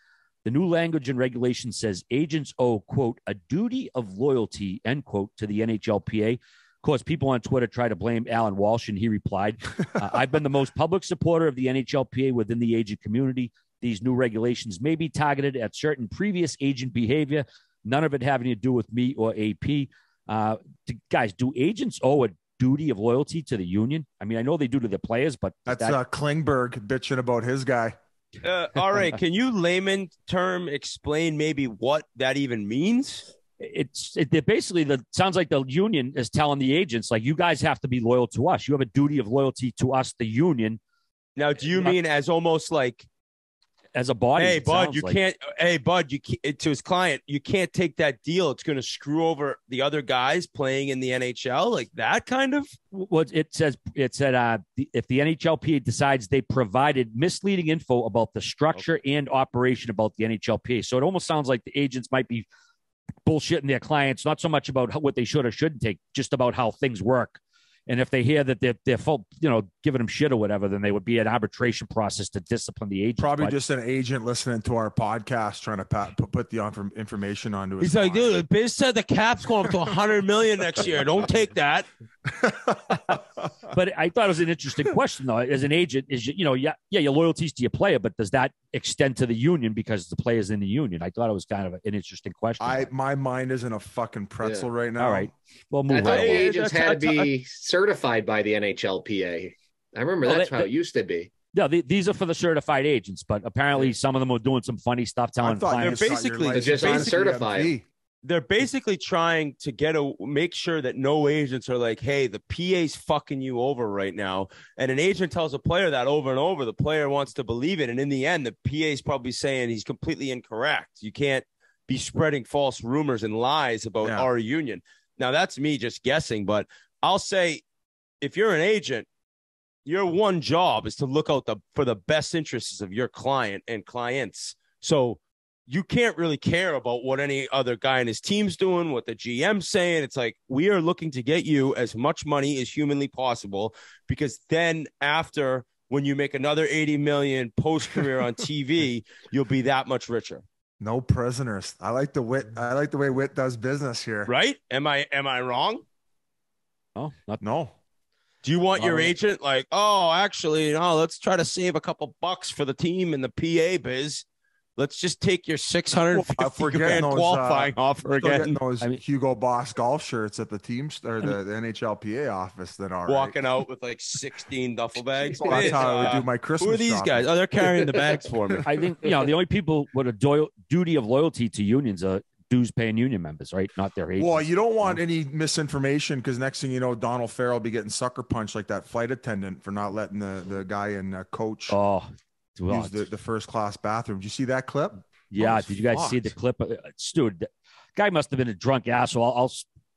The new language and regulation says agents owe, quote, a duty of loyalty, end quote, to the N H L P A. Of course, people on Twitter try to blame Alan Walsh, and he replied, uh, I've been the most public supporter of the N H L P A within the agent community. These new regulations may be targeted at certain previous agent behavior, none of it having to do with me or A P. Uh, to, guys, do agents owe a duty of loyalty to the union? I mean, I know they do to the players, but... That's that- uh, Klingberg bitching about his guy. Uh, all right. Can you layman term explain maybe what that even means? It's it, it basically the sounds like the union is telling the agents, like, you guys have to be loyal to us. You have a duty of loyalty to us, the union. Now, do you mean as almost like as a body? Hey, bud, you like. can't. Hey, bud, you can't, to his client, you can't take that deal. It's going to screw over the other guys playing in the N H L, like that kind of. Well, it says it said uh, the, if the N H L P A decides they provided misleading info about the structure okay. and operation about the N H L P A, so it almost sounds like the agents might be bullshitting their clients, not so much about how, what they should or shouldn't take, just about how things work. And if they hear that they're, they're full, you know, giving them shit or whatever, then they would be an arbitration process to discipline the agent. Probably but, just an agent listening to our podcast trying to pat, put the information onto his He's client. Like, dude, Biz said the cap's going up to one hundred million dollars next year. Don't take that. But I thought it was an interesting question, though. As an agent, is you know, yeah, yeah, your loyalties to your player, but does that extend to the union because the player's in the union? I thought it was kind of an interesting question. I my mind is in a fucking pretzel yeah. right now. All right, well, move I thought right the agents that's, had to be I, certified by the N H L P A. I remember well, that's that, how that, it used to be. No, the, these are for the certified agents, but apparently yeah. some of them were doing some funny stuff, telling clients they're basically they're just basically uncertified. They're basically trying to get a make sure that no agents are like, hey, the P A's fucking you over right now. And an agent tells a player that over and over, the player wants to believe it. And in the end, the P A's probably saying he's completely incorrect. You can't be spreading false rumors and lies about yeah. our union. Now, that's me just guessing, but I'll say if you're an agent, your one job is to look out the, for the best interests of your client and clients. So you can't really care about what any other guy in his team's doing, what the G M's saying. It's like, we are looking to get you as much money as humanly possible, because then after, when you make another eighty million post-career on T V, you'll be that much richer. No prisoners. I like the wit. I like the way Wit does business here. Right? Am I, am I wrong? Oh, not no. Do you want your agent like, oh, actually, no, let's try to save a couple bucks for the team and the P A biz. Let's just take your six hundred fifty grand those, qualifying uh, offer again. Those I mean, Hugo Boss golf shirts at the team or the, I mean, the N H L P A office that are walking right. out with like sixteen duffel bags. Well, that's how uh, I would do my Christmas. Who are these shopping. guys? Oh, they're carrying the bags for me. I think, you know, the only people with a do- duty of loyalty to unions are dues paying union members, right? Not their agents. Well, you don't want any misinformation, because next thing you know, Donald Farrell will be getting sucker punched like that flight attendant for not letting the, the guy in uh, coach. Oh, Use the, the first class bathroom. Did you see that clip? Yeah. Did you guys fucked. see the clip? Dude, the guy must have been a drunk asshole. I'll, I'll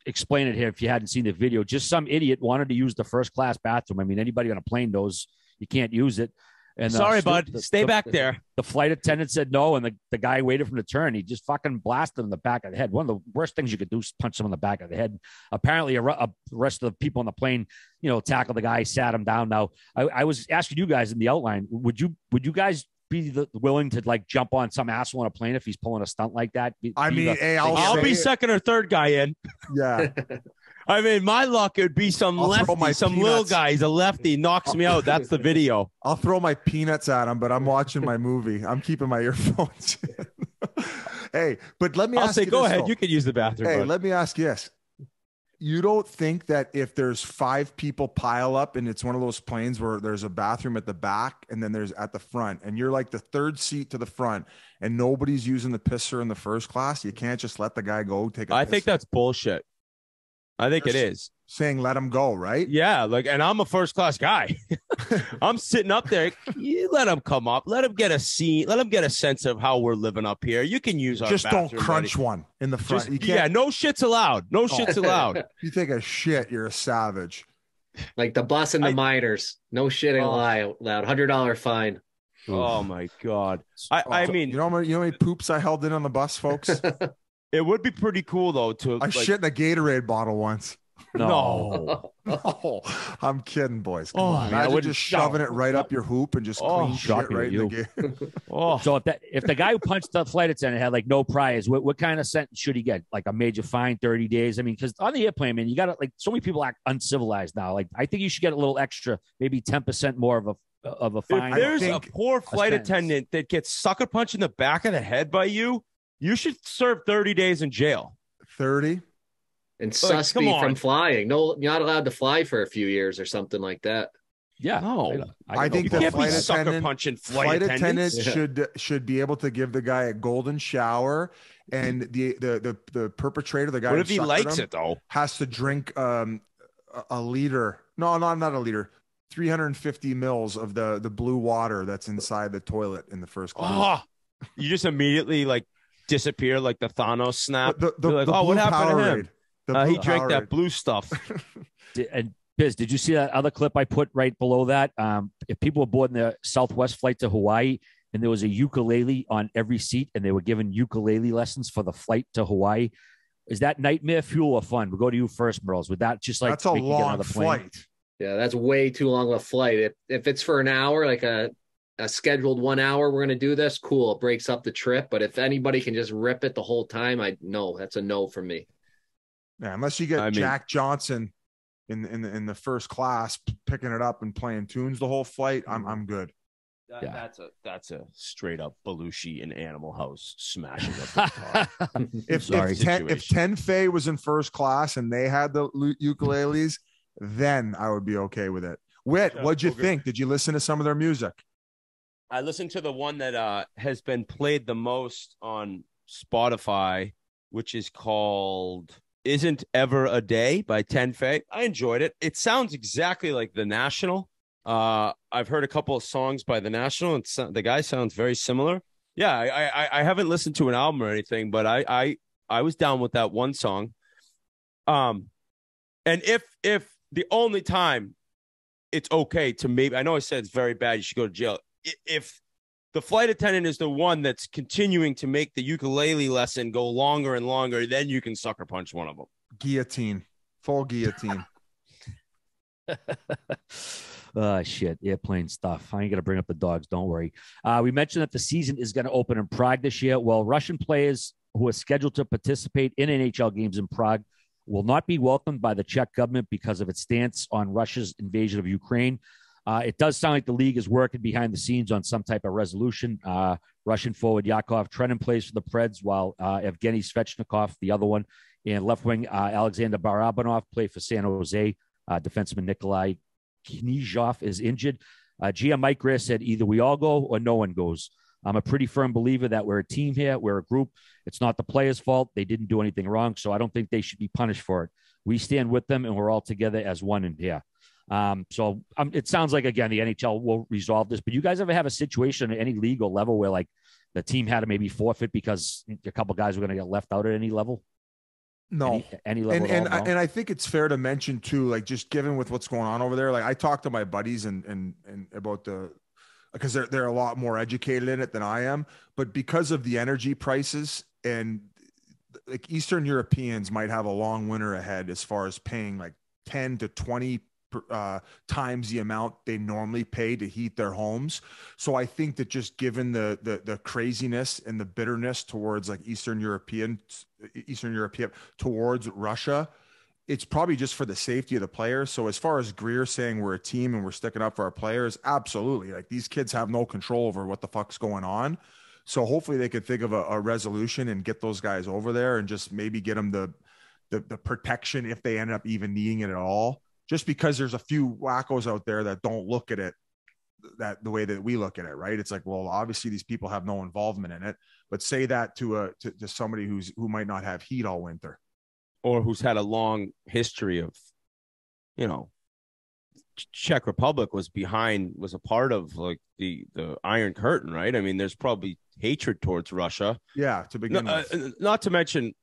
explain it here if you hadn't seen the video. Just some idiot wanted to use the first class bathroom. I mean, anybody on a plane knows you can't use it. And sorry, uh, bud, the, stay the, back the, there. The flight attendant said no, and the, the guy waited from the turn. He just fucking blasted him in the back of the head. One of the worst things you could do is punch someone in the back of the head. Apparently, a, a rest of the people on the plane, you know, tackled the guy, sat him down. Now, I, I was asking you guys in the outline, would you would you guys be the, willing to like jump on some asshole on a plane if he's pulling a stunt like that? Be, I be mean, the, hey, I'll, I'll be it. second or third guy in. Yeah. I mean, my luck, it would be some I'll lefty, some peanuts. little guy. He's a lefty, knocks me out. That's the video. I'll throw my peanuts at him, but I'm watching my movie. I'm keeping my earphones in. Hey, but let me I'll ask say, you go this, ahead. Though. You can use the bathroom. Hey, bud. Let me ask you this. You don't think that if there's five people pile up and it's one of those planes where there's a bathroom at the back and then there's at the front and you're like the third seat to the front and nobody's using the pisser in the first class, you can't just let the guy go take a I piss think that's bullshit. I think You're it is saying, let him go. Right. Yeah. Like, and I'm a first class guy. I'm sitting up there. You let him come up. Let him get a seat. Let him get a sense of how we're living up here. You can use our just bathroom, don't crunch buddy. One in the front. Just, you can't. Yeah. No shit's allowed. No oh. shit's allowed. You take a shit, you're a savage. Like the bus and the I, minors. No shitting oh. allowed. one hundred dollar fine. Oh my God. I, oh, I mean, you know, you know how many poops I held in on the bus, folks? It would be pretty cool, though, to... I like, shit in a Gatorade bottle once. No. No. I'm kidding, boys. Come oh, on. I would just no. shoving it right up your hoop and just oh, clean shit right you. in the Gatorade. oh. So if, that, if the guy who punched the flight attendant had, like, no priors, what, what kind of sentence should he get? Like a major fine, thirty days? I mean, because on the airplane, man, you got to... Like, so many people act uncivilized now. Like, I think you should get a little extra, maybe ten percent more of a of a fine. If there's a poor flight a attendant that gets sucker punched in the back of the head by you, you should serve thirty days in jail. thirty? And suspended like, from flying. No, you're not allowed to fly for a few years or something like that. Yeah. No. I, I think you the can't flight be attendant, punching flight, flight attendants. attendants yeah. should should be able to give the guy a golden shower, and the the the, the perpetrator, the guy what if he likes him, it though, has to drink um a liter. No, no, I'm not a liter. three hundred fifty mils of the the blue water that's inside the toilet in the first class. Oh, you just immediately like disappear like the Thanos snap. The, the, like, the oh, what happened Powerade. to him? Uh, he drank Powerade. that blue stuff. did, and Biz, did you see that other clip I put right below that? Um, if people were boarding the Southwest flight to Hawaii and there was a ukulele on every seat and they were given ukulele lessons for the flight to Hawaii, is that nightmare fuel or fun? We'll go to you first, Merles. Would that just like that's a long flight? Yeah, that's way too long of a flight. If if it's for an hour, like a a scheduled one hour, we're going to do this. Cool. It breaks up the trip. But if anybody can just rip it the whole time, I no, that's a no for me. Yeah, unless you get I Jack mean, Johnson in, in, the, in the first class, picking it up and playing tunes the whole flight. I'm, I'm good. That, yeah. That's a, that's a straight up Belushi in Animal House smashing up the car. if, Sorry, if, ten, if Ten Fay was in first class and they had the ukuleles, then I would be okay with it. Whit, yeah, what'd you okay. think? Did you listen to some of their music? I listened to the one that uh, has been played the most on Spotify, which is called Isn't Ever a Day by Ten Fay. I enjoyed it. It sounds exactly like The National. Uh, I've heard a couple of songs by The National, and so the guy sounds very similar. Yeah, I, I, I haven't listened to an album or anything, but I, I, I was down with that one song. Um, And if if the only time it's okay to maybe, I know I said it's very bad, you should go to jail. If the flight attendant is the one that's continuing to make the ukulele lesson go longer and longer, then you can sucker punch one of them. Guillotine. Full guillotine. Oh, shit. Airplane stuff. I ain't going to bring up the dogs. Don't worry. Uh, we mentioned that the season is going to open in Prague this year. Well, Russian players who are scheduled to participate in N H L games in Prague will not be welcomed by the Czech government because of its stance on Russia's invasion of Ukraine. Uh, it does sound like the league is working behind the scenes on some type of resolution. Uh, Russian forward Yakov Trenin plays for the Preds, while uh, Evgeny Svechnikov, the other one, and left wing uh, Alexander Barabanov play for San Jose. Uh, defenseman Nikolai Knizhov is injured. Uh, G M Mike Greer said, either we all go or no one goes. I'm a pretty firm believer that we're a team here. We're a group. It's not the players' fault. They didn't do anything wrong, so I don't think they should be punished for it. We stand with them, and we're all together as one in here. Um, so um, it sounds like, again, the N H L will resolve this. But you guys ever have a situation at any league or level where, like, the team had to maybe forfeit because a couple guys were going to get left out at any level? No. Any, any level and, and, all, I, no? and I think it's fair to mention, too, like, just given with what's going on over there, like, I talked to my buddies and and, and about the – because they're, they're a lot more educated in it than I am, but because of the energy prices and like Eastern Europeans might have a long winter ahead as far as paying like ten to twenty uh, times the amount they normally pay to heat their homes. So I think that just given the, the, the craziness and the bitterness towards like Eastern European, Eastern European towards Russia, it's probably just for the safety of the players. So as far as Greer saying we're a team and we're sticking up for our players, absolutely. Like these kids have no control over what the fuck's going on. So hopefully they could think of a, a resolution and get those guys over there and just maybe get them to the, the protection if they end up even needing it at all, just because there's a few wackos out there that don't look at it that the way that we look at it, right? It's like, well, obviously these people have no involvement in it, but say that to a to, to somebody who's who might not have heat all winter, or who's had a long history of, you know, Czech Republic was behind was a part of like the the Iron Curtain, right? I mean, there's probably hatred towards Russia. Yeah, to begin no, with. Uh, not to mention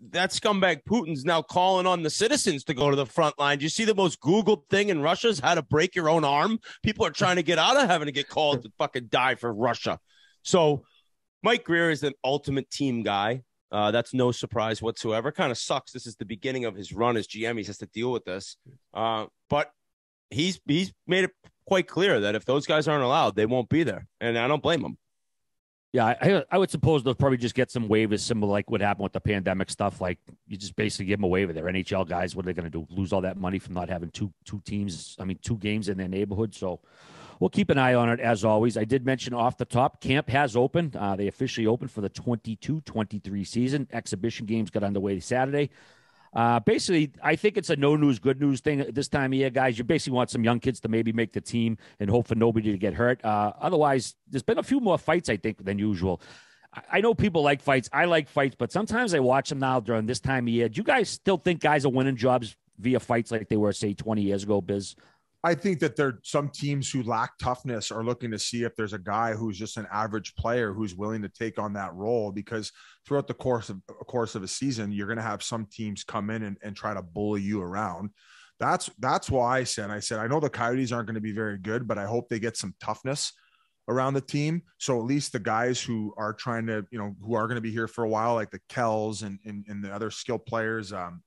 that scumbag Putin's now calling on the citizens to go to the front line. Do you see the most Googled thing in Russia is how to break your own arm? People are trying to get out of having to get called to fucking die for Russia. So Mike Greer is an ultimate team guy. Uh, that's no surprise whatsoever. Kind of sucks. This is the beginning of his run as G M. He has to deal with this. Uh, but he's he's made it quite clear that if those guys aren't allowed, they won't be there. And I don't blame him. Yeah, I, I would suppose they'll probably just get some waivers, similar like what happened with the pandemic stuff. Like, you just basically give them a waiver. They're N H L guys. What are they going to do? Lose all that money from not having two two teams? I mean, two games in their neighborhood. So we'll keep an eye on it as always. I did mention off the top, camp has opened. Uh, they officially opened for the twenty-two twenty-three season. Exhibition games got underway Saturday. Uh, basically, I think it's a no news, good news thing at this time of year, guys. You basically want some young kids to maybe make the team and hope for nobody to get hurt. Uh, otherwise, there's been a few more fights, I think, than usual. I, I know people like fights. I like fights, but sometimes I watch them now during this time of year. Do you guys still think guys are winning jobs via fights like they were, say, twenty years ago, Biz? I think that there are some teams who lack toughness are looking to see if there's a guy who's just an average player who's willing to take on that role, because throughout the course of course of a season, you're going to have some teams come in and, and try to bully you around. That's that's why I said I said I know the Coyotes aren't going to be very good, but I hope they get some toughness around the team. So at least the guys who are trying to, you know, who are going to be here for a while, like the Kells and and, and the other skilled players, um,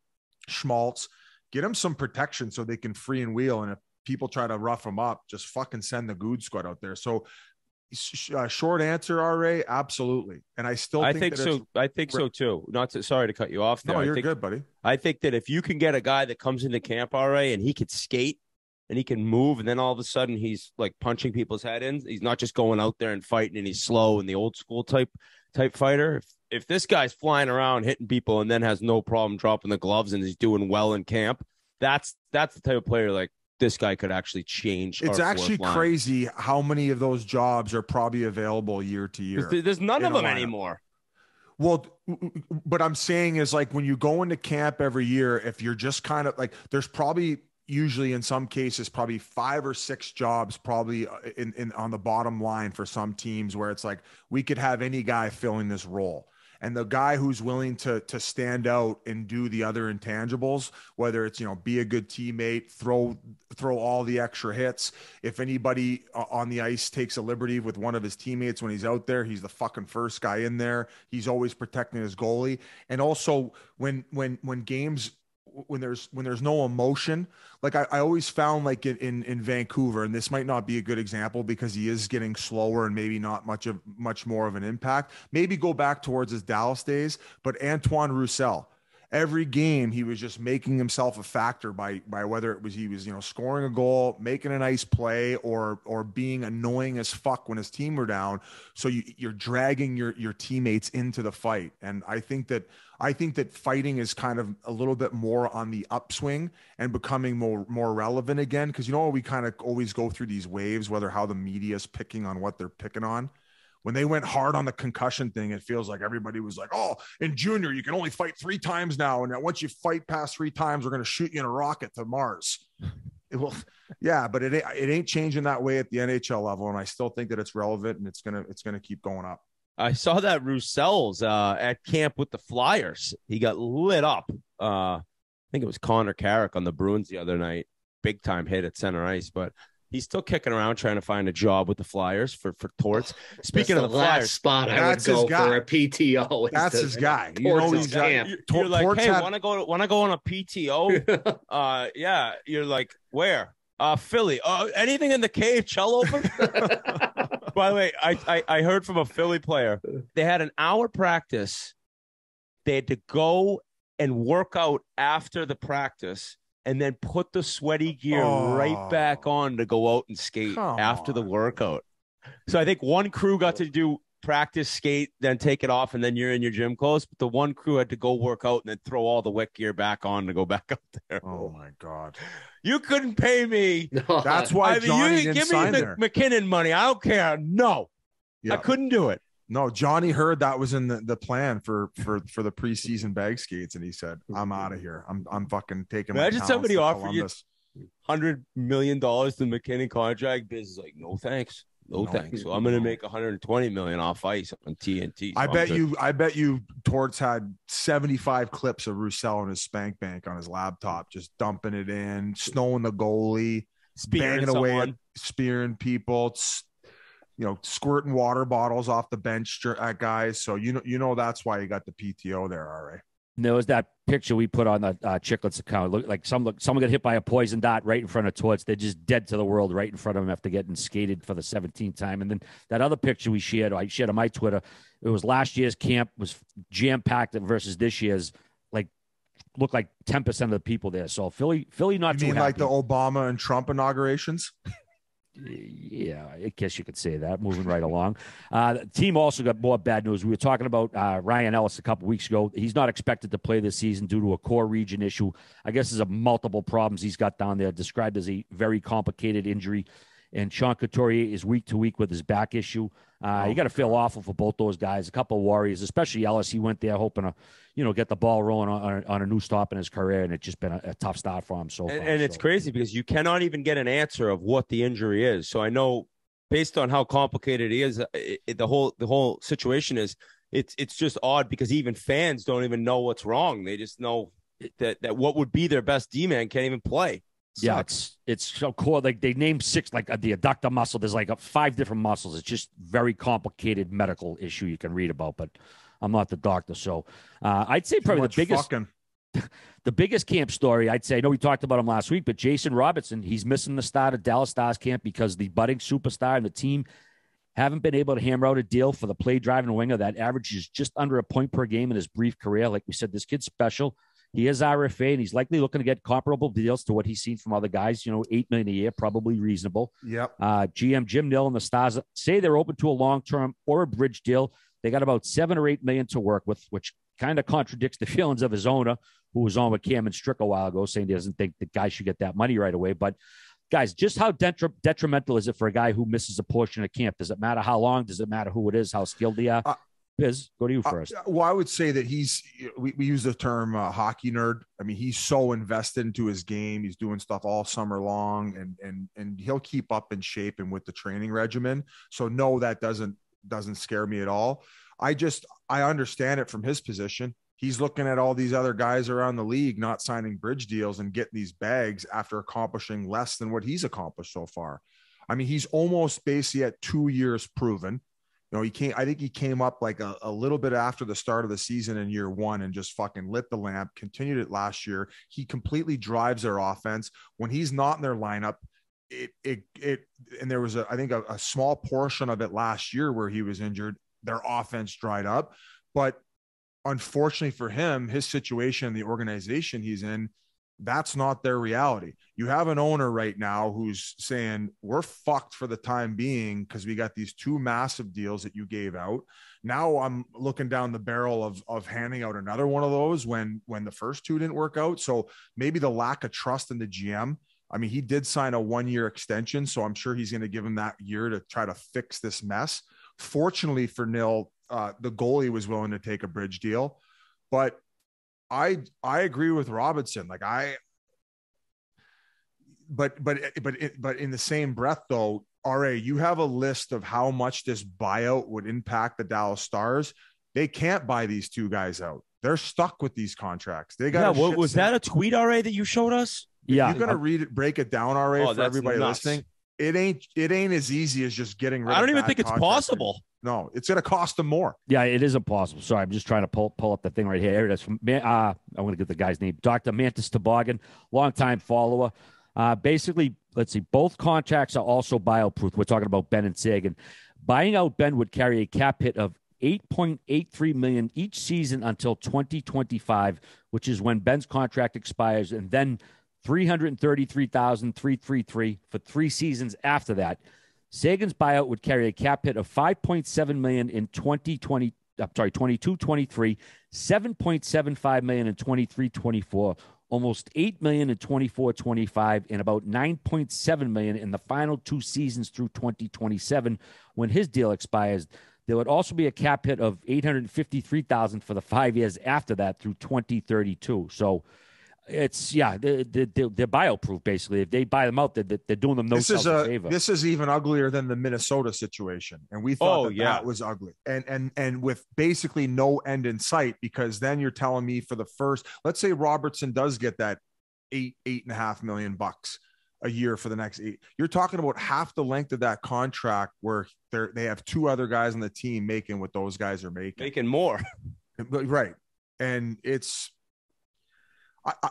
Schmaltz, get them some protection so they can free and wheel. And if people try to rough them up, just fucking send the good squad out there. So uh, short answer, R A, absolutely. And I still think I think that so. I think so too. Not to, sorry to cut you off there. No, you're I think, good, buddy. I think that if you can get a guy that comes into camp, R A, and he could skate and he can move, and then all of a sudden he's like punching people's head in. He's not just going out there and fighting and he's slow and the old school type type fighter. If, if this guy's flying around hitting people and then has no problem dropping the gloves and he's doing well in camp, that's that's the type of player like, this guy could actually change. It's actually crazy how many of those jobs are probably available year to year. There's none of them anymore. Well, what I'm saying is, like, when you go into camp every year, if you're just kind of like, there's probably usually in some cases, probably five or six jobs probably in, in on the bottom line for some teams where it's like, we could have any guy filling this role. And the guy who's willing to to stand out and do the other intangibles, whether it's, you know, be a good teammate, throw throw all the extra hits. If anybody on the ice takes a liberty with one of his teammates when he's out there, he's the fucking first guy in there. He's always protecting his goalie. And also when when when games when there's when there's no emotion, like I, I always found like in, in in Vancouver, and this might not be a good example because he is getting slower and maybe not much of much more of an impact. Maybe go back towards his Dallas days, but Antoine Roussel, every game he was just making himself a factor by by whether it was he was you know scoring a goal, making a nice play, or or being annoying as fuck when his team were down. So you, you're dragging your your teammates into the fight, and I think that. I think that fighting is kind of a little bit more on the upswing and becoming more, more relevant again. Cause you know, we kind of always go through these waves, whether how the media is picking on what they're picking on. When they went hard on the concussion thing, it feels like everybody was like, oh, in junior, you can only fight three times now. And once you fight past three times, we're going to shoot you in a rocket to Mars. It will, yeah, but it, it ain't changing that way at the N H L level. And I still think that it's relevant and it's going to, it's going to keep going up. I saw that Roussel's uh, at camp with the Flyers. He got lit up. Uh, I think it was Connor Carrick on the Bruins the other night. Big time hit at center ice, but he's still kicking around trying to find a job with the Flyers for for Torts. Speaking of the, the Flyers, last spot I would go for a P T O. That's his guy. You know he's got. You're like, hey, want to go? Want to go on a P T O? uh, yeah. You're like, where? Uh, Philly. Uh, anything in the K H L open? By the way, I, I I heard from a Philly player. They had an hour practice. They had to go and work out after the practice and then put the sweaty gear oh. right back on to go out and skate Come after on. the workout. So I think one crew got to do practice, skate, then take it off, and then you're in your gym clothes. But the one crew had to go work out and then throw all the wet gear back on to go back up there. Oh, my God. You couldn't pay me. No. That's why I mean, Johnny you didn't give sign me the there. McKinnon money. I don't care. No. Yeah. I couldn't do it. No, Johnny heard that was in the, the plan for, for, for the preseason bag skates, and he said, I'm out of here. I'm I'm fucking taking Imagine my somebody offered Columbus. you one hundred million dollars to the McKinnon contract. Biz is like, no thanks. No, no thanks. So I'm going to make one hundred twenty million off ice on T N T. So I bet you, I bet you Torts had seventy-five clips of Roussel in his spank bank on his laptop, just dumping it in, snowing the goalie, spearing banging away, at, spearing people, you know, squirting water bottles off the bench at guys. So, you know, you know, that's why you got the P T O there. All right. And there was that picture we put on the uh, Chicklets account. Look like some look, someone got hit by a poison dot right in front of Torts. They're just dead to the world right in front of him after getting skated for the seventeenth time. And then that other picture we shared, I shared on my Twitter. It was last year's camp was jam packed versus this year's. Like looked like ten percent of the people there. So Philly, Philly, not you too mean happy. Like the Obama and Trump inaugurations. Yeah, I guess you could say that. Moving right along. Uh, the team also got more bad news. We were talking about uh, Ryan Ellis a couple weeks ago. He's not expected to play this season due to a core region issue. I guess there's a multiple problems he's got down there, described as a very complicated injury. And Sean Couturier is week to week with his back issue. Uh, you got to feel awful for both those guys. A couple of Warriors, especially Ellis. He went there hoping to, you know, get the ball rolling on, on a new stop in his career, and it's just been a, a tough start for him so far. And, and it's so crazy because you cannot even get an answer of what the injury is. So I know, based on how complicated he is, it, it, the whole the whole situation is. It's it's just odd because even fans don't even know what's wrong. They just know that that what would be their best D-man can't even play. Yeah, it's it's so cool. Like they named six, like uh, the adductor muscle. There's like uh, five different muscles. It's just very complicated medical issue you can read about. But I'm not the doctor, so uh, I'd say probably the biggest, fucking. the biggest camp story. I'd say I know we talked about him last week, but Jason Robertson, he's missing the start of Dallas Stars camp because the budding superstar and the team haven't been able to hammer out a deal for the play driving winger that averages just under a point per game in his brief career. Like we said, this kid's special. He is R F A, and he's likely looking to get comparable deals to what he's seen from other guys. You know, eight million dollars a year, probably reasonable. Yep. Uh, G M Jim Nill and the Stars say they're open to a long-term or a bridge deal. They got about seven or eight million dollars to work with, which kind of contradicts the feelings of his owner, who was on with Cameron Strick a while ago, saying he doesn't think the guy should get that money right away. But, guys, just how detri- detrimental is it for a guy who misses a portion of camp? Does it matter how long? Does it matter who it is, how skilled they are? Uh- Biz, go to you first. Uh, well, I would say that he's, we, we use the term uh, hockey nerd. I mean, he's so invested into his game. He's doing stuff all summer long, and and and he'll keep up in shape and with the training regimen. So no, that doesn't doesn't scare me at all. I just, I understand it from his position. He's looking at all these other guys around the league not signing bridge deals and getting these bags after accomplishing less than what he's accomplished so far. I mean, he's almost basically at two years proven. You know, he came, I think he came up like a, a little bit after the start of the season in year one and just fucking lit the lamp, continued it last year. He completely drives their offense when he's not in their lineup. It, it, it, and there was a, I think a, a small portion of it last year where he was injured, their offense dried up, but unfortunately for him, his situation, the organization he's in, that's not their reality. You have an owner right now who's saying we're fucked for the time being because we got these two massive deals that you gave out. Now I'm looking down the barrel of of handing out another one of those when when the first two didn't work out. So maybe the lack of trust in the G M. I mean, he did sign a one-year extension, so I'm sure he's going to give him that year to try to fix this mess. Fortunately for Nil, uh, the goalie was willing to take a bridge deal, but I, I agree with Robertson. Like I, but, but, but, but in the same breath though, R A, you have a list of how much this buyout would impact the Dallas Stars. They can't buy these two guys out. They're stuck with these contracts. They got, yeah, what, was that a tweet, R A, that you showed us? Yeah. You're going to read it, break it down, R A, oh, for everybody nuts. listening. It ain't, it ain't as easy as just getting rid of I don't of even think it's possible. No, it's going to cost them more. Yeah, it is impossible. Sorry, I'm just trying to pull pull up the thing right here. Here it is. From, uh, I want to get the guy's name. Doctor Mantis Toboggan, longtime follower. Uh, basically, let's see, both contracts are also buyout-proof. We're talking about Ben and Sagan. Buying out Ben would carry a cap hit of eight point eight three million dollars each season until twenty twenty-five, which is when Ben's contract expires, and then three hundred thirty-three thousand three hundred thirty-three dollars for three seasons after that. Sagan's buyout would carry a cap hit of five point seven million dollars in twenty twenty. I'm sorry, twenty-two twenty-three, seven point seven five million dollars in twenty-three twenty-four, almost eight million dollars in twenty-four twenty-five, and about nine point seven million dollars in the final two seasons through twenty twenty-seven when his deal expires. There would also be a cap hit of eight hundred fifty-three thousand dollars for the five years after that through twenty thirty-two. So it's, yeah, they're, they're, they're bio-proof, basically. If they buy them out, they're, they're doing them no favor. This is even uglier than the Minnesota situation. And we thought oh, that, yeah. that was ugly. And, and, and with basically no end in sight, because then you're telling me for the first, let's say Robertson does get that eight, eight and a half million bucks a year for the next eight. You're talking about half the length of that contract where they're, they have two other guys on the team making what those guys are making. Making more. Right. And it's, I,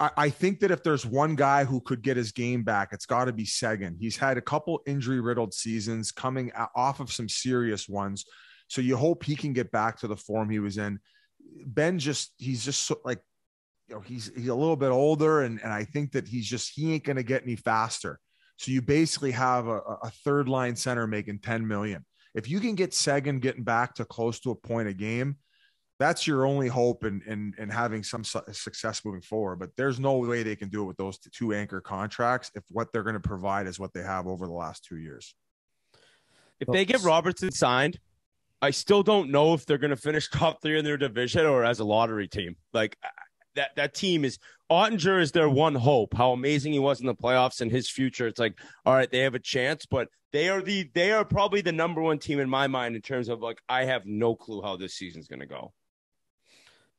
I, I think that if there's one guy who could get his game back, it's got to be Sagan. He's had a couple injury-riddled seasons coming off of some serious ones. So you hope he can get back to the form he was in. Ben just, he's just so, like, you know, he's, he's a little bit older, and, and I think that he's just, he ain't going to get any faster. So you basically have a, a third line center making ten million. If you can get Sagan getting back to close to a point a game, that's your only hope in, in, in having some su- success moving forward. But there's no way they can do it with those two anchor contracts if what they're going to provide is what they have over the last two years. If they get Robertson signed, I still don't know if they're going to finish top three in their division or as a lottery team. Like that, that team is – Ottinger is their one hope, how amazing he was in the playoffs and his future. It's like, all right, they have a chance, but they are the they are probably the number one team in my mind in terms of, like, I have no clue how this season's going to go.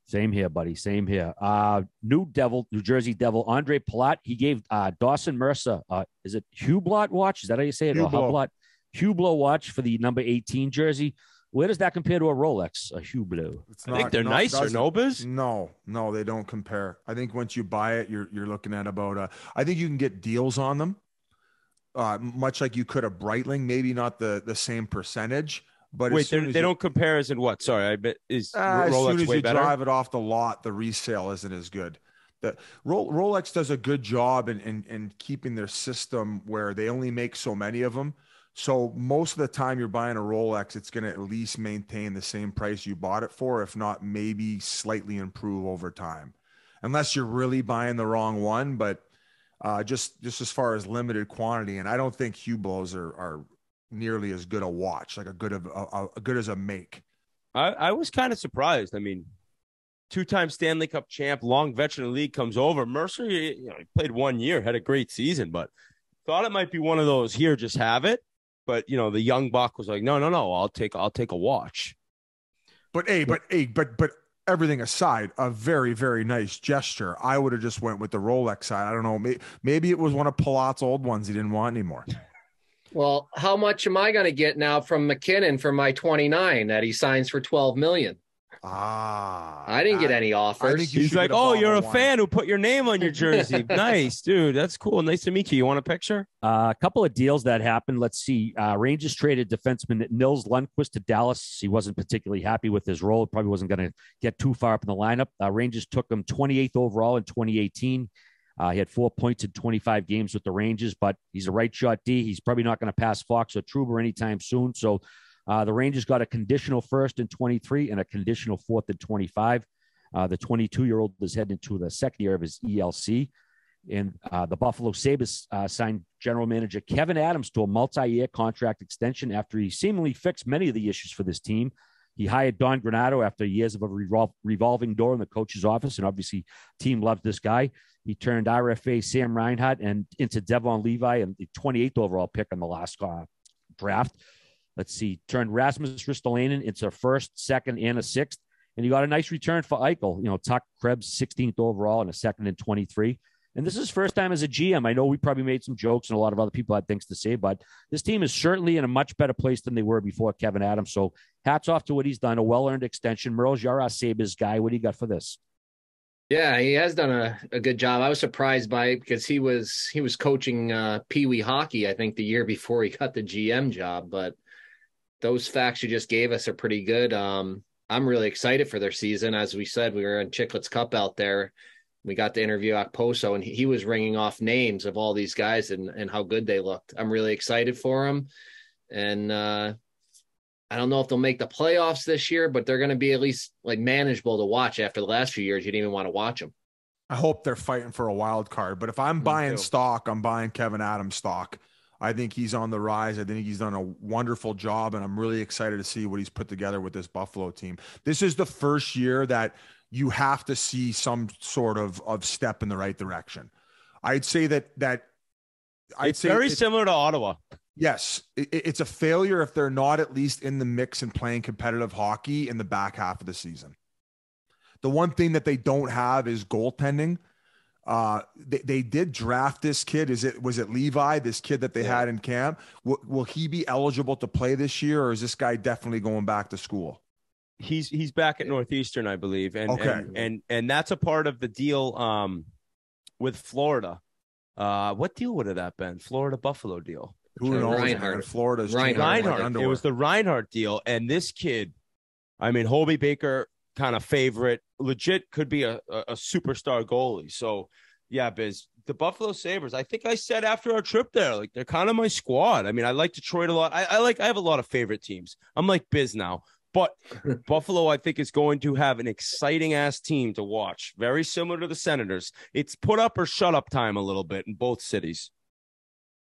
Same here, buddy. Same here. Uh, New Devil, New Jersey Devil, Andre Palat. He gave uh, Dawson Mercer, uh, is it Hublot watch? Is that how you say it? Hublot. Hublot. Hublot watch for the number eighteen jersey. Where does that compare to a Rolex, a Hublot? It's I not, think they're no, nicer, Nobas. No, no, they don't compare. I think once you buy it, you're you're looking at about. Uh, I think you can get deals on them, uh, much like you could a Breitling. Maybe not the the same percentage. But wait, they you, don't compare as in what? Sorry, I bet is uh, Rolex way better? As soon as you better? drive it off the lot, the resale isn't as good. The Rolex does a good job in, in in keeping their system where they only make so many of them. So most of the time you're buying a Rolex, it's going to at least maintain the same price you bought it for, if not maybe slightly improve over time, unless you're really buying the wrong one. But uh, just just as far as limited quantity, and I don't think Hublots are are. nearly as good a watch, like a good of a, a good as a make. I, I was kind of surprised. I mean, two-time Stanley Cup champ, long veteran of the league, comes over. Mercer, he, you know, he played one year, had a great season, but thought it might be one of those here, just have it. But you know, the young buck was like, no, no, no, I'll take, I'll take a watch. But hey, but hey, but but everything aside, a very very nice gesture. I would have just went with the Rolex side. I don't know, maybe, maybe it was one of Palat's old ones he didn't want anymore. Well, how much am I going to get now from McKinnon for my twenty-nine that he signs for twelve million dollars? Ah, I didn't I, get any offers. He's like, oh, you're a wine. fan who put your name on your jersey. Nice, dude. That's cool. Nice to meet you. You want a picture? Uh, a couple of deals that happened. Let's see. Uh, Rangers traded defenseman Nils Lundqvist to Dallas. He wasn't particularly happy with his role. Probably wasn't going to get too far up in the lineup. Uh, Rangers took him twenty-eighth overall in twenty eighteen. Uh, he had four points in twenty-five games with the Rangers, but he's a right shot D. He's probably not going to pass Fox or Trouba anytime soon. So uh, the Rangers got a conditional first in twenty-three and a conditional fourth in twenty-five. Uh, the twenty-two-year-old is heading into the second year of his E L C. And uh, the Buffalo Sabres uh, signed general manager Kevin Adams to a multi-year contract extension after he seemingly fixed many of the issues for this team. He hired Don Granato after years of a revol- revolving door in the coach's office, and obviously team loved this guy. He turned R F A Sam Reinhart and into Devon Levi and the twenty-eighth overall pick in the last uh, draft. Let's see, turned Rasmus Ristolainen into a first, second, and a sixth, and he got a nice return for Eichel. You know, Tuck Krebs sixteenth overall and a second in twenty-three. And this is his first time as a G M. I know we probably made some jokes and a lot of other people had things to say, but this team is certainly in a much better place than they were before Kevin Adams. So hats off to what he's done, a well-earned extension. Merle Jarras, Sabres guy, what do you got for this? Yeah, he has done a, a good job. I was surprised by it because he was he was coaching uh, Pee Wee hockey, I think, the year before he got the G M job. But those facts you just gave us are pretty good. Um, I'm really excited for their season. As we said, we were in Chicklets Cup out there. we got to interview Okposo, and he, he was ringing off names of all these guys and, and how good they looked. I'm really excited for him. And uh, I don't know if they'll make the playoffs this year, but they're going to be at least like manageable to watch. After the last few years, you didn't even want to watch them. I hope they're fighting for a wild card, but if I'm Me buying too. stock, I'm buying Kevin Adams stock. I think he's on the rise. I think he's done a wonderful job, and I'm really excited to see what he's put together with this Buffalo team. This is the first year that you have to see some sort of, of step in the right direction. I'd say that, that I'd it's say very it, similar to Ottawa. Yes. It, it's a failure if they're not at least in the mix and playing competitive hockey in the back half of the season. The one thing that they don't have is goaltending. Uh, they, they did draft this kid. Is it, was it Levi, this kid that they yeah. had in camp? W- will he be eligible to play this year, or is this guy definitely going back to school? He's, he's back at Northeastern, I believe. And, okay. and, and, and that's a part of the deal um, with Florida. Uh, what deal would it have been? Florida Buffalo deal. Who knows? Reinhardt. Florida's Reinhardt. Reinhardt. It was the Reinhardt deal. And this kid, I mean, Hobey Baker, kind of favorite, legit could be a, a superstar goalie. So yeah, Biz, the Buffalo Sabres, I think I said after our trip there, like they're kind of my squad. I mean, I like Detroit a lot. I, I like, I have a lot of favorite teams. I'm like Biz now, but Buffalo, I think, is going to have an exciting ass team to watch. Very similar to the Senators. It's put up or shut up time a little bit in both cities.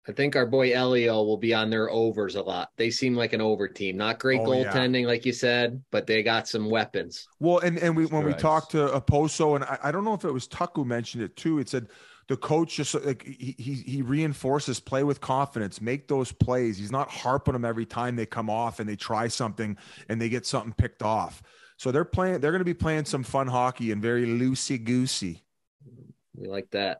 I think our boy Elio will be on their overs a lot. They seem like an over team. Not great oh, goaltending, yeah. like you said, but they got some weapons. Well, and, and we when right. we talked to Okposo, and I, I don't know if it was Tuck who mentioned it too. It said the coach just like he, he he reinforces play with confidence, make those plays. He's not harping them every time they come off and they try something and they get something picked off. So they're playing. They're going to be playing some fun hockey and very loosey goosey. We like that.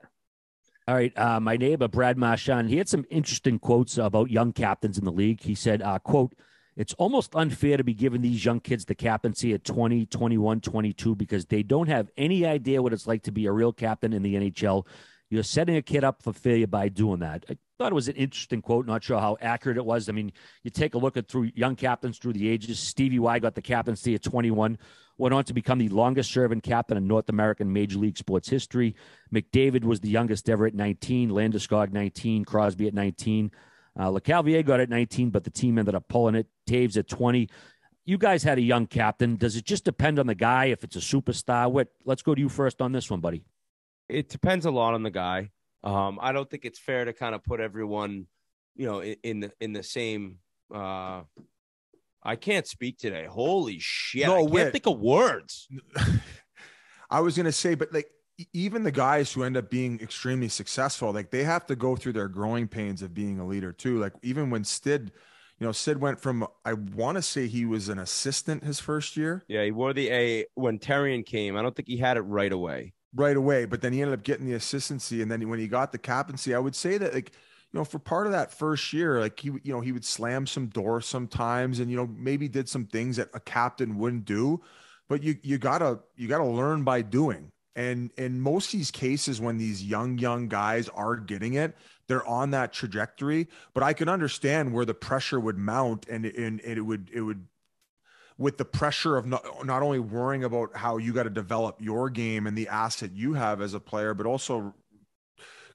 All right, uh, my neighbor, Brad Marchand, he had some interesting quotes about young captains in the league. He said, uh, quote, it's almost unfair to be giving these young kids the captaincy at twenty, twenty-one, twenty-two, because they don't have any idea what it's like to be a real captain in the N H L. You're setting a kid up for failure by doing that. I thought it was an interesting quote. Not sure how accurate it was. I mean, you take a look at through young captains through the ages. Stevie Y got the captaincy at twenty-one, went on to become the longest-serving captain in North American Major League sports history. McDavid was the youngest ever at nineteen, Landeskog nineteen, Crosby at nineteen. Uh, LeCavalier got at nineteen, but the team ended up pulling it. Taves at twenty. You guys had a young captain. Does it just depend on the guy, if it's a superstar? What? Let's go to you first on this one, buddy. It depends a lot on the guy. Um, I don't think it's fair to kind of put everyone, you know, in, in the in the same. Uh, I can't speak today. Holy shit! No, I can't wait. think of words. I was gonna say, but like even the guys who end up being extremely successful, like they have to go through their growing pains of being a leader too. Like even when Sid, you know, Sid went from, I want to say he was an assistant his first year. Yeah, he wore the A when Terrian came. I don't think he had it right away. right away, but then he ended up getting the assistancy, and then when he got the captaincy, I would say that, like, you know, for part of that first year, like he, you know, he would slam some doors sometimes, and, you know, maybe did some things that a captain wouldn't do, but you you gotta you gotta learn by doing. And in most of these cases, when these young young guys are getting it, they're on that trajectory. But I can understand where the pressure would mount, and and, and it would it would with the pressure of not, not only worrying about how you got to develop your game and the asset you have as a player, but also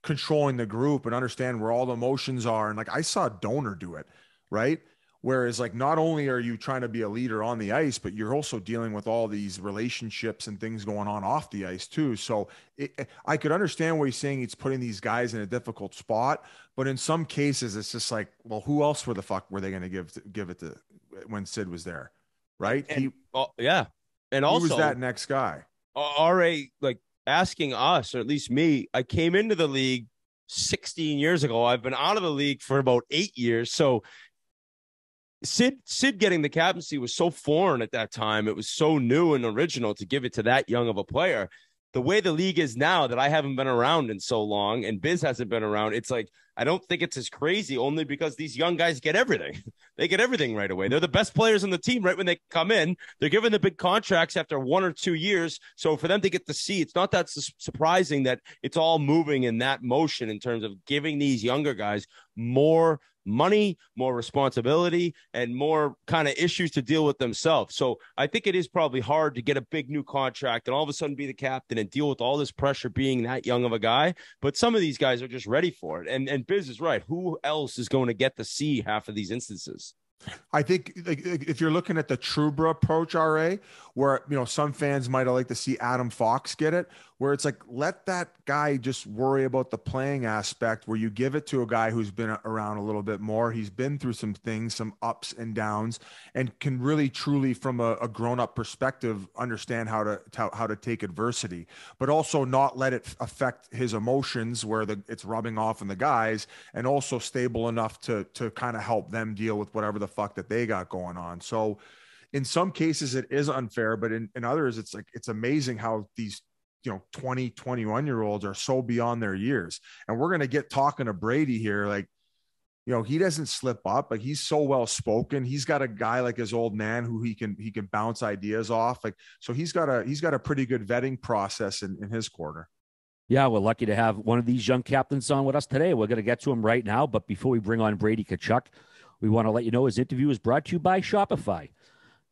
controlling the group and understand where all the emotions are. And like, I saw Donor do it, right? Whereas like, not only are you trying to be a leader on the ice, but you're also dealing with all these relationships and things going on off the ice too. So it, I could understand what he's saying. It's putting these guys in a difficult spot, but in some cases it's just like, well, who else were the fuck were they going to give, give it to when Sid was there? Right. And, he, uh, yeah. And also was that next guy, R A, like asking us, or at least me, I came into the league sixteen years ago. I've been out of the league for about eight years. So Sid, Sid getting the captaincy was so foreign at that time. It was so new and original to give it to that young of a player. The way the league is now, that I haven't been around in so long and Biz hasn't been around, it's like, I don't think it's as crazy, only because these young guys get everything. They get everything right away. They're the best players on the team right when they come in. They're given the big contracts after one or two years. So for them to get to see, it's not that su- surprising that it's all moving in that motion in terms of giving these younger guys more money, more responsibility, and more kind of issues to deal with themselves. So I think it is probably hard to get a big new contract and all of a sudden be the captain and deal with all this pressure being that young of a guy. But some of these guys are just ready for it. And, and Biz is right. Who else is going to get to see half of these instances? I think if you're looking at the Trouba approach, R A, where, you know, some fans might like to see Adam Fox get it, where it's like, let that guy just worry about the playing aspect, where you give it to a guy who's been around a little bit more. He's been through some things, some ups and downs, and can really truly, from a, a grown-up perspective, understand how to, to how to take adversity, but also not let it affect his emotions where the, it's rubbing off on the guys, and also stable enough to, to kind of help them deal with whatever the fuck that they got going on. So in some cases it is unfair, but in, in others it's like, it's amazing how these, you know, twenty, twenty-one year olds are so beyond their years. And we're going to get talking to Brady here. Like, you know, he doesn't slip up, but he's so well-spoken. He's got a guy like his old man who he can, he can bounce ideas off. Like, so he's got a, he's got a pretty good vetting process in, in his corner. Yeah, we're lucky to have one of these young captains on with us today. We're going to get to him right now, but before we bring on Brady Tkachuk, we want to let you know his interview is brought to you by Shopify.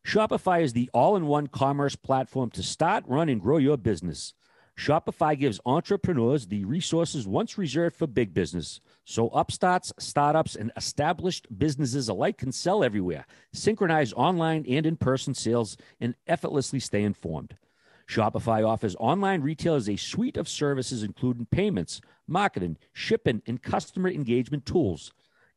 Shopify is the all-in-one commerce platform to start, run, and grow your business. Shopify gives entrepreneurs the resources once reserved for big business, so upstarts, startups, and established businesses alike can sell everywhere, synchronize online and in-person sales, and effortlessly stay informed. Shopify offers online retailers a suite of services including payments, marketing, shipping, and customer engagement tools.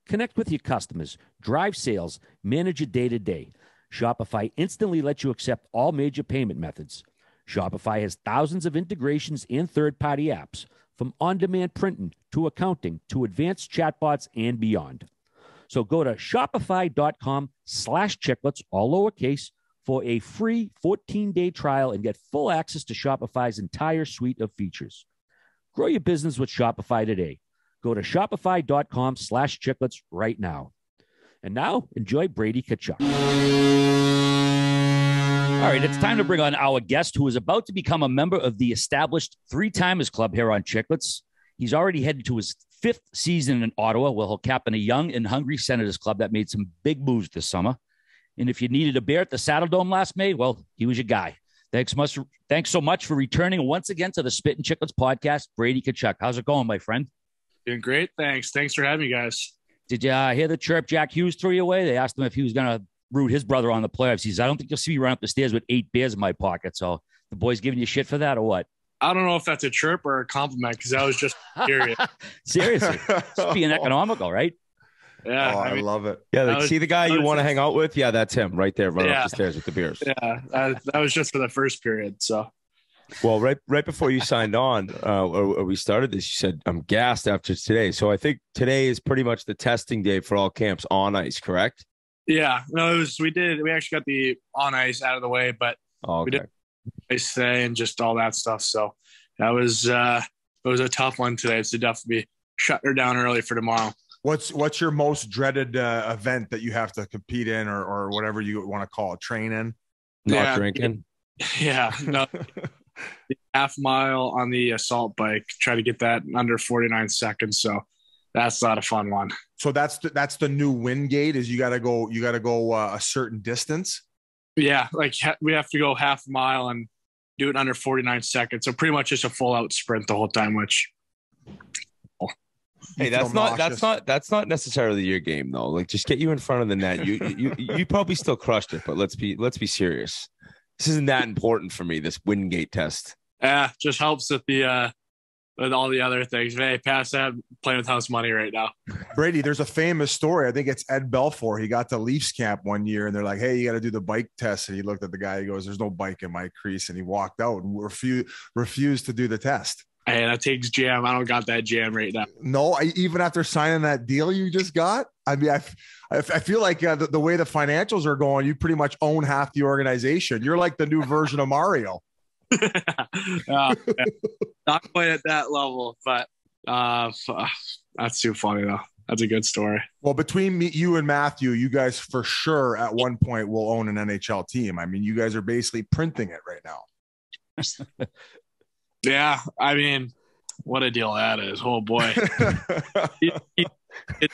Connect with your customers, drive sales, manage your day-to-day. Shopify instantly lets you accept all major payment methods. Shopify has thousands of integrations and third-party apps, from on-demand printing to accounting to advanced chatbots and beyond. So go to shopify.com slash chicklets, all lowercase, for a free fourteen-day trial and get full access to Shopify's entire suite of features. Grow your business with Shopify today. Go to shopify.com slash chicklets right now. And now, enjoy Brady Tkachuk. All right, it's time to bring on our guest, who is about to become a member of the established Three-Timers Club here on Chicklets. He's already headed to his fifth season in Ottawa, where he'll captain a young and hungry Senators club that made some big moves this summer. And if you needed a beer at the Saddle Dome last May, well, he was your guy. Thanks, much, thanks so much for returning once again to the Spit and Chicklets podcast, Brady Tkachuk. How's it going, my friend? Doing great. Thanks. Thanks for having me, guys. Did you uh, hear the chirp Jack Hughes threw you away? They asked him if he was going to root his brother on the playoffs. He says, I don't think you'll see me run up the stairs with eight beers in my pocket. So the boys giving you shit for that or what? I don't know if that's a chirp or a compliment, because I was just curious. Seriously. Just being economical, right? Yeah. Oh, I, I mean, love it. Yeah. Like, was, see the guy you want to hang out with? Yeah, that's him right there running yeah. up the stairs with the beers. Yeah. I, that was just for the first period. So. Well, right right before you signed on, uh, or, or we started this, you said, I'm gassed after today. So I think today is pretty much the testing day for all camps on ice, correct? Yeah. No, it was, we did. We actually got the on ice out of the way, but oh, okay. we did ice today and just all that stuff. So that was, uh, it was a tough one today. So definitely be shutting her down early for tomorrow. What's what's your most dreaded uh, event that you have to compete in, or, or whatever you want to call it, train in? Not yeah. drinking? Yeah. No. Half mile on the assault bike, try to get that in under forty-nine seconds. So that's not a fun one. So that's the, that's the new win gate, is you got to go, you got to go uh, a certain distance. Yeah. Like ha- we have to go half mile and do it under forty-nine seconds. So pretty much just a full out sprint the whole time, which. Oh. Hey, that's so not, that's not, that's not necessarily your game though. Like, just get you in front of the net. You, you, you, you probably still crushed it, but let's be, let's be serious. This isn't that important for me, this Wingate test. Yeah, just helps with the uh, with all the other things. Hey, pass that. Playing with house money right now. Brady, there's a famous story. I think it's Ed Belfour. He got to Leafs camp one year, and they're like, hey, you got to do the bike test. And he looked at the guy. He goes, there's no bike in my crease. And he walked out and refused, refused to do the test. Hey, that takes jam. I don't got that jam right now. No, I, even after signing that deal you just got? I mean, I, I feel like uh, the, the way the financials are going, you pretty much own half the organization. You're like the new version of Mario. uh, not quite at that level, but uh, that's too funny, though. That's a good story. Well, between me, you and Matthew, you guys for sure at one point will own an N H L team. I mean, you guys are basically printing it right now. Yeah, I mean, what a deal that is. Oh, boy. it, it,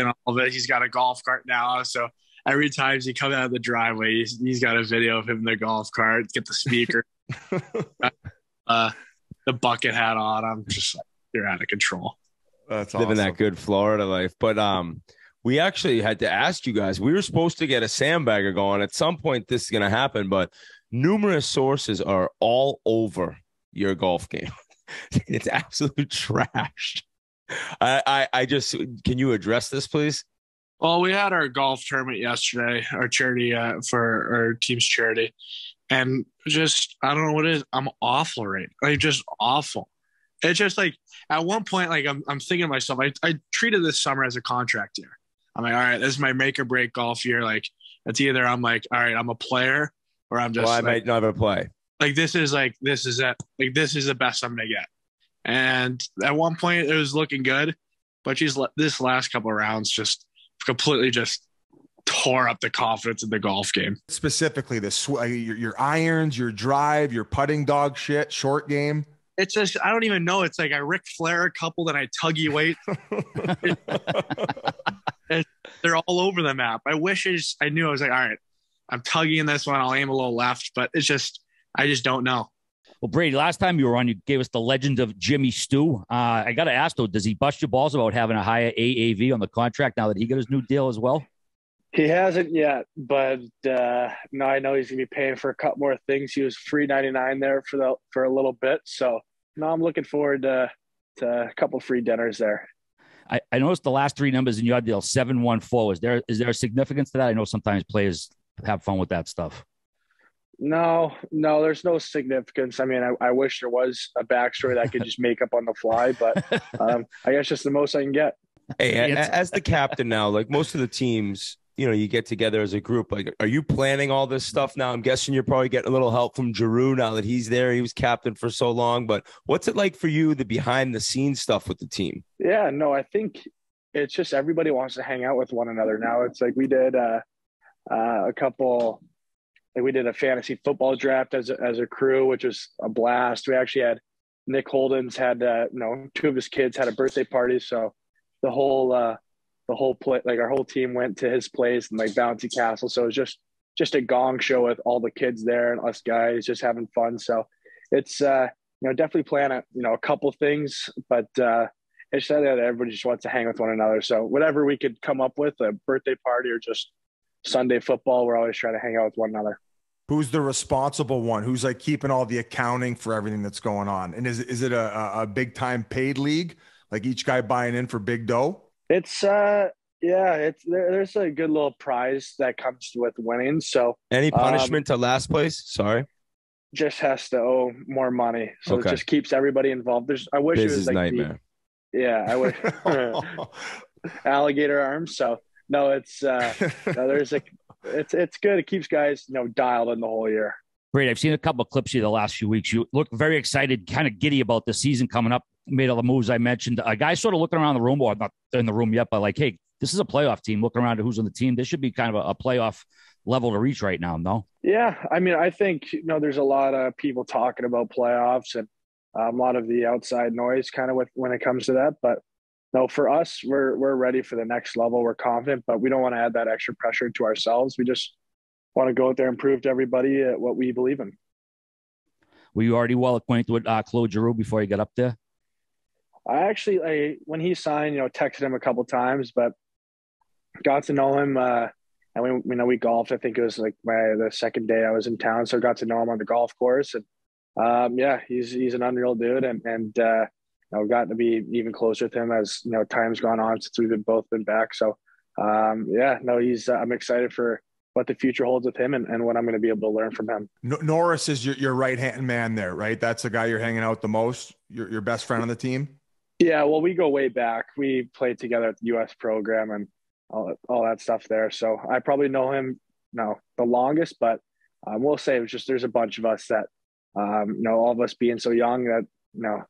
and all that. He's got a golf cart now, so every time he comes out of the driveway, he's, he's got a video of him in the golf cart, get the speaker, uh, the bucket hat on. I'm just like, you're out of control. That's awesome. Living that good Florida life. But um, we actually had to ask you guys. We were supposed to get a sandbagger going. At some point, this is going to happen, but numerous sources are all over your golf game. It's absolute trash. I, I, I just, can you address this, please? Well, we had our golf tournament yesterday, our charity uh, for our team's charity, and just, I don't know what it is. I'm awful right now. Like, just awful. It's just like, at one point, like I'm, I'm thinking to myself, I, I treated this summer as a contract year. I'm like, all right, this is my make or break golf year. Like, it's either I'm like, all right, I'm a player, or I'm just, well, I like, might not ever play. Like, this is like, this is it. Like, this is the best I'm gonna get. And at one point, it was looking good, but she's this last couple of rounds just completely just tore up the confidence in the golf game. Specifically, the sw your, your irons, your drive, your putting dog shit, short game. It's just, I don't even know. It's like a Ric Flair a couple that I tuggy weight. it, it, they're all over the map. I wish I, just, I knew. I was like, all right, I'm tugging this one. I'll aim a little left, but it's just, I just don't know. Well, Brady, last time you were on, you gave us the legend of Jimmy Stu. Uh, I got to ask, though, does he bust your balls about having a higher A A V on the contract now that he got his new deal as well? He hasn't yet, but uh, no, I know he's going to be paying for a couple more things. He was free ninety-nine there for, the, for a little bit. So, no, I'm looking forward to, to a couple free dinners there. I, I noticed the last three numbers in your deal, seven one four. Is there, is there a significance to that? I know sometimes players have fun with that stuff. No, no, there's no significance. I mean, I, I wish there was a backstory that I could just make up on the fly, but um, I guess just the most I can get. Hey, as the captain now, like most of the teams, you know, you get together as a group. Like, are you planning all this stuff now? I'm guessing you're probably getting a little help from Giroux now that he's there. He was captain for so long, but what's it like for you, the behind the scenes stuff with the team? Yeah, no, I think it's just everybody wants to hang out with one another now. It's like we did uh, uh, a couple. Like we did a fantasy football draft as a, as a crew, which was a blast. We actually had Nick Holden's had, uh, you know, two of his kids had a birthday party. So the whole, uh, the whole play, like our whole team went to his place and like Bouncy Castle. So it was just, just a gong show with all the kids there and us guys just having fun. So it's, uh, you know, definitely plan a, you know, a couple things, but, uh, it's that everybody just wants to hang with one another. So whatever we could come up with, a birthday party or just Sunday football, we're always trying to hang out with one another. Who's the responsible one? Who's like keeping all the accounting for everything that's going on? And is, is it a, a big time paid league? Like each guy buying in for big dough? It's, uh, yeah, it's, there, there's a good little prize that comes with winning. So any punishment um, to last place? Sorry. Just has to owe more money. So okay. It just keeps everybody involved. There's, I wish this it was like, nightmare. The, yeah, I wish alligator arms. So, No, it's uh, no, there's a, it's it's good. It keeps guys, you know, dialed in the whole year. Great. I've seen a couple of clips here the last few weeks. You look very excited, kind of giddy about the season coming up. Made all the moves I mentioned. A guy sort of looking around the room, or not in the room yet, but like, hey, this is a playoff team. Looking around at who's on the team. This should be kind of a, a playoff level to reach right now. No. Yeah, I mean, I think you know there's a lot of people talking about playoffs and um, a lot of the outside noise kind of with when it comes to that, but. No, for us, we're we're ready for the next level. We're confident, but we don't want to add that extra pressure to ourselves. We just want to go out there and prove to everybody uh, what we believe in. Were you already well acquainted with uh, Claude Giroux before you got up there? I actually, I, when he signed, you know, texted him a couple times, but got to know him. Uh, and we, you know, we golfed. I think it was like my the second day I was in town, so I got to know him on the golf course. And um, yeah, he's he's an unreal dude, and and. Uh, I've gotten to be even closer with him as you know time's gone on since we've been both been back. So um, yeah, no, he's uh, I'm excited for what the future holds with him and, and what I'm going to be able to learn from him. No, Norris is your, your right hand man there, right? That's the guy you're hanging out the most. Your your best friend on the team. Yeah, well, we go way back. We played together at the U S program and all all that stuff there. So I probably know him no the longest, but I um, will say it was just there's a bunch of us that um, you know all of us being so young that you know.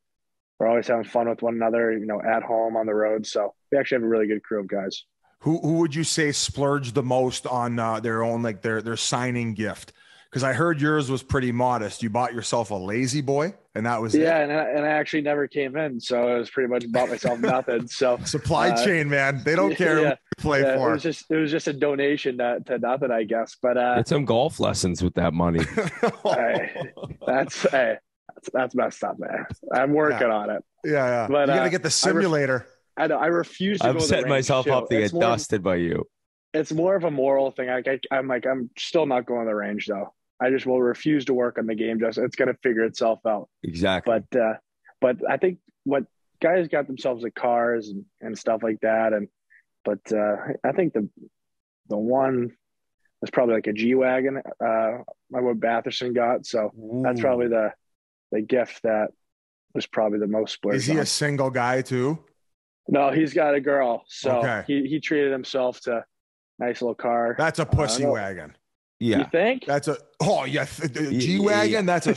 We're always having fun with one another, you know, at home, on the road. So we actually have a really good crew of guys. Who, who would you say splurged the most on uh, their own, like their, their signing gift? Because I heard yours was pretty modest. You bought yourself a Lazy Boy. and that was yeah, it. And I, and I actually never came in, so I was pretty much bought myself nothing. So supply uh, chain, man, they don't care yeah, what you play yeah, for. It was just it was just a donation to, to nothing, I guess. But uh, get some golf lessons with that money. I, that's I, that's that's messed up, man. I'm working yeah. on it. Yeah, yeah. But you got to uh, get the simulator. I, ref- I know. I refuse to. I'm go setting to the myself show. up to it's get dusted by you. It's more of a moral thing. Like I, I'm like I'm still not going to the range though. I just will refuse to work on the game. Just it's going to figure itself out. Exactly. But, uh, but I think what guys got themselves at cars and, and stuff like that. And, but, uh, I think the, the one was probably like a G wagon, uh, my what Batherson got. So Ooh. that's probably the, the gift that was probably the most splurged. Is he on. a single guy too? No, he's got a girl. So okay. he, he treated himself to a nice little car. That's a pussy uh, wagon. Yeah, you think that's a oh yeah G wagon. Yeah. That's a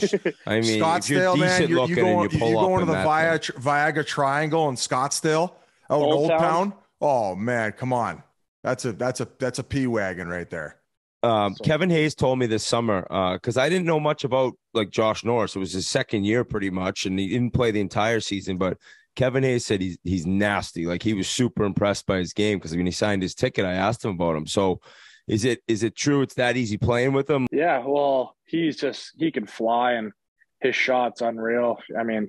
I mean Scottsdale, man. You're, you go, you you going to the Via, Viagra Triangle in Scottsdale? Oh, Old, Old Town? Town. Oh man, come on. That's a that's a that's a P wagon right there. Um, so. Kevin Hayes told me this summer because uh, I didn't know much about like Josh Norris. It was his second year pretty much, and he didn't play the entire season. But Kevin Hayes said he's he's nasty. Like he was super impressed by his game because when he signed his ticket, I asked him about him. So. Is it is it true it's that easy playing with him? Yeah, well, he's just he can fly and his shot's unreal. I mean,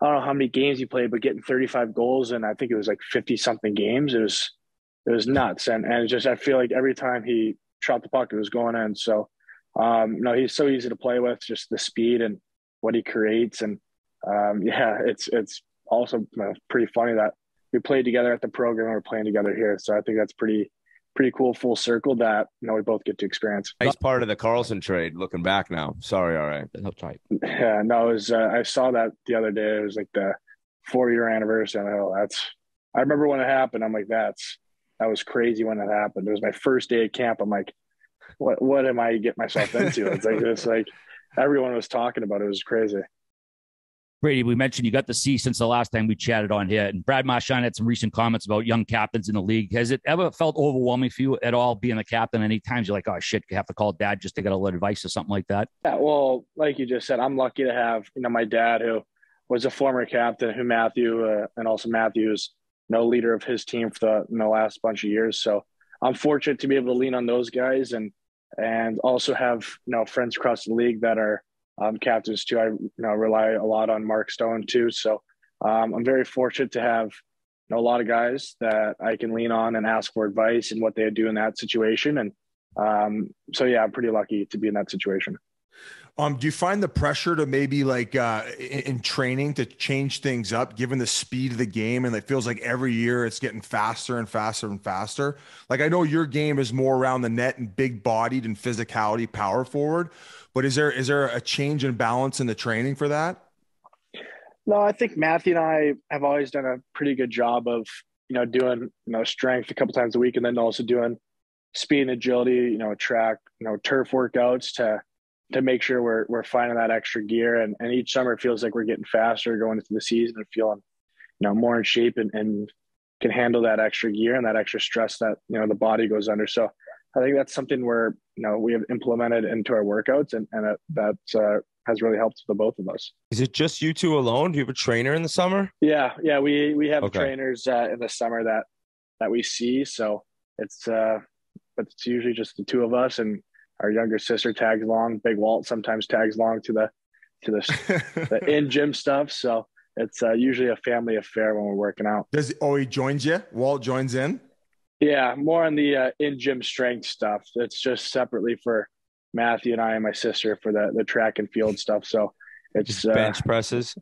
I don't know how many games he played, but getting thirty-five goals and I think it was like fifty something games. It was it was nuts, and and just I feel like every time he shot the puck, it was going in. So, um, no, he's so easy to play with, just the speed and what he creates, and um, yeah, it's it's also pretty funny that we played together at the program, and we're playing together here. So I think that's pretty. Pretty cool full circle that you know we both get to experience. Nice part of the Carlson trade looking back now. Sorry, all right. I'll try. Yeah, no, it was, uh, I saw that the other day. It was like the four-year anniversary. And, oh, that's I remember when it happened. I'm like, that's that was crazy when it happened. It was my first day at camp. I'm like, what what am I getting myself into? It's like it's like everyone was talking about it. It was crazy. Brady, we mentioned you got the C since the last time we chatted on here. And Brad Marchand had some recent comments about young captains in the league. Has it ever felt overwhelming for you at all being a captain? Any times you're like, oh, shit, you have to call dad just to get a little advice or something like that? Yeah, well, like you just said, I'm lucky to have, you know, my dad who was a former captain, who Matthew uh, and also Matthew's you know, leader of his team for the, you know, last bunch of years. So I'm fortunate to be able to lean on those guys and and also have, you know, friends across the league that are, Um, captains too. I you know, rely a lot on Mark Stone too. So um, I'm very fortunate to have you know, a lot of guys that I can lean on and ask for advice and what they do in that situation. And um, so, yeah, I'm pretty lucky to be in that situation. Um, do you find the pressure to maybe like uh, in, in training to change things up, given the speed of the game? And it feels like every year it's getting faster and faster and faster. Like I know your game is more around the net and big bodied and physicality power forward, but is there, is there a change in balance in the training for that? No, I think Matthew and I have always done a pretty good job of, you know, doing, you know, strength a couple times a week and then also doing speed and agility, you know, track, you know, turf workouts to, to make sure we're we're finding that extra gear. And, and each summer it feels like we're getting faster going into the season and feeling, you know, more in shape and, and can handle that extra gear and that extra stress that, you know, the body goes under. So I think that's something where, you know, we have implemented into our workouts and, and it, that uh, has really helped the both of us. Is it just you two alone? Do you have a trainer in the summer? Yeah. Yeah. We, we have okay. trainers uh, in the summer that, that we see. So it's, uh, but it's usually just the two of us, and our younger sister tags along. Big Walt sometimes tags along to the to the, the in gym stuff. So it's uh, usually a family affair when we're working out. Does oh he joins you? Walt joins in. Yeah, more on the uh, in gym strength stuff. It's just separately for Matthew and I and my sister for the the track and field stuff. So it's just bench uh, presses.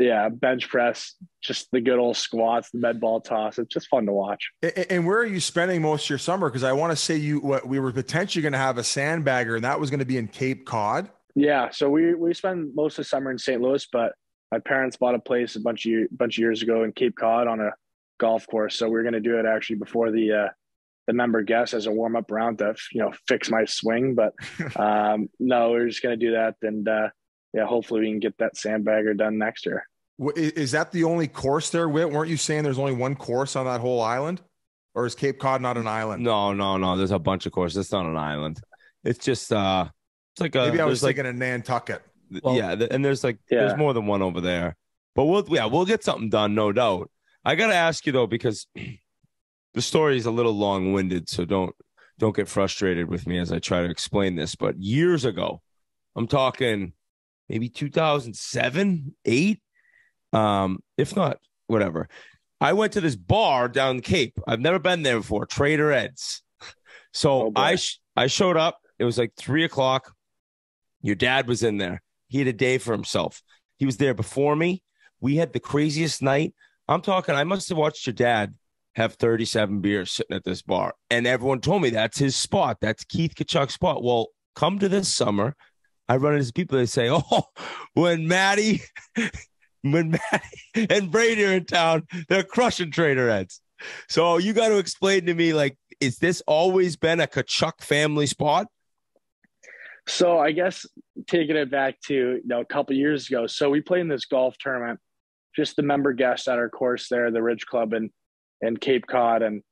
Yeah, bench press, just the good old squats, the med ball toss. It's just fun to watch. And, and where are you spending most of your summer? Because I want to say you what we were potentially going to have a sandbagger, and that was going to be in Cape Cod. Yeah, so we we spend most of the summer in Saint Louis, but my parents bought a place a bunch of bunch of years ago in Cape Cod on a golf course. So we we're going to do it actually before the uh, the member guest as a warm up round to you know fix my swing. But um, no, we're just going to do that and. Uh, Yeah, hopefully we can get that sandbagger done next year. Is that the only course there, Whit? Weren't you saying there's only one course on that whole island? Or is Cape Cod not an island? No, no, no. There's a bunch of courses. It's not an island. It's just uh, it's like a. Maybe I was like, thinking of Nantucket. well, yeah, and there's like yeah. there's more than one over there. But we'll yeah we'll get something done, no doubt. I gotta ask you though, because the story is a little long-winded, so don't don't get frustrated with me as I try to explain this. But years ago, I'm talking maybe two thousand seven, eight, um, if not whatever. I went to this bar down the Cape. I've never been there before. Trader Ed's. So oh, I sh I showed up. It was like three o'clock. Your dad was in there. He had a day for himself. He was there before me. We had the craziest night. I'm talking, I must have watched your dad have thirty-seven beers sitting at this bar. And everyone told me that's his spot. That's Keith Kachuk's spot. Well, come to this summer, I run into people that say, oh, when Maddie, when Maddie and Brady are in town, they're crushing Trader Ed's. So you got to explain to me, like, is this always been a Kachuk family spot? So I guess taking it back to, you know, a couple years ago. So we played in this golf tournament, just the member guests at our course there, the Ridge Club in, in Cape Cod. And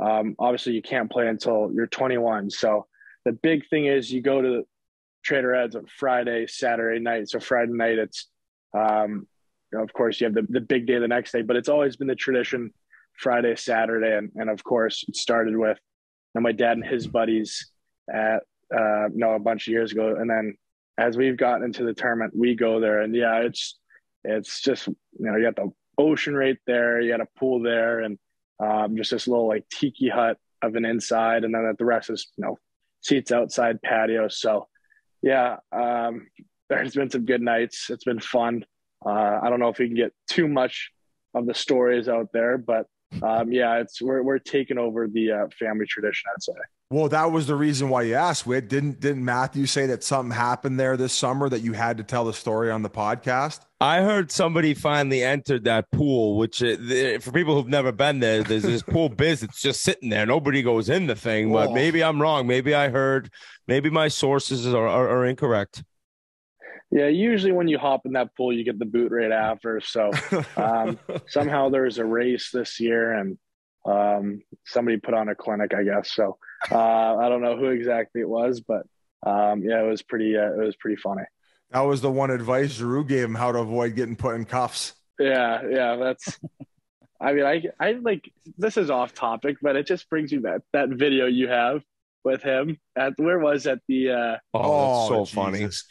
um, obviously you can't play until you're twenty-one. So the big thing is you go to Trader Ed's on Friday, Saturday night. So Friday night, it's, um, you know, of course, you have the, the big day the next day, but it's always been the tradition, Friday, Saturday. And, and of course, it started with, you know, my dad and his buddies at, uh, you know, a bunch of years ago. And then as we've gotten into the tournament, we go there. And yeah, it's, it's just, you know, you got the ocean right there. You got a pool there and um, just this little like tiki hut of an inside. And then the rest is, you know, seats outside patio. So yeah, um, there's been some good nights. It's been fun. Uh, I don't know if we can get too much of the stories out there, but um, yeah, it's, we're, we're taking over the uh, family tradition, I'd say. Well, that was the reason why you asked, Whit. Didn't, didn't Matthew say that something happened there this summer that you had to tell the story on the podcast? I heard somebody finally entered that pool, which uh, for people who've never been there, there's this pool biz. It's just sitting there. Nobody goes in the thing, but oh. maybe I'm wrong. Maybe I heard, maybe my sources are, are, are incorrect. Yeah, usually when you hop in that pool, you get the boot right after. So um, somehow there was a race this year and um, somebody put on a clinic, I guess. So uh, I don't know who exactly it was, but um, yeah, it was pretty, uh, it was pretty funny. That was the one advice Drew gave him, how to avoid getting put in cuffs. Yeah. Yeah. That's, I mean, I, I like, this is off topic, but it just brings you that, that video you have with him at, where was at the, uh, oh, that's so Jesus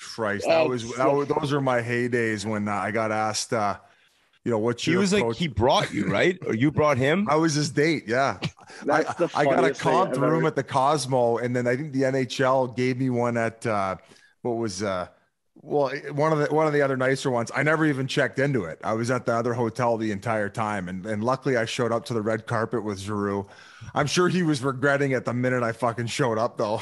funny. Christ. That oh, was, that so was, those are my heydays when uh, I got asked, uh, you know, what's your he was approach? Like, he brought you, right? Or you brought him? I was his date. Yeah. That's I, the I got a comp room at the Cosmo. And then I think the N H L gave me one at, uh, what was, uh, well, one of the, one of the other nicer ones. I never even checked into it. I was at the other hotel the entire time. And, and luckily I showed up to the red carpet with Giroux. I'm sure he was regretting it the minute I fucking showed up though.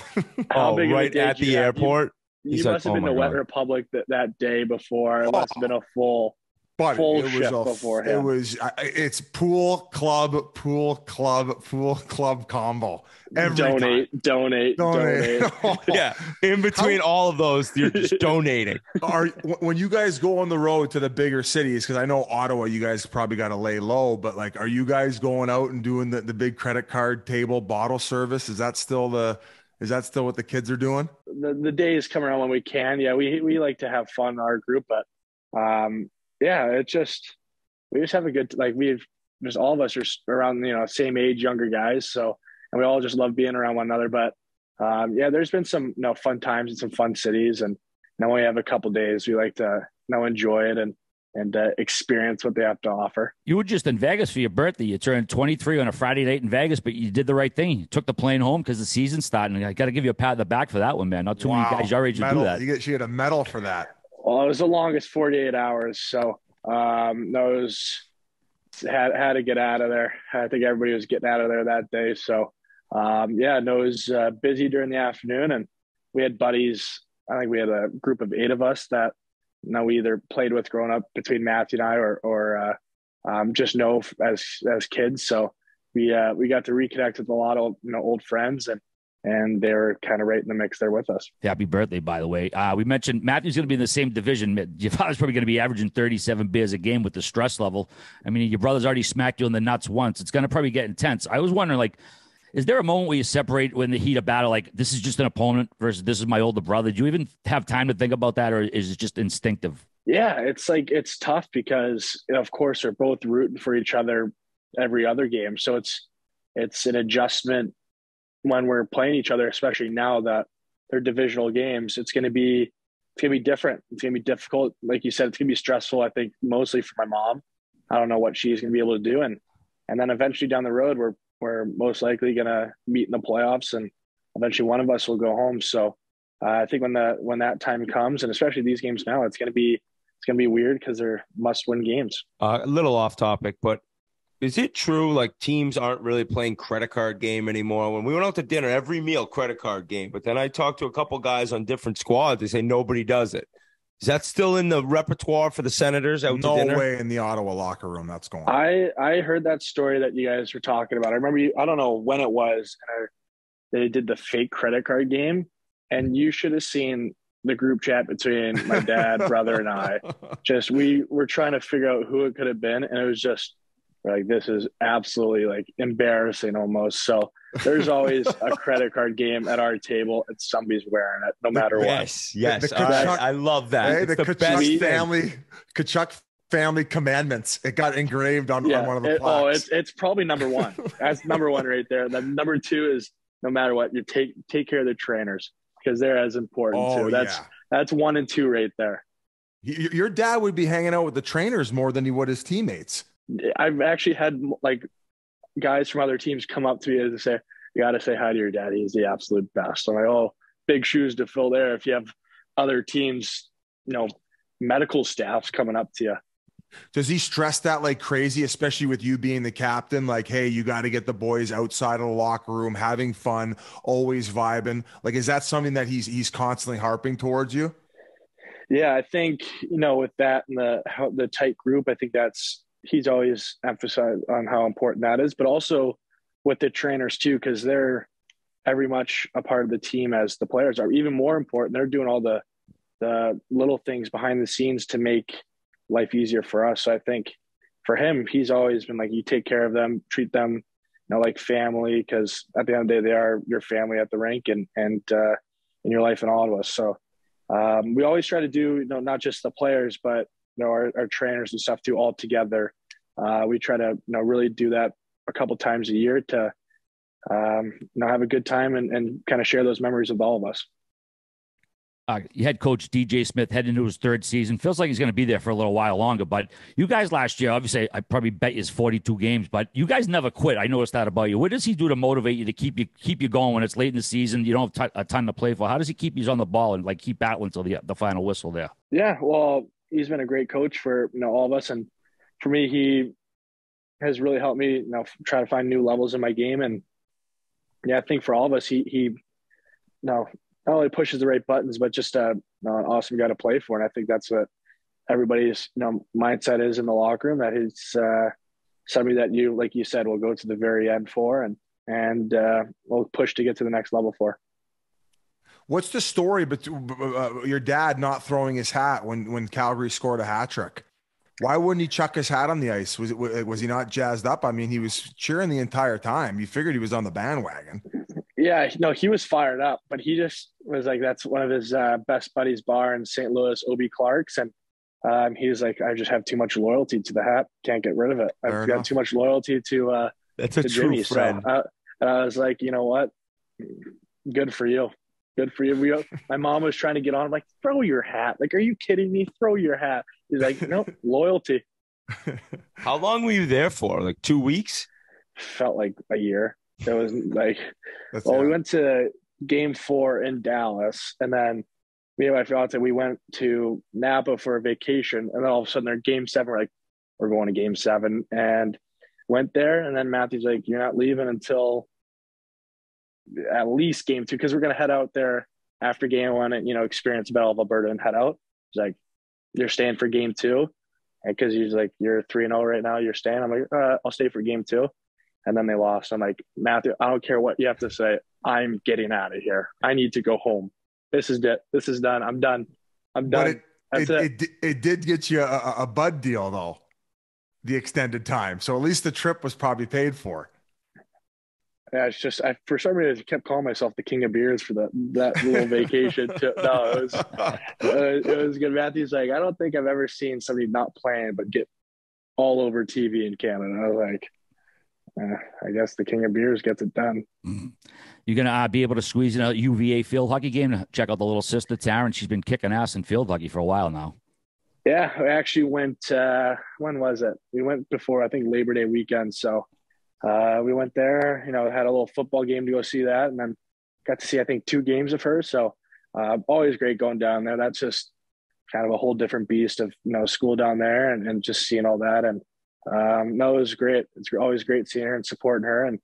Oh, right at the airport. You, you must like, have been oh to Wet God. Republic that, that day before. It oh. must have been a full, but full it, it was, a, it was I, it's pool club, pool club, pool club combo. Every donate, time. donate, donate, donate. Yeah. In between How, all of those, you're just donating. Are when you guys go on the road to the bigger cities, because I know Ottawa, you guys probably got to lay low, but like, are you guys going out and doing the, the big credit card table bottle service? Is that still the, is that still what the kids are doing? The, the days come around when we can. Yeah. We, we like to have fun in our group, but, um, yeah, it's just, we just have a good, like we've just, all of us are around, you know, same age, younger guys. So, and we all just love being around one another, but um, yeah, there's been some, you know, fun times in some fun cities. And now we have a couple days, we like to now enjoy it and, and uh, experience what they have to offer. You were just in Vegas for your birthday. You turned twenty-three on a Friday night in Vegas, but you did the right thing. You took the plane home because the season's starting. And I got to give you a pat on the back for that one, man. Not too wow. many guys your age to do that. You get, she had a medal for that. Well, it was the longest forty-eight hours, so um, those had had to get out of there. I think everybody was getting out of there that day. So um, yeah, no, it was uh, busy during the afternoon, and we had buddies. I think we had a group of eight of us that you know, we either played with growing up between Matthew and I, or or uh, um, just know as as kids. So we uh, we got to reconnect with a lot of you know old friends and. And they're kind of right in the mix there with us. Happy birthday, by the way. Uh, we mentioned Matthew's going to be in the same division. Your father's probably going to be averaging thirty-seven beers a game with the stress level. I mean, your brother's already smacked you in the nuts once. It's going to probably get intense. I was wondering, like, Is there a moment where you separate when the heat of battle, like this is just an opponent versus this is my older brother? Do you even have time to think about that, or is it just instinctive? Yeah, it's like, it's tough because of course they're both rooting for each other every other game. So it's, it's an adjustment when we're playing each other, especially now that they're divisional games. It's going to be, it's going to be different. It's going to be difficult. Like you said, it's going to be stressful. I think mostly for my mom, I don't know what she's going to be able to do. And, and then eventually down the road, we're, we're most likely going to meet in the playoffs, and eventually one of us will go home. So uh, I think when the, when that time comes, and especially these games now, it's going to be, it's going to be weird because they're must win games. Uh, a little off topic, but is it true, like, teams aren't really playing credit card game anymore? When we went out to dinner, every meal, credit card game. But then I talked to a couple guys on different squads. They say nobody does it. Is that still in the repertoire for the Senators out no to dinner? No way in the Ottawa locker room that's going on. I, I heard that story that you guys were talking about. I remember, you, I don't know when it was, and I, they did the fake credit card game. And you should have seen the group chat between my dad, brother, and I. Just we were trying to figure out who it could have been, and it was just – like, this is absolutely, like, embarrassing almost. So there's always a credit card game at our table, and somebody's wearing it, no matter what. Yes, yes. The, the Kachuk, I, I love that. Hey, the, the Kachuk family, Kachuk family commandments. It got engraved on, yeah, on one of the it, plaques. Oh, it's it's probably number one. That's number one right there. And then number two is, no matter what, you take take care of the trainers, because they're as important oh, too. That's yeah. that's one and two right there. Your dad would be hanging out with the trainers more than he would his teammates. I've actually had, like, guys from other teams come up to me and say, "You got to say hi to your dad. He's the absolute best." I'm like, "Oh, big shoes to fill there." If you have other teams, you know, medical staffs coming up to you. Does he stress that like crazy, especially with you being the captain? Like, hey, you got to get the boys outside of the locker room, having fun, always vibing. Like, is that something that he's he's constantly harping towards you? Yeah, I think, you know, with that and the how, the tight group, I think that's. He's always emphasized on how important that is, but also with the trainers too, because they're every much a part of the team as the players are. Even more important, they're doing all the the little things behind the scenes to make life easier for us. So I think for him, he's always been like, you take care of them, treat them, you know, like family, because at the end of the day, they are your family at the rink and and uh, in your life and all of us. So um, we always try to do, you know, not just the players, but you know, our, our trainers and stuff do all together. Uh, we try to, you know, really do that a couple times a year to, um, you know, have a good time and, and kind of share those memories with all of us. Uh, head coach D J Smith heading into his third season. Feels like he's going to be there for a little while longer, but you guys last year, obviously I probably bet you it's forty-two games, but you guys never quit. I noticed that about you. What does he do to motivate you to keep you, keep you going when it's late in the season? You don't have t- a ton to play for. How does he keep you on the ball and like keep battling until the, the final whistle there? Yeah. Well, he's been a great coach for, you know, all of us. And for me, he has really helped me, you know, try to find new levels in my game. And yeah, I think for all of us, he, he, you know, not only pushes the right buttons, but just a, you know, an awesome guy to play for. And I think that's what everybody's, you know, mindset is in the locker room, that it's uh, somebody that you, like you said, will go to the very end for and, and uh, will push to get to the next level for. What's the story between uh, your dad not throwing his hat when, when Calgary scored a hat trick? Why wouldn't he chuck his hat on the ice? Was it, was he not jazzed up? I mean, he was cheering the entire time. You figured he was on the bandwagon. Yeah, no, he was fired up, but he just was like, that's one of his uh, best buddies bar in Saint Louis, Obie Clark's. And um, he was like, I just have too much loyalty to the hat. Can't get rid of it. I've Fair got enough. Too much loyalty to, uh, that's to a true Jimmy. Friend. So, uh, and I was like, you know what? Good for you. Good for you. We, my mom was trying to get on. I'm like, throw your hat. Like, are you kidding me? Throw your hat. He's like, nope, loyalty. How long were you there for? Like two weeks? Felt like a year. It was like, That's well, it. We went to game four in Dallas. And then me and my fiance, we went to Napa for a vacation. And then all of a sudden, they're game seven. We're like, we're going to game seven. And went there. And then Matthew's like, you're not leaving until at least game two, because we're going to head out there after game one and, you know, experience Battle of Alberta and head out. He's like, you're staying for game two. And because he's like, you're three and oh right now, you're staying. I'm like, uh, I'll stay for game two. And then they lost. I'm like, Matthew, I don't care what you have to say. I'm getting out of here. I need to go home. This is it. This is done. I'm done. I'm done. But it, That's it, it. It, it did get you a, a bud deal though, the extended time. So at least the trip was probably paid for. And I was just, I for some reason I kept calling myself the King of Beers for that that little vacation. To, no, it was, uh, it was good. Matthew's like, I don't think I've ever seen somebody not playing but get all over T V in Canada. I was like, eh, I guess the King of Beers gets it done. Mm-hmm. You're going to uh, be able to squeeze in a U V A field hockey game to check out the little sister, Taryn. She's been kicking ass in field hockey for a while now. Yeah, I we actually went, uh, when was it? We went before, I think, Labor Day weekend. So uh, we went there, you know, had a little football game to go see that. And then got to see, I think, two games of her. So uh, always great going down there. That's just kind of a whole different beast of, you know, school down there and, and just seeing all that. And um, no, it was great. It's always great seeing her and supporting her. And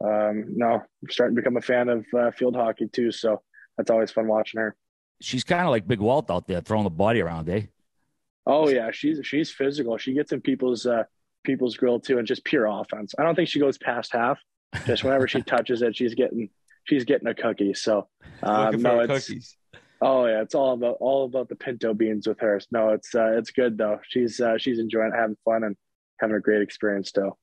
um no I'm starting to become a fan of uh, field hockey too, so that's always fun watching her. She's kind of like Big Walt out there throwing the body around, eh? Oh yeah, she's she's physical. She gets in people's uh people's grill too, and just pure offense. I don't think she goes past half. Just whenever she touches it, she's getting she's getting a cookie. So um, no, it's cookies. Oh yeah, it's all about all about the pinto beans with her. No, it's uh it's good though. She's uh she's enjoying it, having fun and having a great experience though.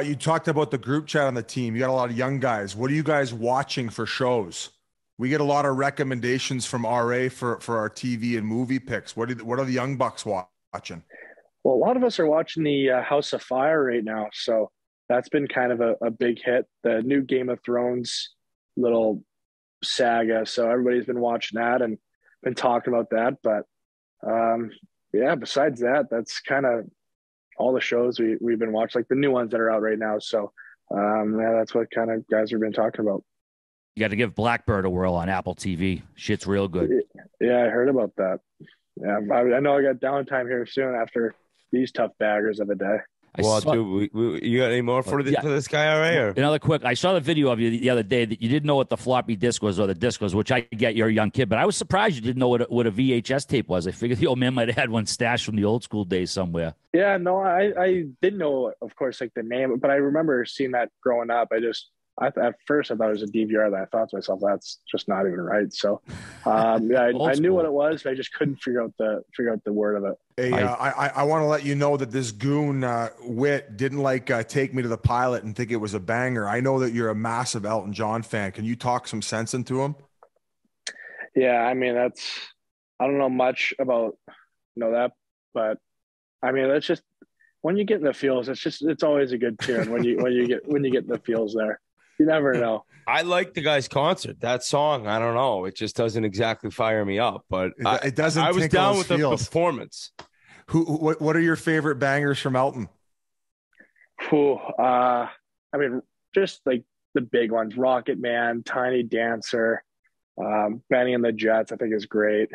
You talked about the group chat on the team. You got a lot of young guys. What are you guys watching for shows? We get a lot of recommendations from R A for, for our T V and movie picks. What, did, what are the young bucks watching? Well, a lot of us are watching the uh, House of Fire right now. So that's been kind of a, a big hit. The new Game of Thrones little saga. So everybody's been watching that and been talking about that. But um, yeah, besides that, that's kind of all the shows we, we've been watching, like the new ones that are out right now. So um, yeah, that's what kind of guys we've been talking about. You got to give Blackbird a whirl on Apple T V. Shit's real good. Yeah, I heard about that. Yeah, I, I know I got downtime here soon after these tough baggers of the day. I well, saw, dude, we, we, you got any more for, the, yeah. for this guy all right? Or? Another quick, I saw the video of you the other day that you didn't know what the floppy disk was or the disk was, which I get, you're a young kid, but I was surprised you didn't know what a, what a V H S tape was. I figured the old man might have had one stashed from the old school days somewhere. Yeah, no, I, I didn't know, of course, like the name, but I remember seeing that growing up. I just, I, at first I thought it was a D V R that I thought to myself, that's just not even right. So um, yeah, I, I knew what it was, but I just couldn't figure out the figure out the word of it. Hey, uh, I, I, I want to let you know that this goon uh, Wit didn't like uh, take me to the pilot and think it was a banger. I know that you're a massive Elton John fan. Can you talk some sense into him? Yeah, I mean, that's, I don't know much about, you know, that, but I mean, that's just, when you get in the feels, it's just, it's always a good tune when you, when you get, when you get in the feels there. You never know. I like the guy's concert. That song, I don't know. It just doesn't exactly fire me up, but it, I, it doesn't. I was down with feels. The performance. Who? What? What are your favorite bangers from Elton? Who? Uh, I mean, just like the big ones: Rocket Man, Tiny Dancer, um, Benny and the Jets. I think is great.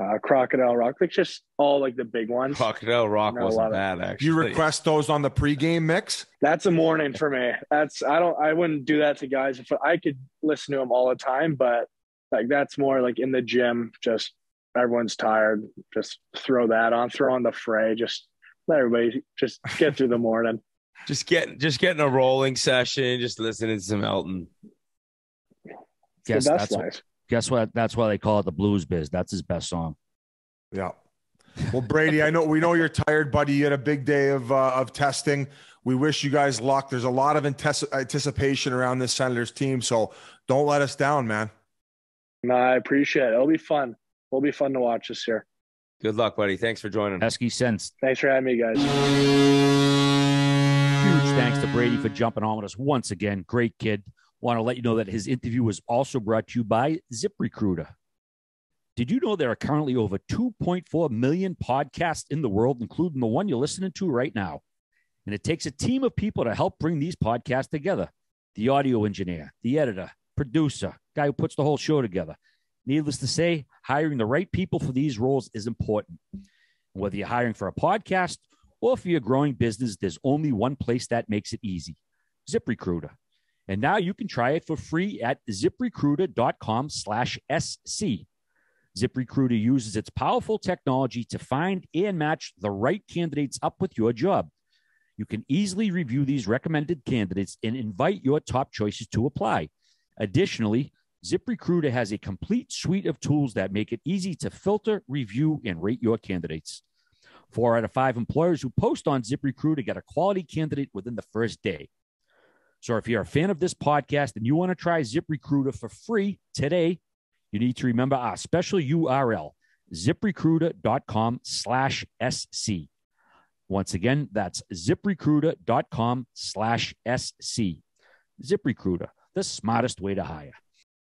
Uh, Crocodile Rock, like just all like the big ones. Crocodile Rock wasn't bad, actually. You request those on the pregame mix? That's a morning for me. That's I don't I wouldn't do that to guys. If I could listen to them all the time, but like that's more like in the gym. Just everyone's tired. Just throw that on. Throw on the Fray. Just let everybody just get through the morning. Just get just getting a rolling session. Just listening to some Elton. Yes, that's life. Guess what? That's why they call it the Blues Biz. That's his best song. Yeah. Well, Brady, I know we know you're tired, buddy. You had a big day of uh, of testing. We wish you guys luck. There's a lot of anticipation around this Senators team, so don't let us down, man. No, I appreciate it. It'll be fun. It'll be fun to watch this year. Good luck, buddy. Thanks for joining. Esky Sense. Thanks for having me, guys. Huge thanks to Brady for jumping on with us once again. Great kid. Want to let you know that his interview was also brought to you by ZipRecruiter. Did you know there are currently over two point four million podcasts in the world, including the one you're listening to right now? And it takes a team of people to help bring these podcasts together. The audio engineer, the editor, producer, guy who puts the whole show together. Needless to say, hiring the right people for these roles is important. Whether you're hiring for a podcast or for your growing business, there's only one place that makes it easy. ZipRecruiter. And now you can try it for free at ZipRecruiter.com slash SC. ZipRecruiter uses its powerful technology to find and match the right candidates up with your job. You can easily review these recommended candidates and invite your top choices to apply. Additionally, ZipRecruiter has a complete suite of tools that make it easy to filter, review, and rate your candidates. Four out of five employers who post on ZipRecruiter get a quality candidate within the first day. So if you're a fan of this podcast and you want to try ZipRecruiter for free today, you need to remember our special U R L, ZipRecruiter.com slash SC. Once again, that's ZipRecruiter.com slash SC. ZipRecruiter, the smartest way to hire.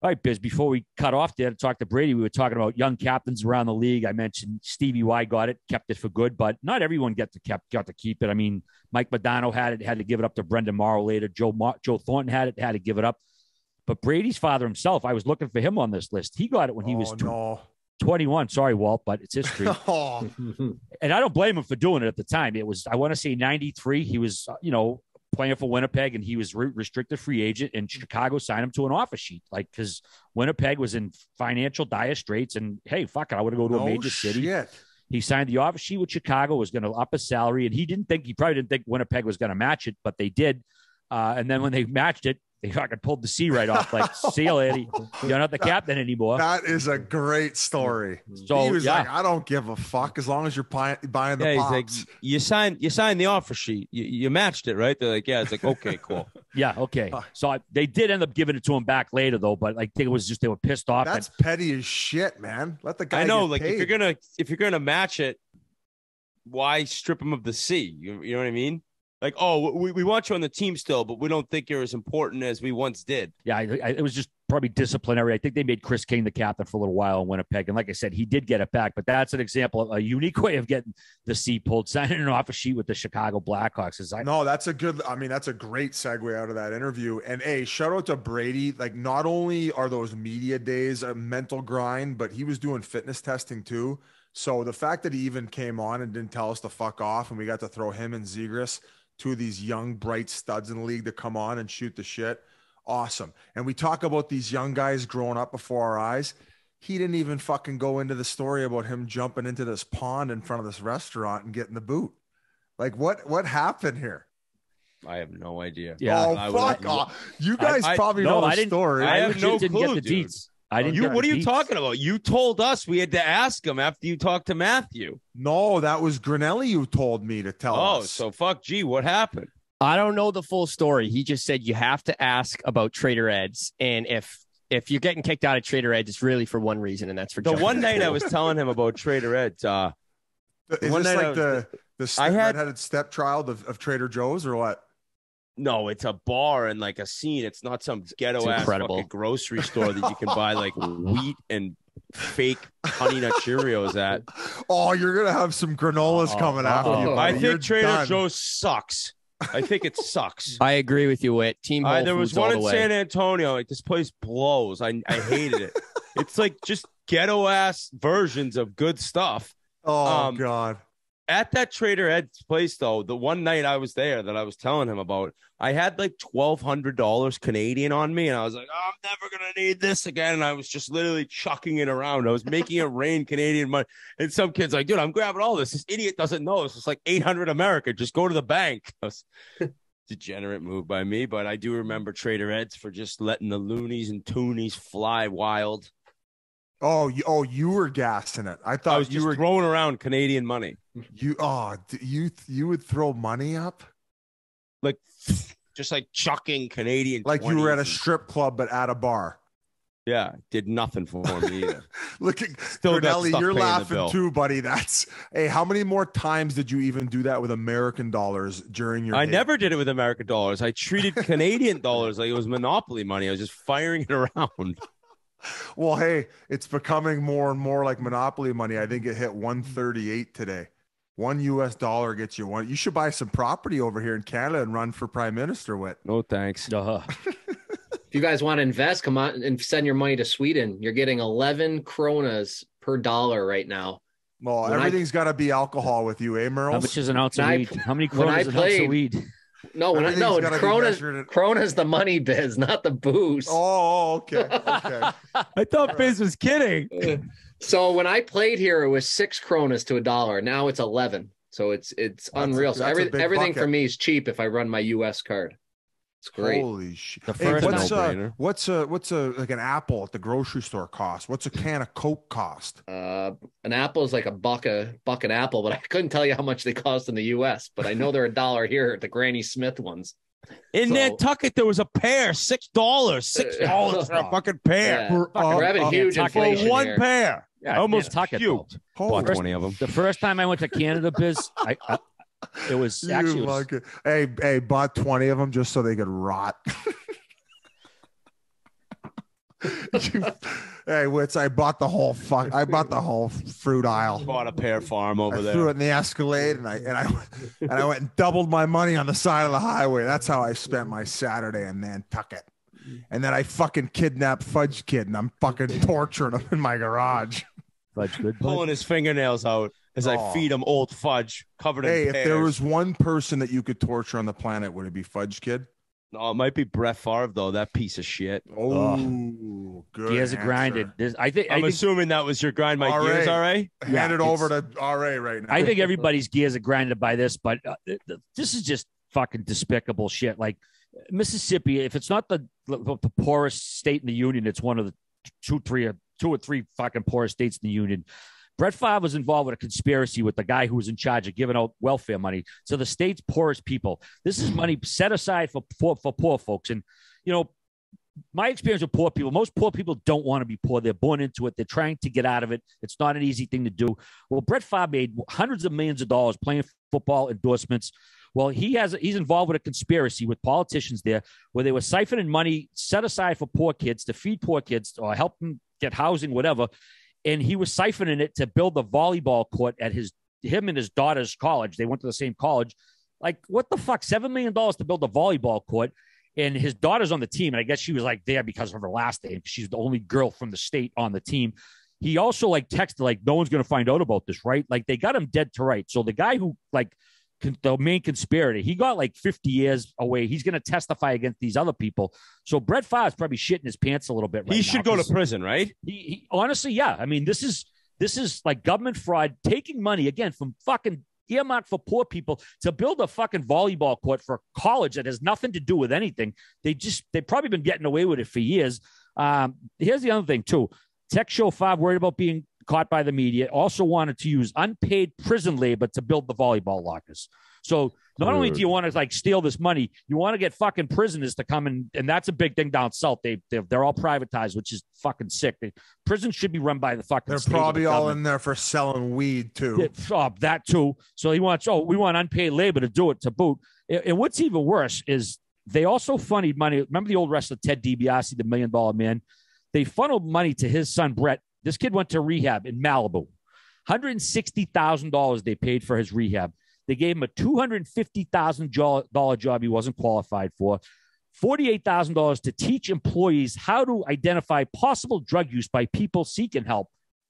All right, Biz, before we cut off there to talk to Brady, we were talking about young captains around the league. I mentioned Stevie Y got it, kept it for good, but not everyone get to kept, got to keep it. I mean, Mike Modano had it, had to give it up to Brendan Morrow later. Joe, Mar- Joe Thornton had it, had to give it up. But Brady's father himself, I was looking for him on this list. He got it when he oh, was tw- no. twenty-one. Sorry, Walt, but it's history. oh. And I don't blame him for doing it at the time. It was, I want to say ninety-three. He was, you know, playing for Winnipeg, and he was re- restricted free agent, and Chicago signed him to an offer sheet. Like, cause Winnipeg was in financial dire straits, and hey, fuck it, I want to go to a oh, major shit. city. He signed the offer sheet with Chicago, was going to up his salary. And he didn't think, he probably didn't think Winnipeg was going to match it, but they did. Uh, and then when they matched it, they fucking pulled the C right off. Like, see you, lady. You're not the captain anymore. That is a great story. So, he was yeah. like, I don't give a fuck as long as you're buying the yeah, pops. He's like, you signed, you signed the offer sheet. You, you matched it, right? They're like, yeah. It's like, okay, cool. yeah, okay. So I, they did end up giving it to him back later, though. But like, it was just they were pissed off. That's and, petty as shit, man. Let the guy. I know. Get like, paid. if you're gonna if you're gonna match it, why strip him of the C? You, you know what I mean? Like, oh, we, we want you on the team still, but we don't think you're as important as we once did. Yeah, I, I, it was just probably disciplinary. I think they made Chris King the captain for a little while in Winnipeg. And like I said, he did get it back. But that's an example of a unique way of getting the C pulled, signing an offer sheet with the Chicago Blackhawks. I- no, that's a good – I mean, that's a great segue out of that interview. And, hey, shout out to Brady. Like, not only are those media days a mental grind, but he was doing fitness testing too. So the fact that he even came on and didn't tell us to fuck off, and we got to throw him and Zegras – two of these young, bright studs in the league to come on and shoot the shit. Awesome. And we talk about these young guys growing up before our eyes. He didn't even fucking go into the story about him jumping into this pond in front of this restaurant and getting the boot. Like, what, what happened here? I have no idea. Yeah. Oh, I fuck would, off. You guys I, probably I, know no, the I story. I have I no didn't clue, get the dude. Deets. I didn't you, what are you beats. talking about? You told us we had to ask him after you talked to Matthew. No, that was Grinelli who told me to tell oh, us. Oh, so fuck G, what happened? I don't know the full story. He just said you have to ask about Trader Ed's. And if if you're getting kicked out of Trader Ed's, it's really for one reason, and that's for the one night I was telling him about Trader Ed's. Uh, Is one this night like was, the, the step, I had, redheaded stepchild of, of Trader Joe's or what? No, it's a bar and like a scene. It's not some ghetto ass fucking grocery store that you can buy like wheat and fake Honey Nut Cheerios at. Oh, you're going to have some granolas oh, coming oh, after oh, you. I buddy. think you're Trader done. Joe's sucks. I think it sucks. I agree with you, Whit. Team Whole uh, There was one in way. San Antonio. Like, this place blows. I, I hated it. It's like just ghetto ass versions of good stuff. Oh, um, God. At that Trader Ed's place, though, the one night I was there that I was telling him about, I had like twelve hundred dollars Canadian on me. And I was like, oh, I'm never going to need this again. And I was just literally chucking it around. I was making it rain Canadian money. And some kid's like, dude, I'm grabbing all this. This idiot doesn't know. This is like eight hundred America. Just go to the bank. I was, degenerate move by me. But I do remember Trader Ed's for just letting the loonies and toonies fly wild. Oh, you, oh, you were gassing it. I thought I was you just were throwing around Canadian money. You, oh, you, you would throw money up, like just like chucking Canadian, like twenties. You were at a strip club but at a bar. Yeah, did nothing for me either. Look, at, still Grinelli, you're laughing too, buddy. That's hey. How many more times did you even do that with American dollars during your? I day? never did it with American dollars. I treated Canadian dollars like it was Monopoly money. I was just firing it around. Well, hey, it's becoming more and more like Monopoly money. I think it hit one thirty-eight today. One U S dollar gets you one. You should buy some property over here in Canada and run for prime minister with. No, thanks. Uh-huh. If you guys want to invest, come on and send your money to Sweden. You're getting eleven kronas per dollar right now. Well, when everything's got to be alcohol with you, eh, Merle? How much is an ounce of weed? I, how many kronas is an ounce of weed? No, when I, no, Krona's, at- Krona's the money, Biz, not the booze. Oh, okay. okay. I thought right. Biz was kidding. So when I played here, it was six Kronas to a dollar. Now it's eleven. So it's it's that's unreal. A, so every, everything bucket. for me is cheap if I run my U S card. It's great. Holy shit. Hey, what's, uh, what's, a, what's a, like an apple at the grocery store cost? What's a can of Coke cost? Uh, an apple is like a buck, a buck an apple, but I couldn't tell you how much they cost in the U S, but I know they're a dollar here at the Granny Smith ones. In so, Nantucket, there was a pair, six dollars, six dollars for a fucking pair. Yeah. For, uh, we're having uh, huge inflation for one here. Pair, yeah, almost Nantucket, huge. Bought twenty of them. The first time I went to Canada Biz, I, I, it was actually. It was, like it. Hey, hey, bought twenty of them just so they could rot. you, hey, Witz, I bought the whole fuck. I bought the whole fruit aisle. Bought a pear farm over I there. Threw it in the Escalade, and I and I and I went and doubled my money on the side of the highway. That's how I spent my Saturday in Nantucket. And then I fucking kidnapped Fudge Kid, and I'm fucking torturing him in my garage. Fudge Kid pulling his fingernails out as oh. I feed him old fudge covered hey, in pears. Hey, if there was one person that you could torture on the planet, would it be Fudge Kid? Oh, it might be Brett Favre though. That piece of shit. Oh, good. He has a grinded. This, I think. I'm I think, assuming that was your grind. My gears, R A. Hand yeah, it over to R A right now. I think everybody's gears are grinded by this, but uh, this is just fucking despicable shit. Like Mississippi, if it's not the the poorest state in the union, it's one of the two, three, or two or three fucking poorest states in the union. Brett Favre was involved with a conspiracy with the guy who was in charge of giving out welfare money to the state's poorest people. This is money set aside for, for, for poor folks. And, you know, my experience with poor people, most poor people don't want to be poor. They're born into it. They're trying to get out of it. It's not an easy thing to do. Well, Brett Favre made hundreds of millions of dollars playing football endorsements. Well, he has he's involved with a conspiracy with politicians there where they were siphoning money set aside for poor kids to feed poor kids or help them get housing, whatever. And he was siphoning it to build the volleyball court at his, him and his daughter's college. They went to the same college. Like, what the fuck? seven million dollars to build a volleyball court. And his daughter's on the team. And I guess she was like there because of her last name. She's the only girl from the state on the team. He also like texted like, no one's going to find out about this, right? Like they got him dead to rights. So the guy who like con- the main conspirator, he got like fifty years away. He's going to testify against these other people. So Brett Favre is probably shitting his pants a little bit. Right he should now, go to prison, right? He, he honestly, yeah. I mean, this is this is like government fraud, taking money again from fucking earmarked for poor people to build a fucking volleyball court for a college that has nothing to do with anything. They just they've probably been getting away with it for years. Um, here's the other thing too. Tech show Favre worried about being caught by the media. Also wanted to use unpaid prison labor to build the volleyball lockers. So not Dude. only do you want to like steal this money, you want to get fucking prisoners to come in. And that's a big thing down south. They, they they're all privatized, which is fucking sick. They, prisons should be run by the fucking. They're probably the all government. In there for selling weed too. It, oh, that too. So he wants. Oh, we want unpaid labor to do it to boot. And, and what's even worse is they also funnied money. Remember the old wrestler Ted DiBiase, the Million Dollar Man? They funneled money to his son Brett. This kid went to rehab in Malibu. one hundred sixty thousand dollars they paid for his rehab. They gave him a two hundred fifty thousand dollars job he wasn't qualified for, forty-eight thousand dollars to teach employees how to identify possible drug use by people seeking help.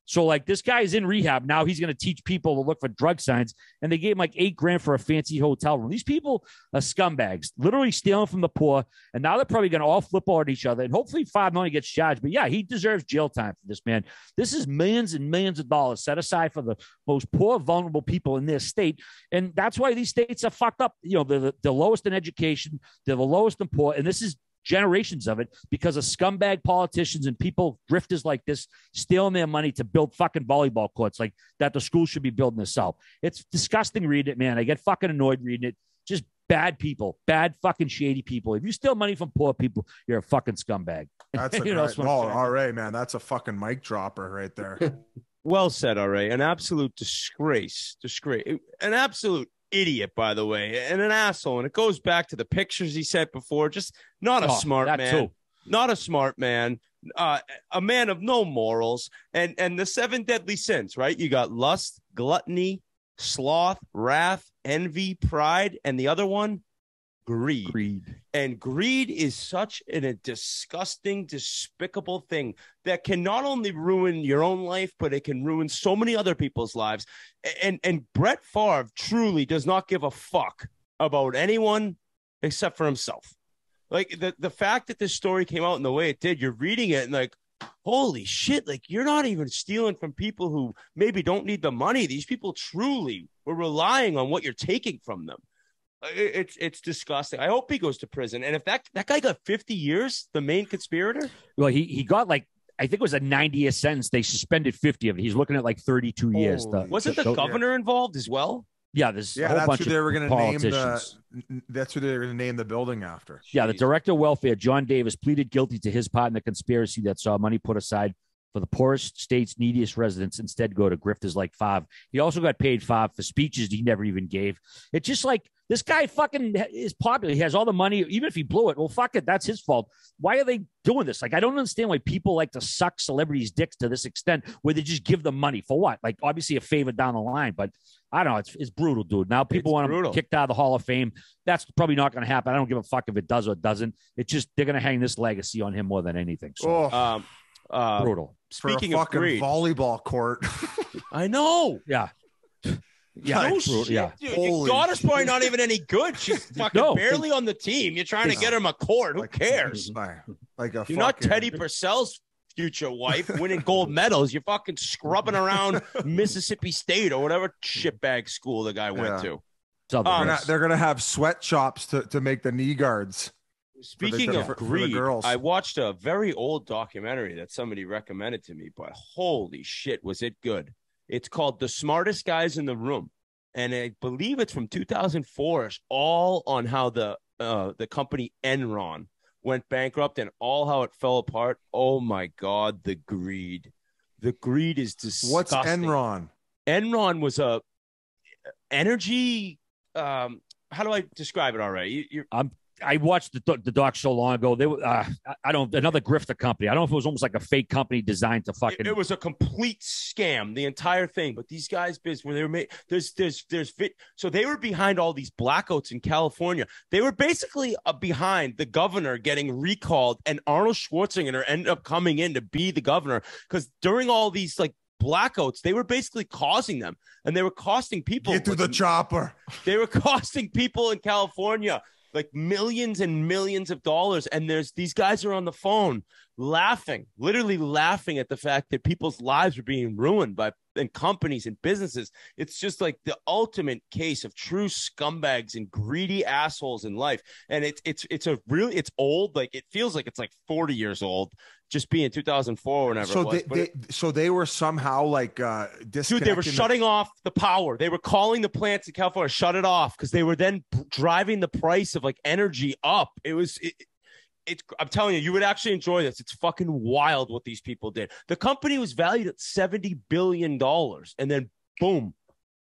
So, like, this guy is in rehab. Now he's going to teach people to look for drug signs. And they gave him like eight grand for a fancy hotel room. These people are scumbags, literally stealing from the poor. And now they're probably going to all flip out at each other. And hopefully five million gets charged. But yeah, he deserves jail time for this, man. This is millions and millions of dollars set aside for the most poor, vulnerable people in their state. And that's why these states are fucked up. You know, they're the, the lowest in education. They're the lowest in poor. And this is generations of it because of scumbag politicians and people, grifters like this, stealing their money to build fucking volleyball courts like that the school should be building itself. It's disgusting reading it, man. I get fucking annoyed reading it. Just bad people, bad fucking shady people. If you steal money from poor people, you're a fucking scumbag. That's a great, know, that's oh, R A, man. That's a fucking mic dropper right there. Well said, R A. An absolute disgrace. Disgrace. An absolute idiot, by the way, and an asshole. And it goes back to the pictures he sent before. Just not a oh, smart man, too. Not a smart man, uh, a man of no morals. And and the seven deadly sins, right? You got lust, gluttony, sloth, wrath, envy, pride, and the other one, greed. Greed. And greed is such an, a disgusting, despicable thing that can not only ruin your own life, but it can ruin so many other people's lives. And and Brett Favre truly does not give a fuck about anyone except for himself. Like the, the fact that this story came out in the way it did, you're reading it and like, holy shit, like you're not even stealing from people who maybe don't need the money. These people truly were relying on what you're taking from them. It's it's disgusting. I hope he goes to prison. And if that that guy got fifty years, the main conspirator. Well, he, he got like, I think it was a ninety year sentence. They suspended fifty of it. He's looking at like thirty-two years. Oh, the, wasn't the, the governor involved as well? Yeah, there's yeah, a whole that's bunch who they were going to name the. That's who they were going to name the building after. Jeez. Yeah, the director of welfare, John Davis, pleaded guilty to his part in the conspiracy that saw money put aside for the poorest state's neediest residents instead go to grifters like Favre. He also got paid Favre for speeches he never even gave. It's just like this guy fucking is popular. He has all the money. Even if he blew it, well, fuck it. That's his fault. Why are they doing this? Like, I don't understand why people like to suck celebrities' dicks to this extent where they just give them money for what? Like, obviously a favor down the line, but I don't know. It's, it's brutal, dude. Now people it's want brutal. him kicked out of the Hall of Fame. That's probably not going to happen. I don't give a fuck if it does or doesn't. It's just they're going to hang this legacy on him more than anything. So, oh. um, Uh, brutal. Speaking for a of fucking greed. volleyball court, I know. Yeah, yeah, no shit, yeah. Dude, your daughter's shit. probably not even any good. She's fucking no. barely on the team. You're trying to get him a court. Who like, cares? Like a you're not Teddy Purcell's future wife winning gold medals. You're fucking scrubbing around Mississippi State or whatever shitbag school the guy went yeah. to. Um, they're, not, they're gonna have sweatshops to to make the knee guards. Speaking the, of for, greed, for I watched a very old documentary that somebody recommended to me, but holy shit, was it good. It's called The Smartest Guys in the Room, and I believe it's from two thousand four, all on how the uh, the company Enron went bankrupt and all how it fell apart. Oh, my God, the greed. The greed is disgusting. What's Enron? Enron was a energy um, – how do I describe it all right? You, you're, I'm – I watched the, the doc so long ago. They were, uh, I don't, another grifter company. I don't know if it was almost like a fake company designed to fucking. It, it was a complete scam, the entire thing. But these guys, biz, where they were made, there's, there's, there's fit. So they were behind all these blackouts in California. They were basically uh, behind the governor getting recalled, and Arnold Schwarzenegger ended up coming in to be the governor because during all these like blackouts, they were basically causing them, and they were costing people. Get to the chopper. They were costing people in California like millions and millions of dollars. And there's these guys are on the phone laughing, literally laughing at the fact that people's lives are being ruined by and companies and businesses. It's just like the ultimate case of true scumbags and greedy assholes in life. And it's it's it's a really it's old. Like it feels like it's like forty years old, just being two thousand four or whatever. So it was. They, they it, so they were somehow like uh, dude, they were shutting the off the power. They were calling the plants in California, shut it off, because they were then driving the price of like energy up. It was. It, It's, I'm telling you, you would actually enjoy this. It's fucking wild what these people did. The company was valued at seventy billion dollars. And then, boom,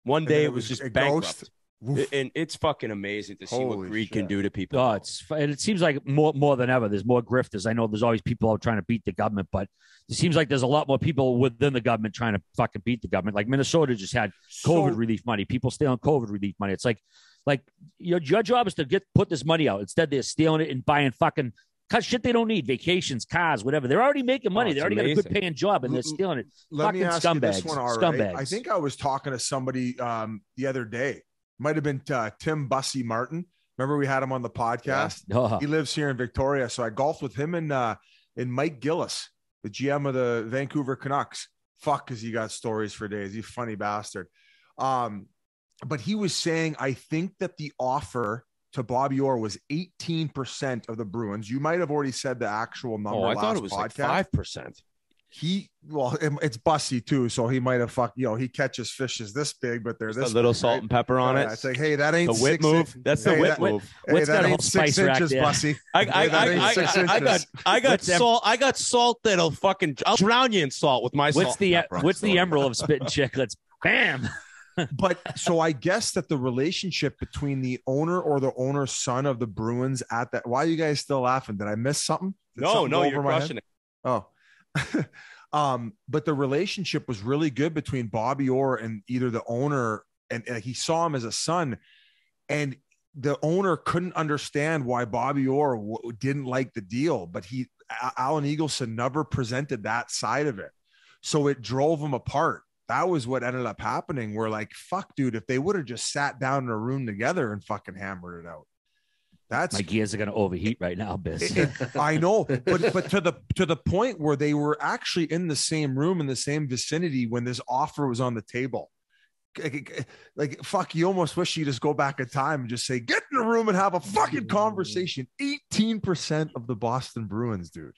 one day it was, it was just bankrupt. It, and it's fucking amazing to see Holy what greed shit. can do to people. Oh, it's, and it seems like more, more than ever, there's more grifters. I know there's always people out trying to beat the government, but it seems like there's a lot more people within the government trying to fucking beat the government. Like Minnesota just had COVID so, relief money. People stay on COVID relief money. It's like, like your, your job is to get put this money out. Instead, they're stealing it and buying fucking cut shit they don't need, vacations, cars, whatever. They're already making money. Oh, they already amazing. got a good paying job, and they're stealing it. Let Fucking me ask scumbags. You this one, right. Scumbags. I think I was talking to somebody um, the other day. Might have been uh, Tim Bussey Martin. Remember we had him on the podcast? Yeah. Oh. He lives here in Victoria, so I golfed with him and uh, and Mike Gillis, the G M of the Vancouver Canucks. Fuck, because he got stories for days. He's a funny bastard. Um, but he was saying, I think that the offer to Bobby Orr was eighteen percent of the Bruins. You might have already said the actual number. Oh, I last thought it was podcast. like five percent. He, well, it, it's Bussy too, so he might have fucked, you know, he catches fishes this big, but there's this a little big, salt right? and pepper on yeah, it. It's like, hey, that ain't the whip move. In, That's hey, the whip that, move. Hey, What's that, that ain't six inches, rack, Bussy. I, I, hey, I, I, I, six I, I got, I got salt. I got salt that'll fucking, I'll drown you in salt with my what's salt. The, pepper, what's the emerald of spitting chicklets? Bam. But so I guess that the relationship between the owner or the owner's son of the Bruins at that. Why are you guys still laughing? Did I miss something? Did no, something no, you're crushing it. Oh, um, but the relationship was really good between Bobby Orr and either the owner, and, and he saw him as a son, and the owner couldn't understand why Bobby Orr w didn't like the deal. But he, Allen Eagleson, never presented that side of it, so it drove him apart. That was what ended up happening. We're like, fuck, dude, if they would have just sat down in a room together and fucking hammered it out. That's my gears are going to overheat right now, Biz. It, it, I know. But, but to the, to the point where they were actually in the same room in the same vicinity when this offer was on the table. Like, like fuck, you almost wish you just go back in time and just say, get in the room and have a fucking conversation. eighteen percent of the Boston Bruins, dude.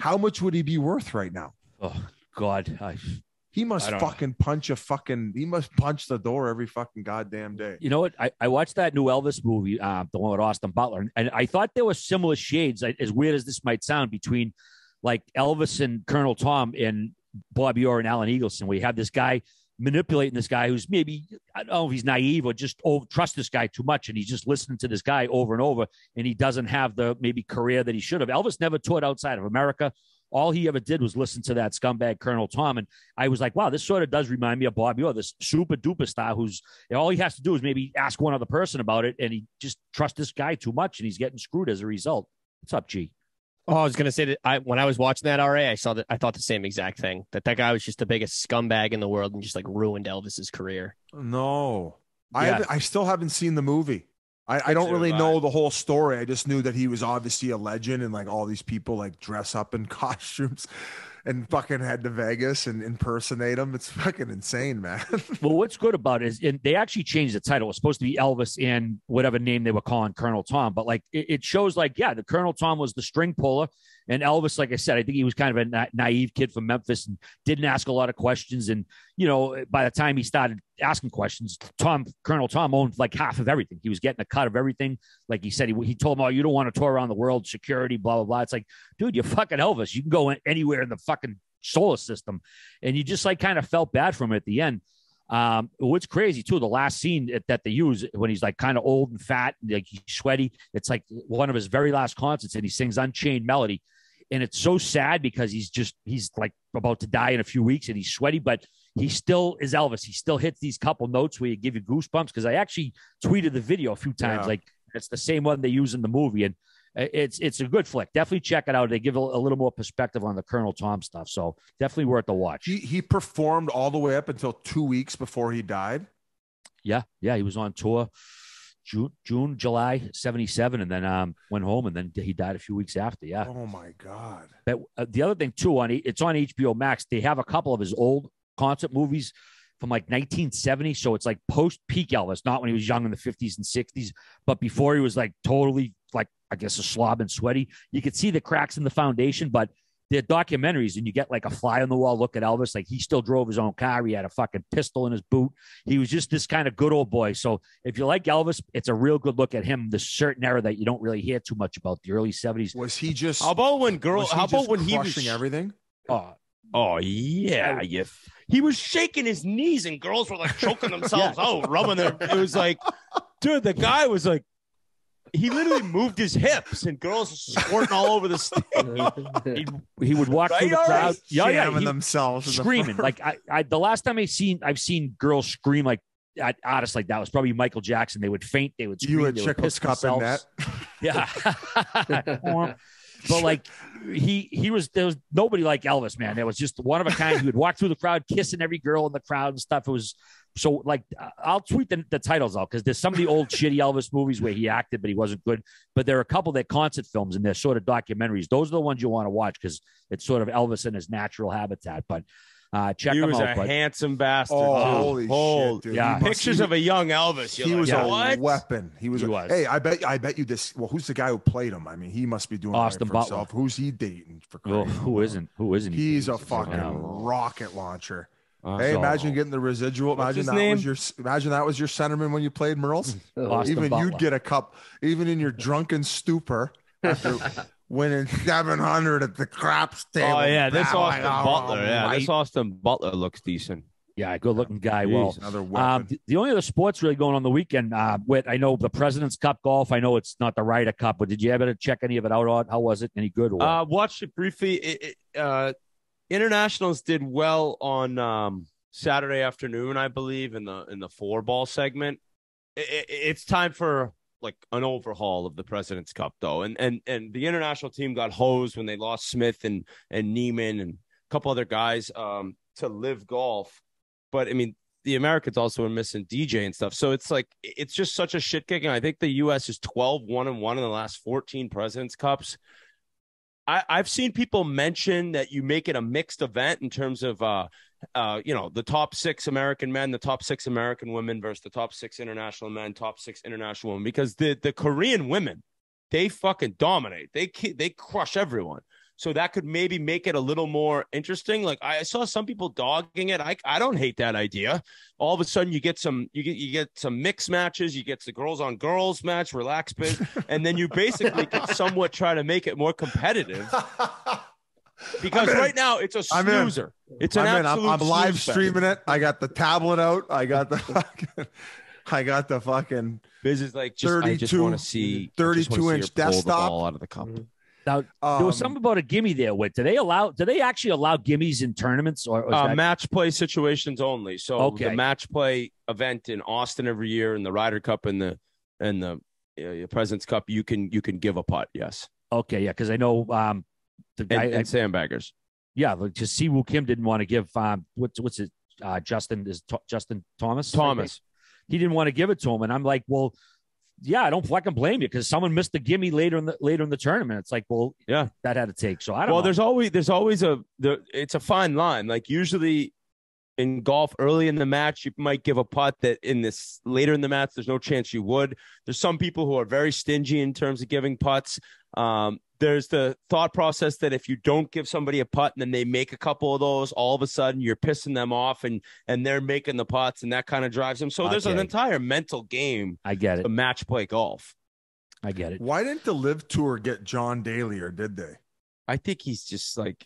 How much would he be worth right now? Oh God. I, He must fucking know. punch a fucking, he must punch the door every fucking goddamn day. You know what? I, I watched that new Elvis movie, uh, the one with Austin Butler, and I thought there were similar shades, as weird as this might sound, between like Elvis and Colonel Tom and Bob Ure and Allen Eagleson, where you have this guy manipulating this guy who's maybe, I don't know if he's naive or just over, trust this guy too much, and he's just listening to this guy over and over, and he doesn't have the maybe career that he should have. Elvis never toured outside of America. All he ever did was listen to that scumbag Colonel Tom. And I was like, wow, this sort of does remind me of Bob Ure, this super duper star who's, you know, all he has to do is maybe ask one other person about it, and he just trusts this guy too much, and he's getting screwed as a result. What's up, G? Oh, I was going to say that I, when I was watching that R A, I saw that I thought the same exact thing, that that guy was just the biggest scumbag in the world and just like ruined Elvis's career. No, yeah. I, I still haven't seen the movie. I, I don't really know the whole story. I just knew that he was obviously a legend, and like all these people like dress up in costumes and fucking head to Vegas and impersonate him. It's fucking insane, man. Well, what's good about it is, and they actually changed the title. It was supposed to be Elvis and whatever name they were calling Colonel Tom, but like it, it shows like, yeah, the Colonel Tom was the string puller, and Elvis, like I said, I think he was kind of a na- naive kid from Memphis and didn't ask a lot of questions. And, you know, by the time he started asking questions, Tom, Colonel Tom owned like half of everything. He was getting a cut of everything. Like he said, he, he told him, oh, you don't want to tour around the world, security, blah, blah, blah. It's like, dude, you're fucking Elvis. You can go in anywhere in the fucking solar system. And you just like kind of felt bad for him at the end. Um, what's crazy too, the last scene that, that they use when he's like kind of old and fat, and like he's sweaty, it's like one of his very last concerts, and he sings Unchained Melody. And it's so sad because he's just, he's like about to die in a few weeks, and he's sweaty, but he still is Elvis. He still hits these couple notes where you give you goosebumps. Cause I actually tweeted the video a few times. Yeah. Like it's the same one they use in the movie. And it's, it's a good flick. Definitely check it out. They give a, a little more perspective on the Colonel Tom stuff. So definitely worth the watch. He, he performed all the way up until two weeks before he died. Yeah. Yeah. He was on tour June, June, July, seventy-seven, and then um, went home, and then he died a few weeks after. Yeah. Oh my God. But uh, the other thing too, on it's on H B O Max. They have a couple of his old concert movies from like nineteen seventy. So it's like post peak Elvis, not when he was young in the fifties and sixties, but before he was like totally like, I guess, a slob and sweaty. You could see the cracks in the foundation, but they're documentaries, and you get like a fly on the wall look at Elvis. Like he still drove his own car. He had a fucking pistol in his boot. He was just this kind of good old boy. So if you like Elvis, it's a real good look at him. The certain era that you don't really hear too much about, the early seventies. Was he just, how about when girl, how about when he was everything? Oh, oh yeah. Yeah. He was shaking his knees, and girls were like choking themselves yeah. out, rubbing their, it was like, dude, the guy was like, he literally moved his hips, and girls were squirting all over the stage. he, he would walk right through the crowd, yeah, yeah, he, themselves screaming. The like I, I, the last time I seen, I've seen girls scream like at artists like that was probably Michael Jackson. They would faint, they would scream, you would check piss themselves. Yeah, but like he, he was there was nobody like Elvis, man. There was just one of a kind. He would walk through the crowd, kissing every girl in the crowd and stuff. It was. So, like, I'll tweet the, the titles out, because there's some of the old shitty Elvis movies where he acted, but he wasn't good. But there are a couple that concert films, and they're sort of documentaries. Those are the ones you want to watch, because it's sort of Elvis in his natural habitat. But uh, check him out. He was a but, handsome bastard. Oh, oh holy oh, shit, dude. Yeah. Pictures he, of a young Elvis. He like, was yeah. a what? weapon. He was, he a, was. Hey, I bet I bet you this. Well, who's the guy who played him? I mean, he must be doing Austin right for himself. Who's he dating? For oh, who isn't? Who isn't? He He's a fucking rocket launcher. Uh, hey, so, imagine getting the residual. Imagine that name? was your imagine that was your centerman when you played Merle's. Even Butler. You'd get a cup, even in your drunken stupor after winning seven hundred at the craps table. Oh yeah, this Austin Butler. Right. Yeah, this Austin Butler looks decent. Yeah, good-looking guy. Jeez, well, um, the, the only other sports really going on the weekend, uh, with I know the President's Cup golf. I know it's not the Ryder Cup, but did you ever check any of it out? Odd? How was it? Any good? Or? Uh, watched it briefly. It, it, uh, Internationals did well on um, Saturday afternoon, I believe, in the in the four ball segment. It, it, it's time for like an overhaul of the President's Cup, though, and and and the international team got hosed when they lost Smith and and Neiman and a couple other guys um, to Live Golf. But I mean, the Americans also are missing D J and stuff, so it's like it's just such a shit kicking. I think the U S is twelve one and one in the last fourteen President's Cups. I, I've seen people mention that you make it a mixed event in terms of, uh, uh, you know, the top six American men, the top six American women versus the top six international men, top six international women, because the, the Korean women, they fucking dominate. They, they crush everyone. So that could maybe make it a little more interesting. Like I saw some people dogging it. I I don't hate that idea. All of a sudden you get some, you get, you get some mixed matches. You get the girls on girls match, relax biz, and then you basically can somewhat try to make it more competitive. Because right now it's a snoozer. It's an absolute snoozer. I'm, I'm live streaming it. I got the tablet out. I got the fucking, I got the fucking. Biz is like just, thirty-two, I just want to see thirty-two inch desktop out of the cup. Now um, there was something about a gimme there. With do they allow? Do they actually allow gimmies in tournaments or, or uh, that... match play situations only? So okay. The match play event in Austin every year, and the Ryder Cup and the and the uh, President's Cup, you can you can give a putt. Yes. Okay. Yeah, because I know. Um, The guy, and, and sandbaggers. Yeah, like just see, Woo Kim didn't want to give um what's what's it uh Justin is Justin Thomas Thomas. He didn't want to give it to him, and I'm like, well, yeah, I don't fucking blame you because someone missed the gimme later in the later in the tournament. It's like, well, yeah, that had to take. So I don't. Well, know. there's always there's always a the it's a fine line. Like usually in golf, early in the match, you might give a putt that in this later in the match, there's no chance you would. There's some people who are very stingy in terms of giving putts. Um, there's the thought process that if you don't give somebody a putt and then they make a couple of those, all of a sudden you're pissing them off and, and they're making the putts and that kind of drives them. So there's an entire mental game. I get it. A match play golf. I get it. Why didn't the Live Tour get John Daly or did they? I think he's just like,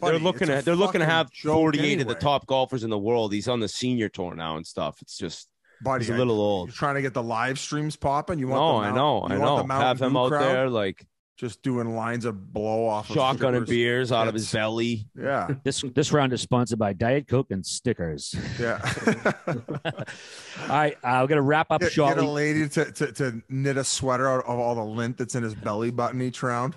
Funny. They're looking at, they're looking to have forty-eight anyway. Of the top golfers in the world. He's on the senior tour now and stuff. It's just, Buddy, he's a little I, old. You're trying to get the live streams popping. You want no, the I know, I know. Have him out crowd? There like. Just doing lines of blow off. Shotgun of and beers out of his belly. Yeah. This this round is sponsored by Diet Coke and Stickers. Yeah. All right. Uh, we're going to wrap up get, shortly. Get a lady to, to, to knit a sweater out of all the lint that's in his belly button each round.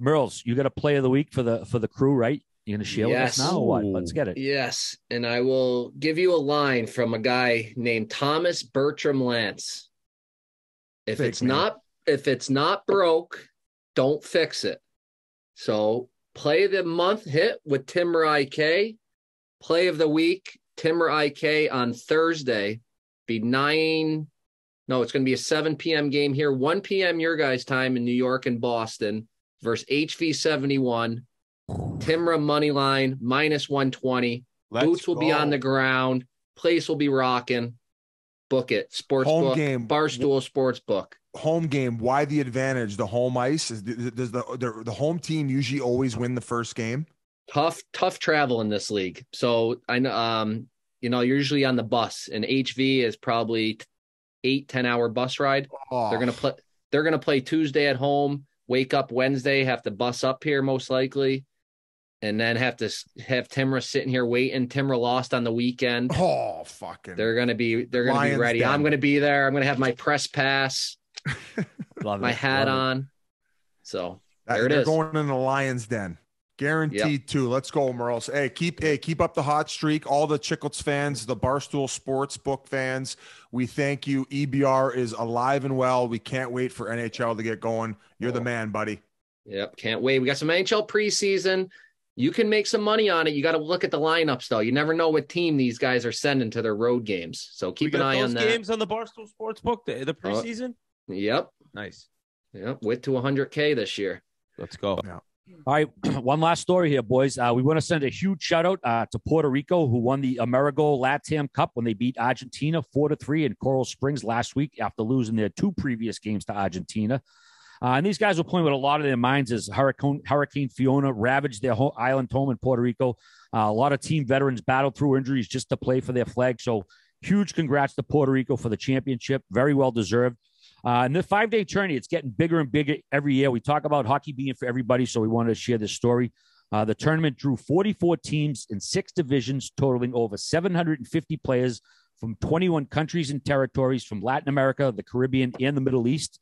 Merles, you got a play of the week for the for the crew, right? You're going to share yes. with us now or what? Let's get it. Yes. And I will give you a line from a guy named Thomas Bertram Lance. If Fake it's man. not If it's not broke, don't fix it. So play of the month hit with Timmer I K. Play of the week, Timmer I K on Thursday. Be nine. No, it's going to be a seven p m game here. one p m your guys' time in New York and Boston versus H V seventy-one. Timmer money line, minus one twenty. Let's Boots will go. Be on the ground. Place will be rocking. Book it. Sports Home book. Game. Barstool sports book. Home game, why the advantage? The home ice is does the, the the home team usually always win the first game? Tough, tough travel in this league. So I know, um, you know, you're usually on the bus, and H V is probably eight ten hour bus ride. Oh. They're gonna play. They're gonna play Tuesday at home. Wake up Wednesday, have to bus up here most likely, and then have to have Timra sitting here waiting. Timra lost on the weekend. Oh fucking! They're gonna be they're gonna Lions be ready. Down. I'm gonna be there. I'm gonna have my press pass. Love my it, hat love on it. So that, there it they're is going in the Lions den guaranteed yep. to let's go Merles. Hey keep hey keep up the hot streak, all the Chicklets fans, the Barstool Sportsbook fans, we thank you. E B R is alive and well. We can't wait for N H L to get going. You're oh. the man, buddy. Yep, can't wait. We got some N H L preseason. You can make some money on it. You got to look at the lineups, though. You never know what team these guys are sending to their road games, so keep we an eye on that. Games on the Barstool Sportsbook, the, the preseason uh, Yep. Nice. Yep. Went to one hundred K this year. Let's go. Yeah. All right. One last story here, boys. Uh, we want to send a huge shout out uh, to Puerto Rico, who won the Amerigo Latam Cup when they beat Argentina four to three in Coral Springs last week after losing their two previous games to Argentina. Uh, and these guys were playing with a lot of their minds as Hurricane, Hurricane Fiona ravaged their whole island home in Puerto Rico. Uh, a lot of team veterans battled through injuries just to play for their flag. So huge congrats to Puerto Rico for the championship. Very well deserved. Uh, and the five-day tourney, it's getting bigger and bigger every year. We talk about hockey being for everybody, so we wanted to share this story. Uh, the tournament drew forty-four teams in six divisions, totaling over seven hundred fifty players from twenty-one countries and territories from Latin America, the Caribbean, and the Middle East.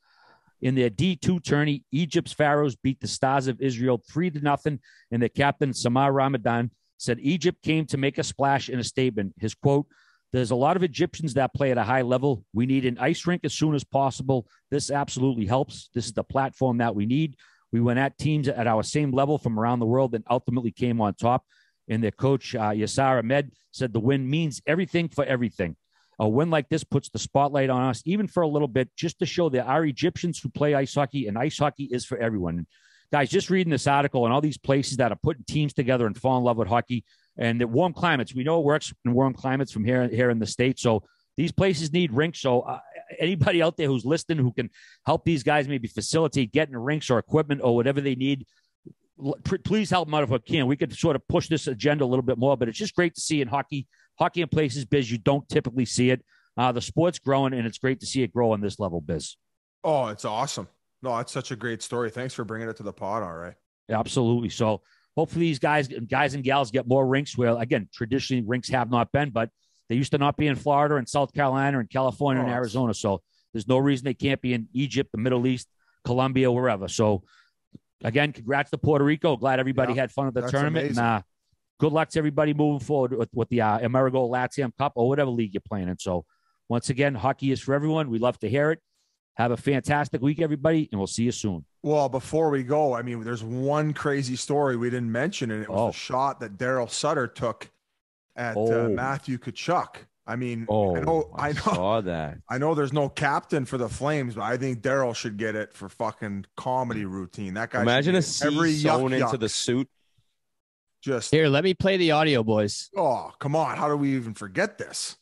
In their D two tourney, Egypt's Pharaohs beat the Stars of Israel three to nothing, and their captain, Samir Ramadan, said Egypt came to make a splash in a statement. His quote, "There's a lot of Egyptians that play at a high level. We need an ice rink as soon as possible. This absolutely helps. This is the platform that we need. We went at teams at our same level from around the world and ultimately came on top." And their coach, uh, Yasser Ahmed, said the win means everything for everything. A win like this puts the spotlight on us, even for a little bit, just to show there are Egyptians who play ice hockey, and ice hockey is for everyone. Guys, just reading this article and all these places that are putting teams together and fall in love with hockey and the warm climates. We know it works in warm climates from here, here in the States. So these places need rinks. So uh, anybody out there who's listening, who can help these guys maybe facilitate getting rinks or equipment or whatever they need, please help them out if we can. We could sort of push this agenda a little bit more, but it's just great to see in hockey, hockey in places, Biz, you don't typically see it. Uh, the sport's growing, and it's great to see it grow on this level, Biz. Oh, it's awesome. No, it's such a great story. Thanks for bringing it to the pod, all right. Yeah, absolutely. So hopefully these guys, guys and gals get more rinks where, again, traditionally rinks have not been, but they used to not be in Florida and South Carolina and California oh, and Arizona. So there's no reason they can't be in Egypt, the Middle East, Colombia, wherever. So, again, congrats to Puerto Rico. Glad everybody yeah, had fun at the tournament. Amazing. And uh, good luck to everybody moving forward with, with the uh, Amerigo Latium Cup or whatever league you're playing in. So, once again, hockey is for everyone. We love to hear it. Have a fantastic week, everybody, and we'll see you soon. Well, before we go, I mean, there's one crazy story we didn't mention, and it was oh. the shot that Daryl Sutter took at oh. uh, Matthew Tkachuk. I mean, oh, I know, I, I know, saw that. I know there's no captain for the Flames, but I think Daryl should get it for fucking comedy routine. That guy. Imagine a C sewn into the suit. Just here, let me play the audio, boys. Oh, come on! How do we even forget this?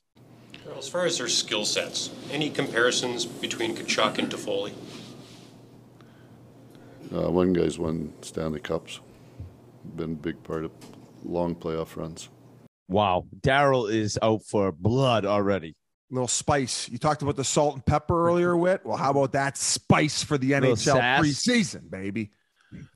Well, as far as their skill sets, any comparisons between Tkachuk and Toffoli? Uh, one guy's won Stanley Cups, been a big part of long playoff runs. Wow, Daryl is out for blood already. Little spice. You talked about the salt and pepper earlier, Whit. Well, how about that spice for the N H L preseason, baby?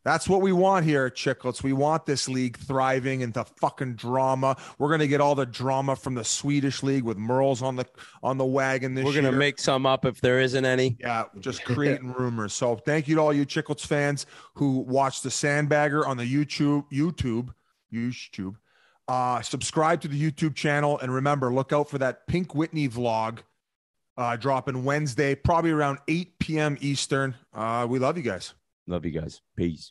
That's what we want here at Chicklets. We want this league thriving into fucking drama. We're gonna get all the drama from the Swedish league with Merles on the on the wagon this year. We're gonna year. make some up if there isn't any. Yeah, just creating rumors. So thank you to all you Chicklets fans who watch the Sandbagger on the YouTube, YouTube, YouTube. Uh, subscribe to the YouTube channel, and remember, look out for that Pink Whitney vlog uh, dropping Wednesday, probably around eight p m Eastern. Uh, we love you guys. Love you guys. Peace.